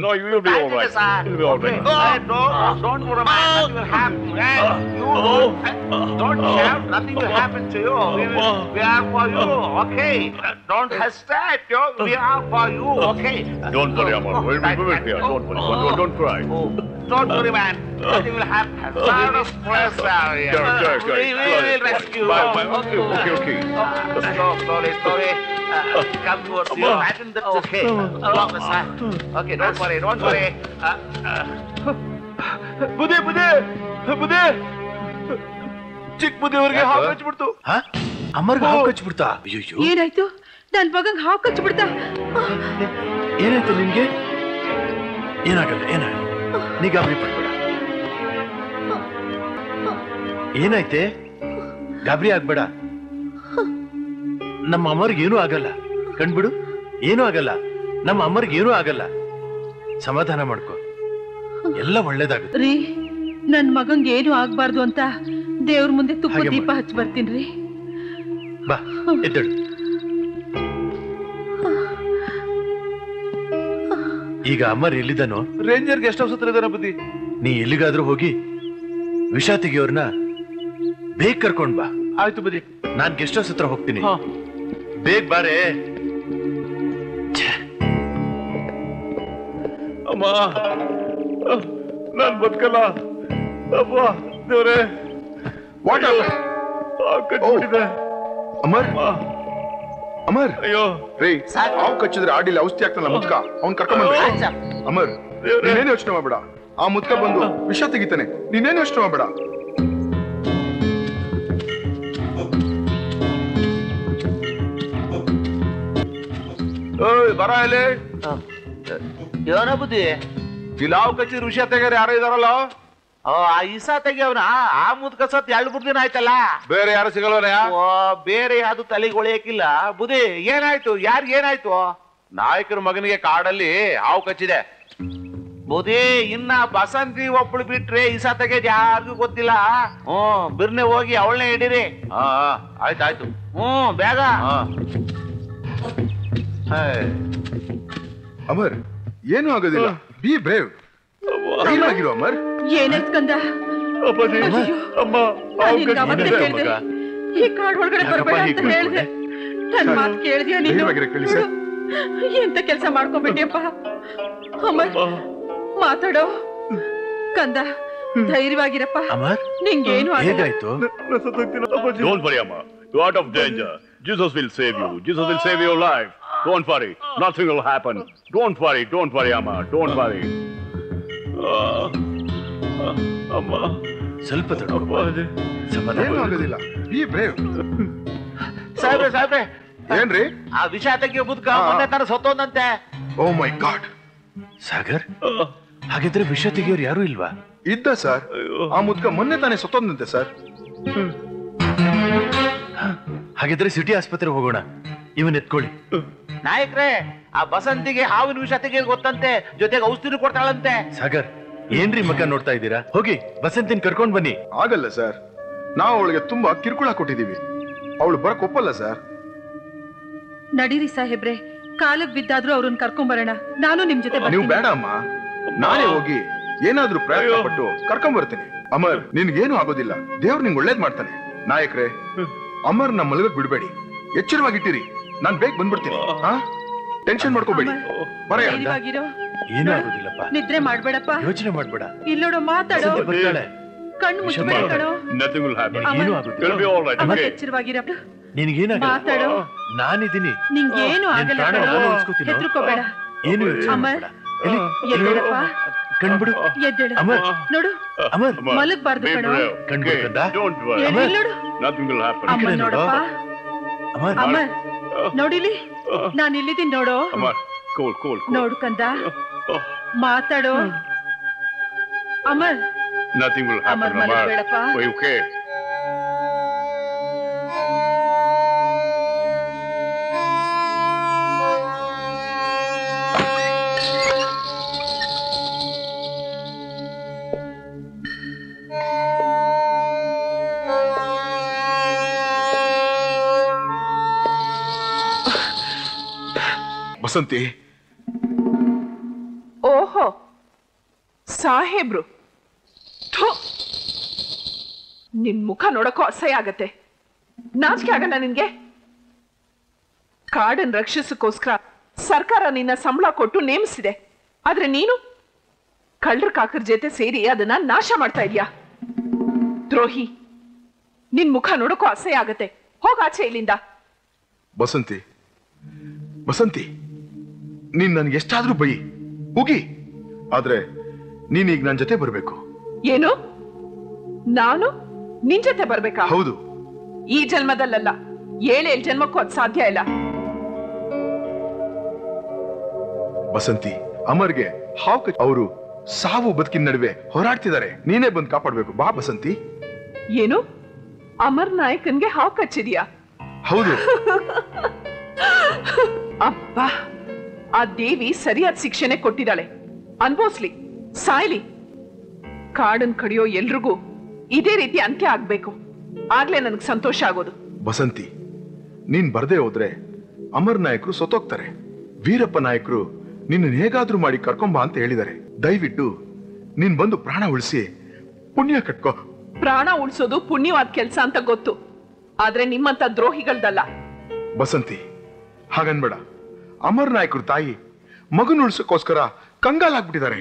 No, you will be all right. You will be all right. Don't worry about it. Nothing will happen. Don't shout. Nothing will happen to you. We are for you. Okay. Don't hesitate. We are for you. Okay. Don't worry, Amar. We will be here. Don't worry. Don't cry. Don't worry, man. Nothing will happen. Out of stress area. We will rescue you. Okay, okay. Slowly, slowly. Come towards you. I think that's okay. Okay, don't worry, don't worry. Budhe, budhe, budhe. Chick budhe, orge how catch purto? Huh? Amar how catch purta? You you. Ye nahi to. Dan bagang how catch purta? Ye nahi to linge. Ye na kar, ye na. Niga bhi pad bada. Ye nahi te. Gabri ag bada. ನಮ್ಮ ಅಮ್ಮರಿಗೆ ಏನು ಆಗಲ್ಲ ಕಂಡುಬಿಡು ಏನು ಆಗಲ್ಲ ನಮ್ಮ ಅಮ್ಮರಿಗೆ ಏನು ಆಗಲ್ಲ ಸಮಾಧಾನ ಮಾಡ್ಕೋ ಎಲ್ಲ ಒಳ್ಳೇದಾಗುತ್ತೆ ರೀ ನನ್ನ ಮಗನಿಗೆ ಏನು ಆಗಬಾರದು ಅಂತ ದೇವರ ಮುಂದೆ ತುಪ್ಪ ದೀಪ ಹಚ್ಚಿ ಬರ್ತೀನಿ ರೀ ಬಾ ಎದ್ದಳು ಈಗ ಅಮ್ಮರ್ ಎಲ್ಲಿದ್ದಾನೋ ರೇಂಜರ್ ಗೆಸ್ಟ್ ಹೌಸ್ ಹತ್ರ ಇದ್ದಾನೆ ಬುದ್ಧಿ ನೀ ಎಲ್ಲಿಗಾದ್ರೂ ಹೋಗಿ ವಿಷಾ ತೆಗಿಯೋರ್ನ ಬೇಗ ಕರ್ಕೊಂಡ್ ಬಾ ಆಯ್ತು ಬುದ್ಧಿ ನಾನು ಗೆಸ್ಟ್ ಹೌಸ್ ಹತ್ರ ಹೋಗ್ತೀನಿ ಬೇಗ ಬಾರೆ ಅಮ್ಮ ನಾನು ಬದುಕಲ್ಲ ಅಪ್ಪ ದೇವರೇ ವಾಟ್ ಕಚ್ಚಿದೆ ಅಮರ್ ಅಮರ್ ಅಯ್ಯೋ ರೇ ಅವ್ ಕಚ್ಚಿದ್ರೆ ಆಡಿಲ್ಲ ಔಷಧಿ ಆಗ್ತಾನಲ್ಲ ಮುದ್ಕ ಅವ್ನು ಕರ್ಕೊಂಡ್ಬಂದ್ರೆ ಅಮರ್ ನೀನೇನು ಯೋಚನೆ ಮಾಡಬೇಡ ಆ ಮುದ್ಕ ಬಂದು ವಿಷ ತೆಗಿತಾನೆ ನೀನೇನು ಯೋಚನೆ ಮಾಡಬೇಡ ಬರ ಇಲ್ಲಿ ಏನೋ ಬುದ್ಧಿ ಗಿಲಾವ್ ಕಚ್ಚಿ ಋಷಿ ತೆಗ್ಯಾರ ಯಾರೋ ಇದಾರಲ್ಲ ಆ ಈಸಾ ತೆಗಿಯವನ ಆ ಮುದ್ಕ ಸತ್ ಎರಡು ಮೂರ್ ದಿನ ಆಯ್ತಲ್ಲ ಬೇರೆ ಯಾರು ಸಿಗಲ್ವನ ಓ ಬೇರೆ ಯಾವ್ದು ತಲೆಗೆ ಹೊಳಿಯಕ್ಕಿಲ್ಲ ಬುದ್ಧಿ ಏನಾಯ್ತು ಯಾರಿಗ ಏನಾಯ್ತು ನಾಯಕರ ಮಗನಿಗೆ ಕಾಡಲ್ಲಿ ಹಾವು ಕಚ್ಚಿದೆ ಬುದ್ಧಿ ಇನ್ನ ಬಸಂತಿ ಒಬ್ಬಳು ಬಿಟ್ರೆ ಈಸಾ ತೆಗೆದ್ ಯಾರಿಗೂ ಗೊತ್ತಿಲ್ಲ ಹ್ಮ್ ಬಿರ್ನೆ ಹೋಗಿ ಅವಳನ್ನೇ ಹಿಡೀರಿ ಹಾ ಆಯ್ತಾಯ್ತು ಹ್ಮ್ ಬೇಗ ಅಮರ್ ಏನು ಆಗೋದಿಲ್ಲ ಬಿ ಬ್ರೇವ್ ಏನಾಗಿರೋ ಅಮರ್ ಏನಾಯ್ತು ಕಂದ ಈ ಕಾಡ್ ಒಳಗಡೆ ಬರಬೇಡ ಅಂತ ಹೇಳಿದೆ ನನ್ನ ಮಾತು ಕೇಳಿದ್ಯಾ ನೀನು ಎಂತ ಕೆಲಸ ಮಾಡ್ಕೊಂಡ್ಬಿಟ್ಟಿಯಪ್ಪ ಅಮರ್ ಮಾತಾಡೋ ಕಂದ ಧೈರ್ಯವಾಗಿರಪ್ಪ ನಿಂಗೇನು ಹೇಗಾಯ್ತು ಡೋಂಟ್ ವರಿ ಅಮ್ಮ you are out of danger Jesus will save you. Jesus will save your life. Don't worry. Nothing will happen. Don't worry, Amma. Don't worry. Amma. Salpa thadu. Samadhan. Be brave. ಸಾಹೇಬ್ರೆ ಸಾಹೇಬ್ರೆ ಏನ್ರಿ ಆ ವಿಷಯ ತೆಗಿಯೋ ಬುದ್ಕ ಮೊನ್ನೆ ತನ ಸತ್ತೋದಂತೆ. ಓ ಮೈ god. Sagar ಹಾಗಿದ್ರೆ ವಿಷಯ ತೆಗಿಯೋರು ಯಾರು ಇಲ್ವಾ? ಇದ್ದ ಸರ್, ಆ ಮುದ್ಕ ಮೊನ್ನೆ ತಾನೇ ಸತ್ತೋದಂತೆ ಸರ್. ಹಾಗಿದ್ರೆ ಸಿಟಿ ಆಸ್ಪತ್ರೆಗೆ ಹೋಗೋಣ, ಇವನ್ ಎತ್ಕೊಳ್ಳಿ. ನಾಯಕ್ರೆ, ಆ ಬಸಂತಿಗೆ ಹಾವಿನ ವಿಷ ತೆಗಿಯೋ ಗೊತ್ತಂತೆ, ಜೊತೆಗೆ ಔಷಧಿನೂ ಕೊಡ್ತಾಳಂತೆ. ಸಾಗರ್ ಏನ್ರಿ ಮಕ್ಕ ನೋಡ್ತಾ ಇದ್ದೀರಾ? ಹೋಗಿ ಬಸಂತಿನ ಕರ್ಕೊಂಡ್ ಬನ್ನಿ. ಆಗಲ್ಲ ಸರ್, ನಾವು ಅವಳಿಗೆ ತುಂಬಾ ಕಿರುಕುಳ ಕೊಟ್ಟಿದೀವಿ, ಅವಳು ಬರಕ್ ಒಪ್ಪಲ್ಲ ಸರ್. ನಡೀರಿ ಸಾಹೇಬ್ರೆ, ಕಾಲಕ್ ಬಿದ್ದಾದ್ರೂ ಅವ್ರನ್ನ ಕರ್ಕೊಂಡ್ಬರೋಣ. ನಾನು ನಿಮ್ ಜೊತೆ ಬರ್ತೀನಿ. ನೀವು ಬೇಡ ಅಮ್ಮ, ನಾನೇ ಹೋಗಿ ಏನಾದ್ರೂ ಪ್ರಯತ್ನ ಪಟ್ಟು ಕರ್ಕೊಂಡ್ ಬರ್ತೀನಿ. ಅಮರ್, ನಿನ್ಗೇನು ಆಗೋದಿಲ್ಲ, ದೇವ್ರು ನಿಂಗೆ ಒಳ್ಳೇದ್ ಮಾಡ್ತಾನೆ. ನಾಯಕ್ರೆ, ಅಮರ್ ನಮ್ಮ ಮಲಗಕ್ ಬಿಡ್ಬೇಡಿ, ಎಚ್ಚರವಾಗಿಟ್ಟಿರಿ. ನಾನ್ ಬೇಗ ಬಂದ್ಬಿಡ್ತೀನಿ, ಟೆನ್ಷನ್ ಮಾಡ್ಕೋಬೇಡಿ. ಏನಾಗೋದಿಲ್ಲಪ್ಪ, ನಿದ್ರೆ ಮಾಡ್ಬೇಡಪ್ಪ, ಯೋಚನೆ ಮಾಡ್ಬೇಡ. ಇಲ್ಲೋಡೋ, ಮಾತಾಡೋ, ಕಣ್ಣು ಮುಚ್ಚಬೇಡ ಕಣೋ. ಏನೂ ಆಗೋದಿಲ್ಲ, ಎಚ್ಚರವಾಗಿರಪ್ಪ. ಮಾತಾಡೋ, ನಾನಿದ್ದೀನಿ, ನಿಂಗೇನು ಆಗಲ್ಲ, ಹೆದರ್ಕೋಬೇಡ. ಏನು ಅಮರ್, ಎದ್ದೇಳಪ್ಪ, ಕಣ್ಬಿಡು, ಎದ್ದೇಳು. ಅಮರ್ ನೋಡು, ಅಮರ್ ಮಲಗಬಾರ್ದು ಕಣೋ, ಕಣ್ಬಿಡ್ಕಂಡ. ಅಮರ್ ನೋಡಪ್ಪ, ಅಮರ್ ನೋಡಿಲಿ, ನಾನು ಇಲ್ಲಿದ್ದೀನಿ ನೋಡೋ. ನೋಡ್ಕಂದ, ಮಾತಾಡೋ. ಅಮರ್ ಅಮರ್ ಮಲಗಬೇಡಪ್ಪ. ವಸಂತಿ. ಓಹೋ ಸಾಹೇಬ್ರು, ನಿನ್ ಮುಖ ನೋಡಕ್ಕೂ ಅಸಹ್ಯ ಆಗತ್ತೆ. ನಾಚಿಕೆ ಆಗಲ್ಲ ನಿನ್ಗೆ? ಕಾಡನ್ನು ರಕ್ಷಿಸಕ್ಕೋಸ್ಕರ ಸರ್ಕಾರ ನಿನ್ನ ಸಂಬಳ ಕೊಟ್ಟು ನೇಮಿಸಿದೆ, ಆದ್ರೆ ನೀನು ಕಳ್ಳರ ಕಾಕರ ಜೊತೆ ಸೇರಿ ಅದನ್ನ ನಾಶ ಮಾಡ್ತಾ ಇದೀಯಾ. ದ್ರೋಹಿ, ನಿನ್ ಮುಖ ನೋಡಕ್ಕೂ ಅಸಹ್ಯ ಆಗತ್ತೆ, ಹೋಗಾಚೆ ಇಲ್ಲಿಂದ. ವಸಂತಿ ವಸಂತಿ, ನೀನ್ ನನ್ಗೆ ಎಷ್ಟಾದ್ರೂ ಬೈ ಹೋಗಿ, ಆದ್ರೆ ನೀನೀಗ ನನ್ ಜೊತೆ ಬರ್ಬೇಕು. ಏನು, ನಾನು ನಿನ್ ಜೊತೆ ಬರ್ಬೇಕಾ? ಹೌದು, ಈ ಜನ್ಮದಲ್ಲ, ಏಳೇಳು ಜನ್ಮಕ್ಕೂ ಅದ್ ಸಾಧ್ಯ ಇಲ್ಲ. ವಸಂತಿ, ಅಮರ್ಗೆ ಹಾವು, ಅವರು ಸಾವು ಬದುಕಿನ ನಡುವೆ ಹೋರಾಡ್ತಿದ್ದಾರೆ, ನೀನೇ ಬಂದು ಕಾಪಾಡ್ಬೇಕು. ಬಾ ವಸಂತಿ. ಏನು, ಅಮರ್ ನಾಯಕನ್ಗೆ ಹಾವು ಕಚ್ಚಿದ್ಯಾ? ಹೌದು. ಅಪ್ಪ, ಆ ದೇವಿ ಸರಿಯಾದ ಶಿಕ್ಷೆನೆ ಕೊಟ್ಟಿದ್ದಾಳೆ, ಅನ್ಭವಿಸ್ಲಿ, ಸಾಯ್ಲಿ. ಕಾಡನ್ ಕಡಿಯೋ ಎಲ್ರಿಗೂ ಇದೇ ರೀತಿ ಅಂತ್ಯ ಆಗ್ಬೇಕು, ಆಗ್ಲೇ ನನಗೆ ಸಂತೋಷ ಆಗೋದು. ವಸಂತಿ, ನೀನ್ ಬರ್ದೇ ಹೋದ್ರೆ ಅಮರ್ ನಾಯಕರು ಸೊತ್ತೋಗ್ತಾರೆ. ವೀರಪ್ಪ ನಾಯಕರು ನಿನ್ನ ಹೇಗಾದ್ರೂ ಮಾಡಿ ಕರ್ಕೊಂಬ ಅಂತ ಹೇಳಿದ್ದಾರೆ. ದಯವಿಟ್ಟು ನೀನ್ ಬಂದು ಪ್ರಾಣ ಉಳಿಸಿ ಪುಣ್ಯ ಕಟ್ಕೋ. ಪ್ರಾಣ ಉಳಿಸೋದು ಪುಣ್ಯವಾದ ಕೆಲಸ ಅಂತ ಗೊತ್ತು, ಆದ್ರೆ ನಿಮ್ಮಂತ ದ್ರೋಹಿಗಳದಲ್ಲ. ವಸಂತಿ, ಹಾಗನ್ಬೇಡ. ಅಮರ್ ನಾಯಕರು ತಾಯಿ ಮಗನ ಉಳಿಸೋಕ್ಕೋಸ್ಕರ ಕಂಗಾಲಾಗ್ಬಿಟ್ಟಿದ್ದಾರೆ.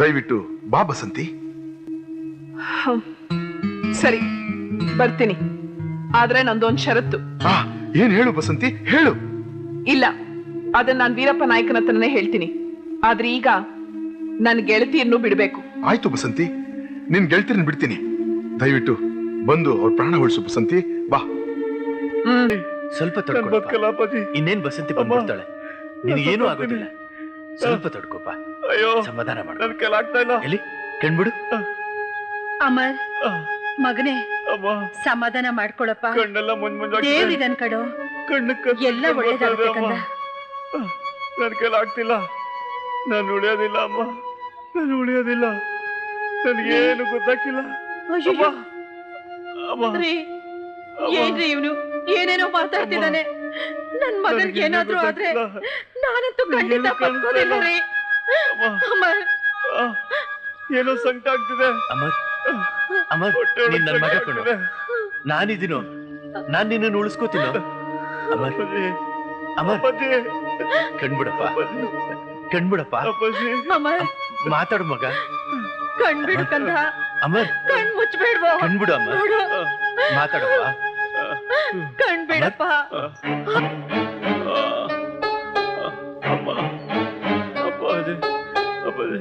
ದಯವಿಟ್ಟು ಬಾ ಬಸಂತಿ. ಸರಿ, ಬರ್ತೀನಿ, ಆದ್ರೆ ನಂದೊಂದು ಷರತ್ತು. ಏನ್ ಹೇಳು ಬಸಂತಿ, ಹೇಳು. ಇಲ್ಲ, ಅದನ್ನ ನಾನು ವೀರಪ್ಪ ನಾಯಕನ ಹತ್ರನೇ ಹೇಳ್ತೀನಿ, ಆದ್ರೆ ಈಗ ನನ್ನ ಗೆಳತಿಯನ್ನು ಬಿಡಬೇಕು. ಆಯ್ತು ಬಸಂತಿ, ನಿನ್ ಗೆಳತಿರನ್ನ ಬಿಡ್ತೀನಿ, ದಯವಿಟ್ಟು ಬಂದು ಅವ್ರ ಪ್ರಾಣ ಉಳಿಸು ಬಸಂತಿ, ಬಾ. ಸ್ವಲ್ಪ ತಡ್ಕೋ, ಇನ್ನೇನ್ ಬಸಂತಿ ಬಂದ್ಬಿಡ್ತಾಳೆ, ನಿನಗೇನು ಆಗೋದಿಲ್ಲ, ಸ್ವಲ್ಪ ತಡ್ಕೋಪ, ಸಮಾಧಾನ ಮಾಡಿ, ಕಣ್ಬಿಡು. ಅಮರ್ ಮಗನೇ, ಸಮಾಧಾನ ಮಾಡ್ಕೊಳಪ್ಪ, ದೇವಿದನ್ ಕಡೋ, ಎಲ್ಲ ಒಳ್ಳೇದಾಗಬೇಕಂದ. ನನ್ ಕೈಲಿ ಆಗ್ತಿಲ್ಲ, ನಾನು ಉಳಿಯೋದಿಲ್ಲ ಅಮ್ಮ, ನಾನು ಉಳಿಯೋದಿಲ್ಲ, ನನಗೇನು ಗೊತ್ತಾಗ್ತಿಲ್ಲ. ಏನ್ರಿ ಇವನು ಏನೇನೋ ಮಾತಾಡ್ತಿದ್ದಾನೆ, ನನ್ ಮಗನ್ಗೆ ಏನಾದ್ರೂ ಆದ್ರೆ ನಾನಂತೂ ಖಂಡಿತ ಕಳ್ಕೋದಿಲ್ಲ ರೀ. ಅಮರ್, ಏನೋ ಸಂಕಟ ಆಗ್ತಿದೆ. ಅಮರ್ ಅಮರ್, ನೀನ್ ನನ್ನ ಮಗ ಕಣೋ, ನಾನಿದ್ದೀನೋ, ನಾನ್ ನಿನ್ನನ್ನು ಉಳಿಸ್ಕೋತೀನೋ. ಅಮರ್ ಅಮರ್, ಕಣ್ಬಿಡಪ್ಪ, ಕಣ್ಬಿಡಪ್ಪ, ಮಾತಾಡು ಮಗ, ಕಣ್ಬಿಡು ಕಂದ. ಅಮರ್ ಕಣ್ ಮುಚ್ಚಬೇಡ್ವಾ, ಕಣ್ಬಿಡು ಅಮ್ಮ, ಮಾತಾಡಪ್ಪ, ಕಣ್ಬೇಡಪ್ಪ. ಅಪ್ಪ, ಅಪ್ಪಾಜಿ, ಅಪ್ಪಾಜಿ,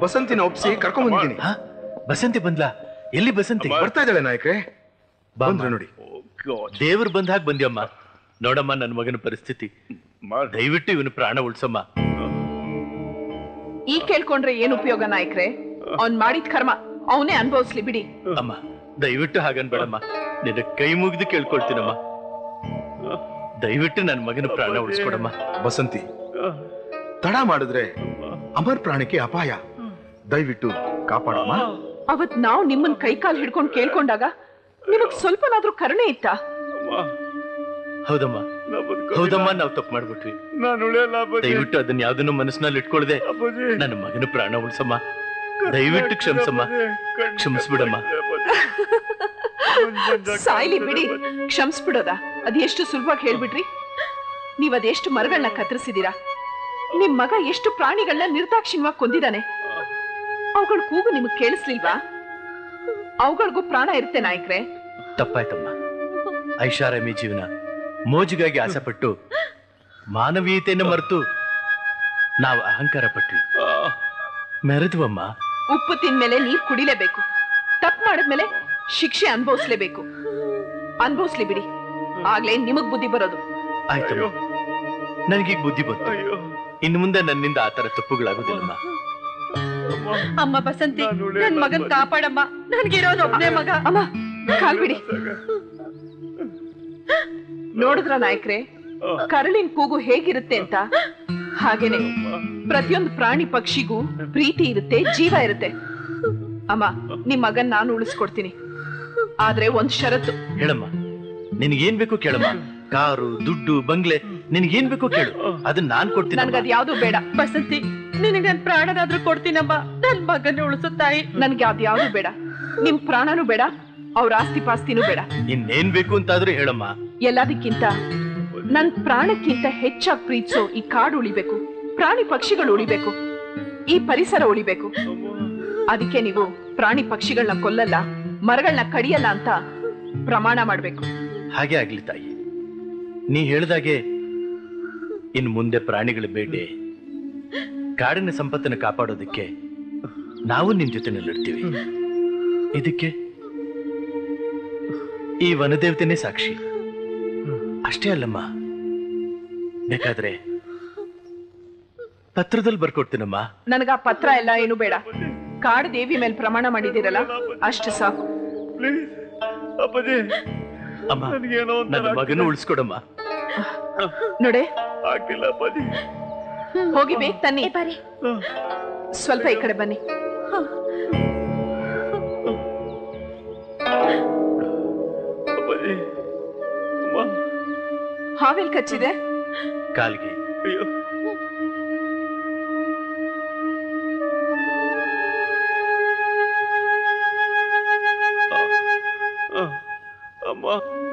ಬಸಂತಿನ ಒಪ್ಸಿ ಕರ್ಕೊಂಡ್ ಬಂದಿದ್ದೀನಿ. ಬಸಂತಿ ಬಂದ್ಲಾ? ಎಲ್ಲಿ ಬಸಂತಿ? ಬರ್ತಾ ಇದ್ದಾಳೆ ನಾಯಕರೇ. ಬಂದ್ರು ನೋಡಿ, ದೇವ್ರು ಬಂದ ಹಾಗೆ ಬಂದ್ಯಮ್ಮ. ನೋಡಮ್ಮ ನನ್ನ ಮಗನ ಪರಿಸ್ಥಿತಿ, ದಯವಿಟ್ಟು ಇವನು ಪ್ರಾಣ ಉಳಿಸಮ್ಮ. ಈ ಕೇಳ್ಕೊಂಡ್ರೆ ಏನ್ ಉಪಯೋಗ ನಾಯಕರೇ? ಅವ್ನ್ ಮಾಡಿದ ಕರ್ಮ ಅವನೇ ಅನುಭವಿಸ್ಲಿ ಬಿಡಿ. ಅಮ್ಮ ದಯವಿಟ್ಟು ಹಾಗನ್ಬೇಡಮ್ಮ, ನಿನ್ನ ಕೈ ಮುಗಿದು ಕೇಳ್ಕೊಳ್ತೀನಮ್ಮ, ದಯವಿಟ್ಟು ನನ್ನ ಮಗನ ಪ್ರಾಣ ಉಳಿಸ್ಕೊಡಮ್ಮ. ಬಸಂತಿ, ತಡ ಮಾಡಿದ್ರೆ ಅಮರ್ ಪ್ರಾಣಕ್ಕೆ ಅಪಾಯ, ದಯವಿಟ್ಟು ಕಾಪಾಡಮ್ಮ. ಅವತ್ ನಾವು ನಿಮ್ಮನ್ ಕೈಕಾಲು ಹಿಡ್ಕೊಂಡು ಕೇಳ್ಕೊಂಡಾಗ ನಿಮಗ್ ಸ್ವಲ್ಪನಾದ್ರೂ ಕರುಣೆ ಇತ್ತಾ? ಹೌದಮ್ಮ, ಹೌದಮ್ಮ, ನಾವು ತಪ್ಪು ಮಾಡ್ಬಿಟ್ವಿ. ದಯವಿಟ್ಟು ಅದನ್ನ ಯಾವ್ದನ್ನು ಮನಸ್ಸಿನಲ್ಲಿ ಇಟ್ಕೊಳ್ದೆ ನನ್ನ ಮಗನ ಪ್ರಾಣ ಉಳಿಸಮ್ಮ. ದಯವಿಟ್ಟು ಕ್ಷಮಿಸಮ್ಮ, ಕ್ಷಮಿಸ್ಬಿಡಮ್ಮ. ಸಾಯ್ಲಿ ಬಿಡಿ, ಕ್ಷಮಿಸ್ಬಿಡೋದ ಅದೆಷ್ಟು ಸುಲಭವಾಗಿ ಹೇಳ್ಬಿಟ್ರಿ. ನೀವ್ ಅದೆಷ್ಟು ಮರಗಳನ್ನ ಕತ್ತರಿಸಿದೀರಾ, ನಿಮ್ ಮಗ ಎಷ್ಟು ಪ್ರಾಣಿಗಳನ್ನ ನಿರ್ದಾಕ್ಷಿಣ್ಯವಾಗಿ ಕೊಂದಿದ್ದಾನೆ. ಅವುಗಳ ಕೂಗು ನಿಮಗ್ ಕೇಳಿಸ್ಲಿಲ್ವಾ? ಅವುಗಳಿಗೂ ಪ್ರಾಣ ಇರುತ್ತೆ ನಾಯಕ್ರೆ. ತಪ್ಪಾಯ್ತಮ್ಮ, ಐಷಾರಾಮಿ ಜೀವನ ಮೋಜಿಗಾಗಿ ಆಸೆ ಪಟ್ಟು ಮಾನವೀಯತೆಯನ್ನು ಮರೆತು ನಾವು ಅಹಂಕಾರ ಪಟ್ವಿ, ಮೆರೆದ್ವಮ್ಮ. ಉಪ್ಪು ತಿಂದ್ಮೇಲೆ ನೀರ್ ಕುಡಿಲೇಬೇಕು, ತಪ್ಪು ಮಾಡಿದ್ಮೇಲೆ ಶಿಕ್ಷೆ ಅನುಭವಿಸ್ಲೇಬೇಕು. ಅನುಭವಿಸ್ಲಿ ಬಿಡಿ, ಆಗ್ಲೇ ನಿಮಗ್ ಬುದ್ಧಿ ಬರೋದು. ಆಯ್ತು, ನನಗೀಗ ಬುದ್ಧಿ ಬಂತು, ಇನ್ನು ಮುಂದೆ ನನ್ನಿಂದ ಆತರ ತಪ್ಪುಗಳಾಗುದಿಲ್ಲಮ್ಮ. ಅಮ್ಮ ಬಸಂತಿ, ನನ್ ಮಗನ್ ಕಾಪಾಡಮ್ಮ, ನನ್ಗಿರೋದು ಒಬ್ಬನೇ ಮಗ. ಅಮ್ಮ ಕಾಲ್ಬಿಡಿ. ನೋಡಿದ್ರ ನಾಯಕ್ರೆ, ಕರಳಿನ ಕೂಗು ಹೇಗಿರುತ್ತೆ ಅಂತ? ಹಾಗೇನೆ ಪ್ರತಿಯೊಂದು ಪ್ರಾಣಿ ಪಕ್ಷಿಗೂ ಪ್ರೀತಿ ಇರುತ್ತೆ, ಜೀವ ಇರುತ್ತೆ. ಅಮ್ಮ ನಿಮ್ ಮಗನ್ ನಾನು ಉಳಿಸ್ಕೊಡ್ತೀನಿ, ಆದ್ರೆ ಒಂದ್ ಷರತ್ತು. ಹೇಳಮ್ಮ. ನಿನ್ಗೇನ್ ಬೇಕು ಕೇಳಮ್ಮ, ಕಾರು, ದುಡ್ಡು, ಬಂಗ್ಲೆ, ನಿನ್ಗೇನ್ ಬೇಕು ಕೇಳು, ಅದನ್ನ ನಾನ್ ಕೊಡ್ತೀನಿ. ನನ್ಗೆ ಅದ್ ಯಾವ್ದು ಬೇಡ ಬಸಂತಿ, ನಿನಗ್ ನನ್ ಪ್ರಾಣನಾದ್ರೂ ಕೊಡ್ತೀನಮ್ಮ, ನನ್ ಮಗನ ಉಳಿಸುತ್ತಾಯಿ. ನನ್ಗೆ ಅದ್ ಯಾವ್ದು ಬೇಡ, ನಿಮ್ ಪ್ರಾಣನೂ ಬೇಡ, ಅವ್ರ ಆಸ್ತಿ ಪಾಸ್ತಿನೂ ಬೇಡ. ಇನ್ನೇನ್ ಬೇಕು ಅಂತಾದ್ರೂ ಹೇಳಮ್ಮ. ಎಲ್ಲದಕ್ಕಿಂತ ನನ್ ಪ್ರಾಣಕ್ಕಿಂತ ಹೆಚ್ಚಾಗಿ ಪ್ರೀತಿಸೋ ಈ ಕಾಡು ಉಳಿಬೇಕು, ಪ್ರಾಣಿ ಪಕ್ಷಿಗಳು ಉಳಿಬೇಕು, ಈ ಪರಿಸರ ಉಳಿಬೇಕು. ಅದಕ್ಕೆ ನೀವು ಪ್ರಾಣಿ ಪಕ್ಷಿಗಳನ್ನ ಕೊಲ್ಲಲ್ಲ, ಮರಗಳನ್ನ ಕಡಿಯಲ್ಲ ಅಂತ ಪ್ರಮಾಣ ಮಾಡ್ಬೇಕು. ಹಾಗೆ ಆಗ್ಲಿ ತಾಯಿ, ನೀ ಹೇಳ್ದಾಗೆ ಇನ್ ಮುಂದೆ ಪ್ರಾಣಿಗಳ ಬೇಟೆ, ಕಾಡಿನ ಸಂಪತ್ತನ್ನು ಕಾಪಾಡೋದಕ್ಕೆ ನಾವು ನಿನ್ ಜೊತೆನಲ್ಲಿರ್ತೀವಿ. ಇದಕ್ಕೆ ಈ ವನದೇವತೆನೇ ಸಾಕ್ಷಿ. ಅಷ್ಟೇ ಅಲ್ಲಮ್ಮ, ಬೇಕಾದ್ರೆ ಪತ್ರದಲ್ಲಿ ಬರ್ಕೊಡ್ತೀನಮ್ಮ. ನನಗ ಪತ್ರ ಎಲ್ಲ ಏನು ಬೇಡ, ಕಾಡು ದೇವಿ ಮೇಲೆ ಪ್ರಮಾಣ ಮಾಡಿದಿರಲ್ಲ ಅಷ್ಟು ಸಾಕು. ನನ್ನ ಮಗನ ಉಳಿಸ್ಕೊಡಮ್ಮ. ನೋಡೆ, ಹೋಗಿ ಬೇಗ ತನ್ನಿ. ಸ್ವಲ್ಪ ಈ ಕಡೆ ಬನ್ನಿ. ಹಾವೆಲ್ ಕಚ್ಚಿದೆ ಕಾಲ್ಗೆ.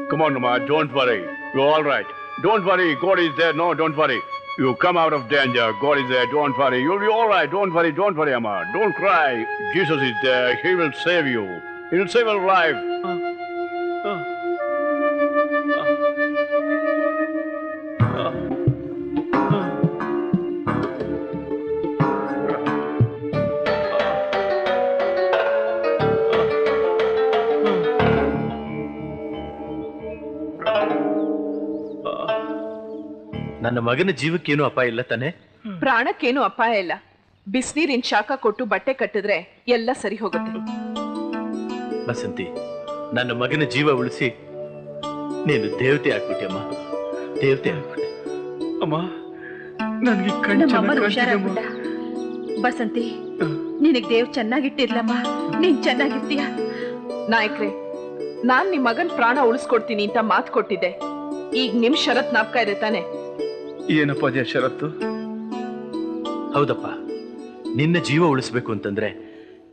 Come on, Ma, don't worry, you're all right. Don't worry, God is there. No, don't worry, you come out of danger. God is there, don't worry, you'll be all right. Don't worry, don't worry, Amma, don't cry. Jesus is there, he will save you, he'll save your life. ನನ್ನ ಮಗನ ಜೀವಕ್ಕೇನು ಅಪಾಯ ಇಲ್ಲ ತಾನೆ? ಪ್ರಾಣಕ್ಕೇನು ಅಪಾಯ ಇಲ್ಲ. ಬಿಸಿನೀರಿನ ಶಾಖ ಕೊಟ್ಟು ಬಟ್ಟೆ ಕಟ್ಟಿದ್ರೆ ಎಲ್ಲ ಸರಿ ಹೋಗುತ್ತೆ. ಬಸಂತಿ, ನನ್ನ ಮಗನ ಜೀವ ಉಳಿಸಿ ನೀನು ದೇವತೆ ಆಗ್ಬಿಟ್ಟೆ ಅಮ್ಮ, ದೇವತೆ ಆಗ್ಬಿಟ್ಟೆ ಅಮ್ಮ. ನನಗೆ ಬಸಂತಿ, ನಿನಗ್ ದೇವ್ ಚೆನ್ನಾಗಿಟ್ಟಿರ್ಲಮ್ಮ, ನೀನ್ ಚೆನ್ನಾಗಿರ್ತೀಯ. ನಾಯಕ್ರೆ, ನಾನ್ ನಿಮ್ ಮಗನ್ ಪ್ರಾಣ ಉಳಿಸ್ಕೊಡ್ತೀನಿ ಅಂತ ಮಾತು ಕೊಟ್ಟಿದ್ದೆ, ಈಗ ನಿಮ್ ಷರತ್ ನಾಪ್ಕ ಇದೆ ತಾನೆ? ಏನಪ್ಪ ಅದೇ ಷರತ್ತು? ಹೌದಪ್ಪ, ನಿನ್ನ ಜೀವ ಉಳಿಸ್ಬೇಕು ಅಂತಂದ್ರೆ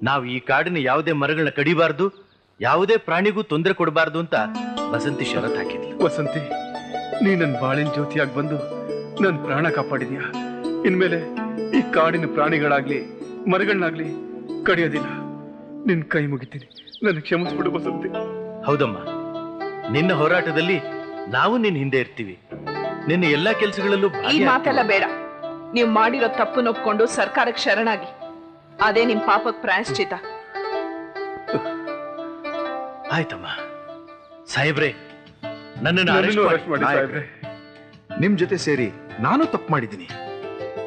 ನಾವು ಈ ಕಾಡಿನ ಯಾವುದೇ ಮರಗಳನ್ನ ಕಡಿಬಾರ್ದು, ಯಾವುದೇ ಪ್ರಾಣಿಗೂ ತೊಂದರೆ ಕೊಡಬಾರ್ದು ಅಂತ ಬಸಂತಿ ಷರತ್ ಹಾಕಿದ್ಲು. ಬಸಂತಿ, ನೀ ನನ್ನ ಬಾಳಿನ ಜ್ಯೋತಿಯಾಗಿ ಬಂದು ನನ್ನ ಪ್ರಾಣ ಕಾಪಾಡಿದ್ಯಾ. ಇನ್ಮೇಲೆ ಈ ಕಾಡಿನ ಪ್ರಾಣಿಗಳಾಗ್ಲಿ ಮರಗಳಾಗ್ಲಿ ಕಡಿಯೋದಿಲ್ಲ. ನಿನ್ ಕೈ ಮುಗಿತೀನಿ, ನನ್ನ ಕ್ಷಮಿಸ್ಬಿಡು ಬಸಂತಿ. ಹೌದಮ್ಮ, ನಿನ್ನ ಹೋರಾಟದಲ್ಲಿ ನಾವು ನಿನ್ನ ಹಿಂದೆ ಇರ್ತೀವಿ, ನಿನ್ನ ಎಲ್ಲಾ ಕೆಲಸಗಳಲ್ಲೂ. ಈ ಮಾತೆಲ್ಲ ಬೇಡ. ನೀವು ಮಾಡಿರೋ ತಪ್ಪು ಒಪ್ಕೊಂಡು ಸರ್ಕಾರಕ್ಕೆ ಶರಣಾಗಿ, ಅದೇ ನಿಮ್ ಪಾಪಕ್ಕೆ ಪ್ರಾಯಶ್ಚಿತ. ಆಯ್ತಮ್ಮ ಸಾಹೇಬ್ರೆ, ನನ್ನನ್ನು ಅರೆಸ್ಟ್ ಮಾಡಿ ಸಾಹೇಬ್ರೆ. ನಿಮ್ ಜೊತೆ ಸೇರಿ ನಾನು ತಪ್ಪು ಮಾಡಿದ್ದೀನಿ,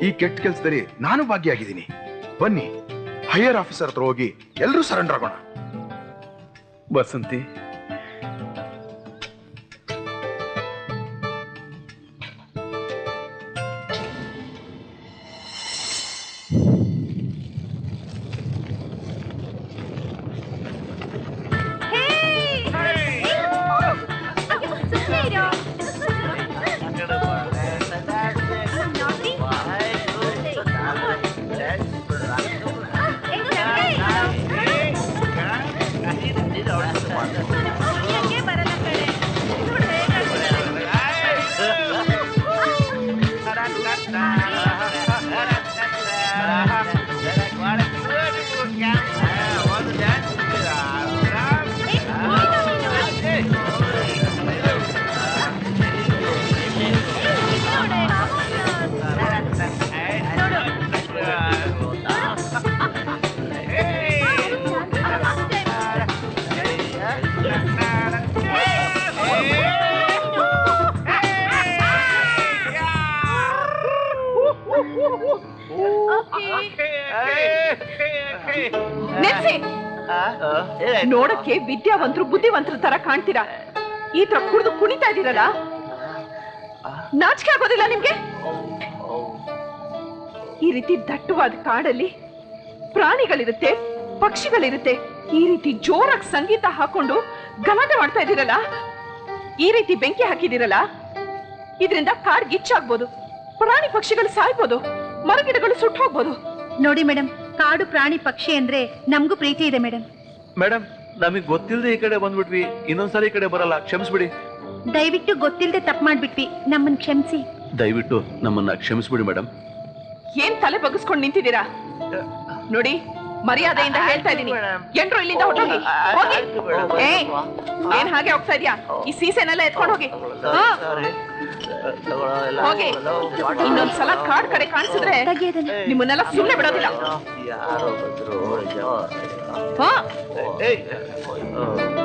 ಈ ಕೆಟ್ಟ ಕೆಲಸದಲ್ಲಿ ನಾನು ಭಾಗಿಯಾಗಿದ್ದೀನಿ. ಬನ್ನಿ ಹೈಯರ್ ಆಫೀಸರ್ ಹತ್ರ ಹೋಗಿ ಎಲ್ಲರೂ ಸರೆಂಡರ್ ಆಗೋಣ. ಬಸಂತಿ, ನೋಡಕ್ಕೆ ವಿದ್ಯಾವಂತರು ಬುದ್ಧಿವಂತರ ತರ ಕಾಣ್ತೀರಾ, ಈ ತರ ಕುಡಿದು ಕುಣಿತಾ ಇದೀರಲ್ಲ, ನಾಚಿಕೆ ಆಗೋದಿಲ್ಲ ನಿಮ್ಗೆ? ಈ ರೀತಿ ದಟ್ಟವಾದ ಕಾಡಲ್ಲಿ ಪ್ರಾಣಿಗಳಿರುತ್ತೆ, ಪಕ್ಷಿಗಳಿರುತ್ತೆ, ಈ ರೀತಿ ಜೋರಾಗಿ ಸಂಗೀತ ಹಾಕೊಂಡು ಗಲಾಟೆ ಮಾಡ್ತಾ ಇದೀರಲ್ಲ, ಈ ರೀತಿ ಬೆಂಕಿ ಹಾಕಿದಿರಲ್ಲ, ಇದರಿಂದ ಕಾಡ್ ಗಿಚ್ಚಾಗ್ಬೋದು, ಪ್ರಾಣಿ ಪಕ್ಷಿಗಳು ಸಾಯ್ಬೋದು, ಮರಗಿಡಗಳು ಸುಟ್ಟು ಹೋಗ್ಬೋದು. ನೋಡಿ ಮೇಡಮ್, ಕಾಡು ಪ್ರಾಣಿ ಪಕ್ಷಿ ಅಂದ್ರೆ ನಮಗೂ ಪ್ರೀತಿ ಇದೆ ಮೇಡಮ್. ಮೇಡಮ್, ನಮಗ್ ಗೊತ್ತಿಲ್ಲದೆ ಈ ಕಡೆ ಬಂದ್ಬಿಟ್ವಿ, ಇನ್ನೊಂದ್ಸರಿ ಈ ಕಡೆ ಬರಲ್ಲ, ಕ್ಷಮಿಸ್ಬಿಡಿ. ದಯವಿಟ್ಟು ಗೊತ್ತಿಲ್ಲದೆ ತಪ್ಪು ಮಾಡ್ಬಿಟ್ವಿ, ನಮ್ಮನ್ನ ಕ್ಷಮಿಸಿ. ದಯವಿಟ್ಟು ನಮ್ಮನ್ನ ಕ್ಷಮಿಸ್ಬಿಡಿ ಮೇಡಮ್. ಏನ್ ತಲೆ ಬಗ್ಗಿಸ್ಕೊಂಡು ನಿಂತಿದ್ದೀರಾ? ನೋಡಿ, ಮರ್ಯಾದೆಯಿಂದ ಹೇಳ್ತಾ ಇದೀನಿ, ಎಲ್ರು ಇಲ್ಲಿಂದ ಹೊರಟೋಗಿ. ಏನ್ ಹಾಗೆ ಹೋಗ್ತಾ ಇದೀಯಾ? ಈ ಸೀಸೆನೆಲ್ಲ ಎತ್ಕೊಂಡು ಹೋಗಿ. ಇನ್ನೊಂದ್ಸಲ ಕಾಡ್ ಕಡೆ ಕಾಣಿಸಿದ್ರೆ ನಿಮ್ಮನ್ನೆಲ್ಲ ಸುಮ್ಮನೆ ಬಿಡೋದಿಲ್ಲ.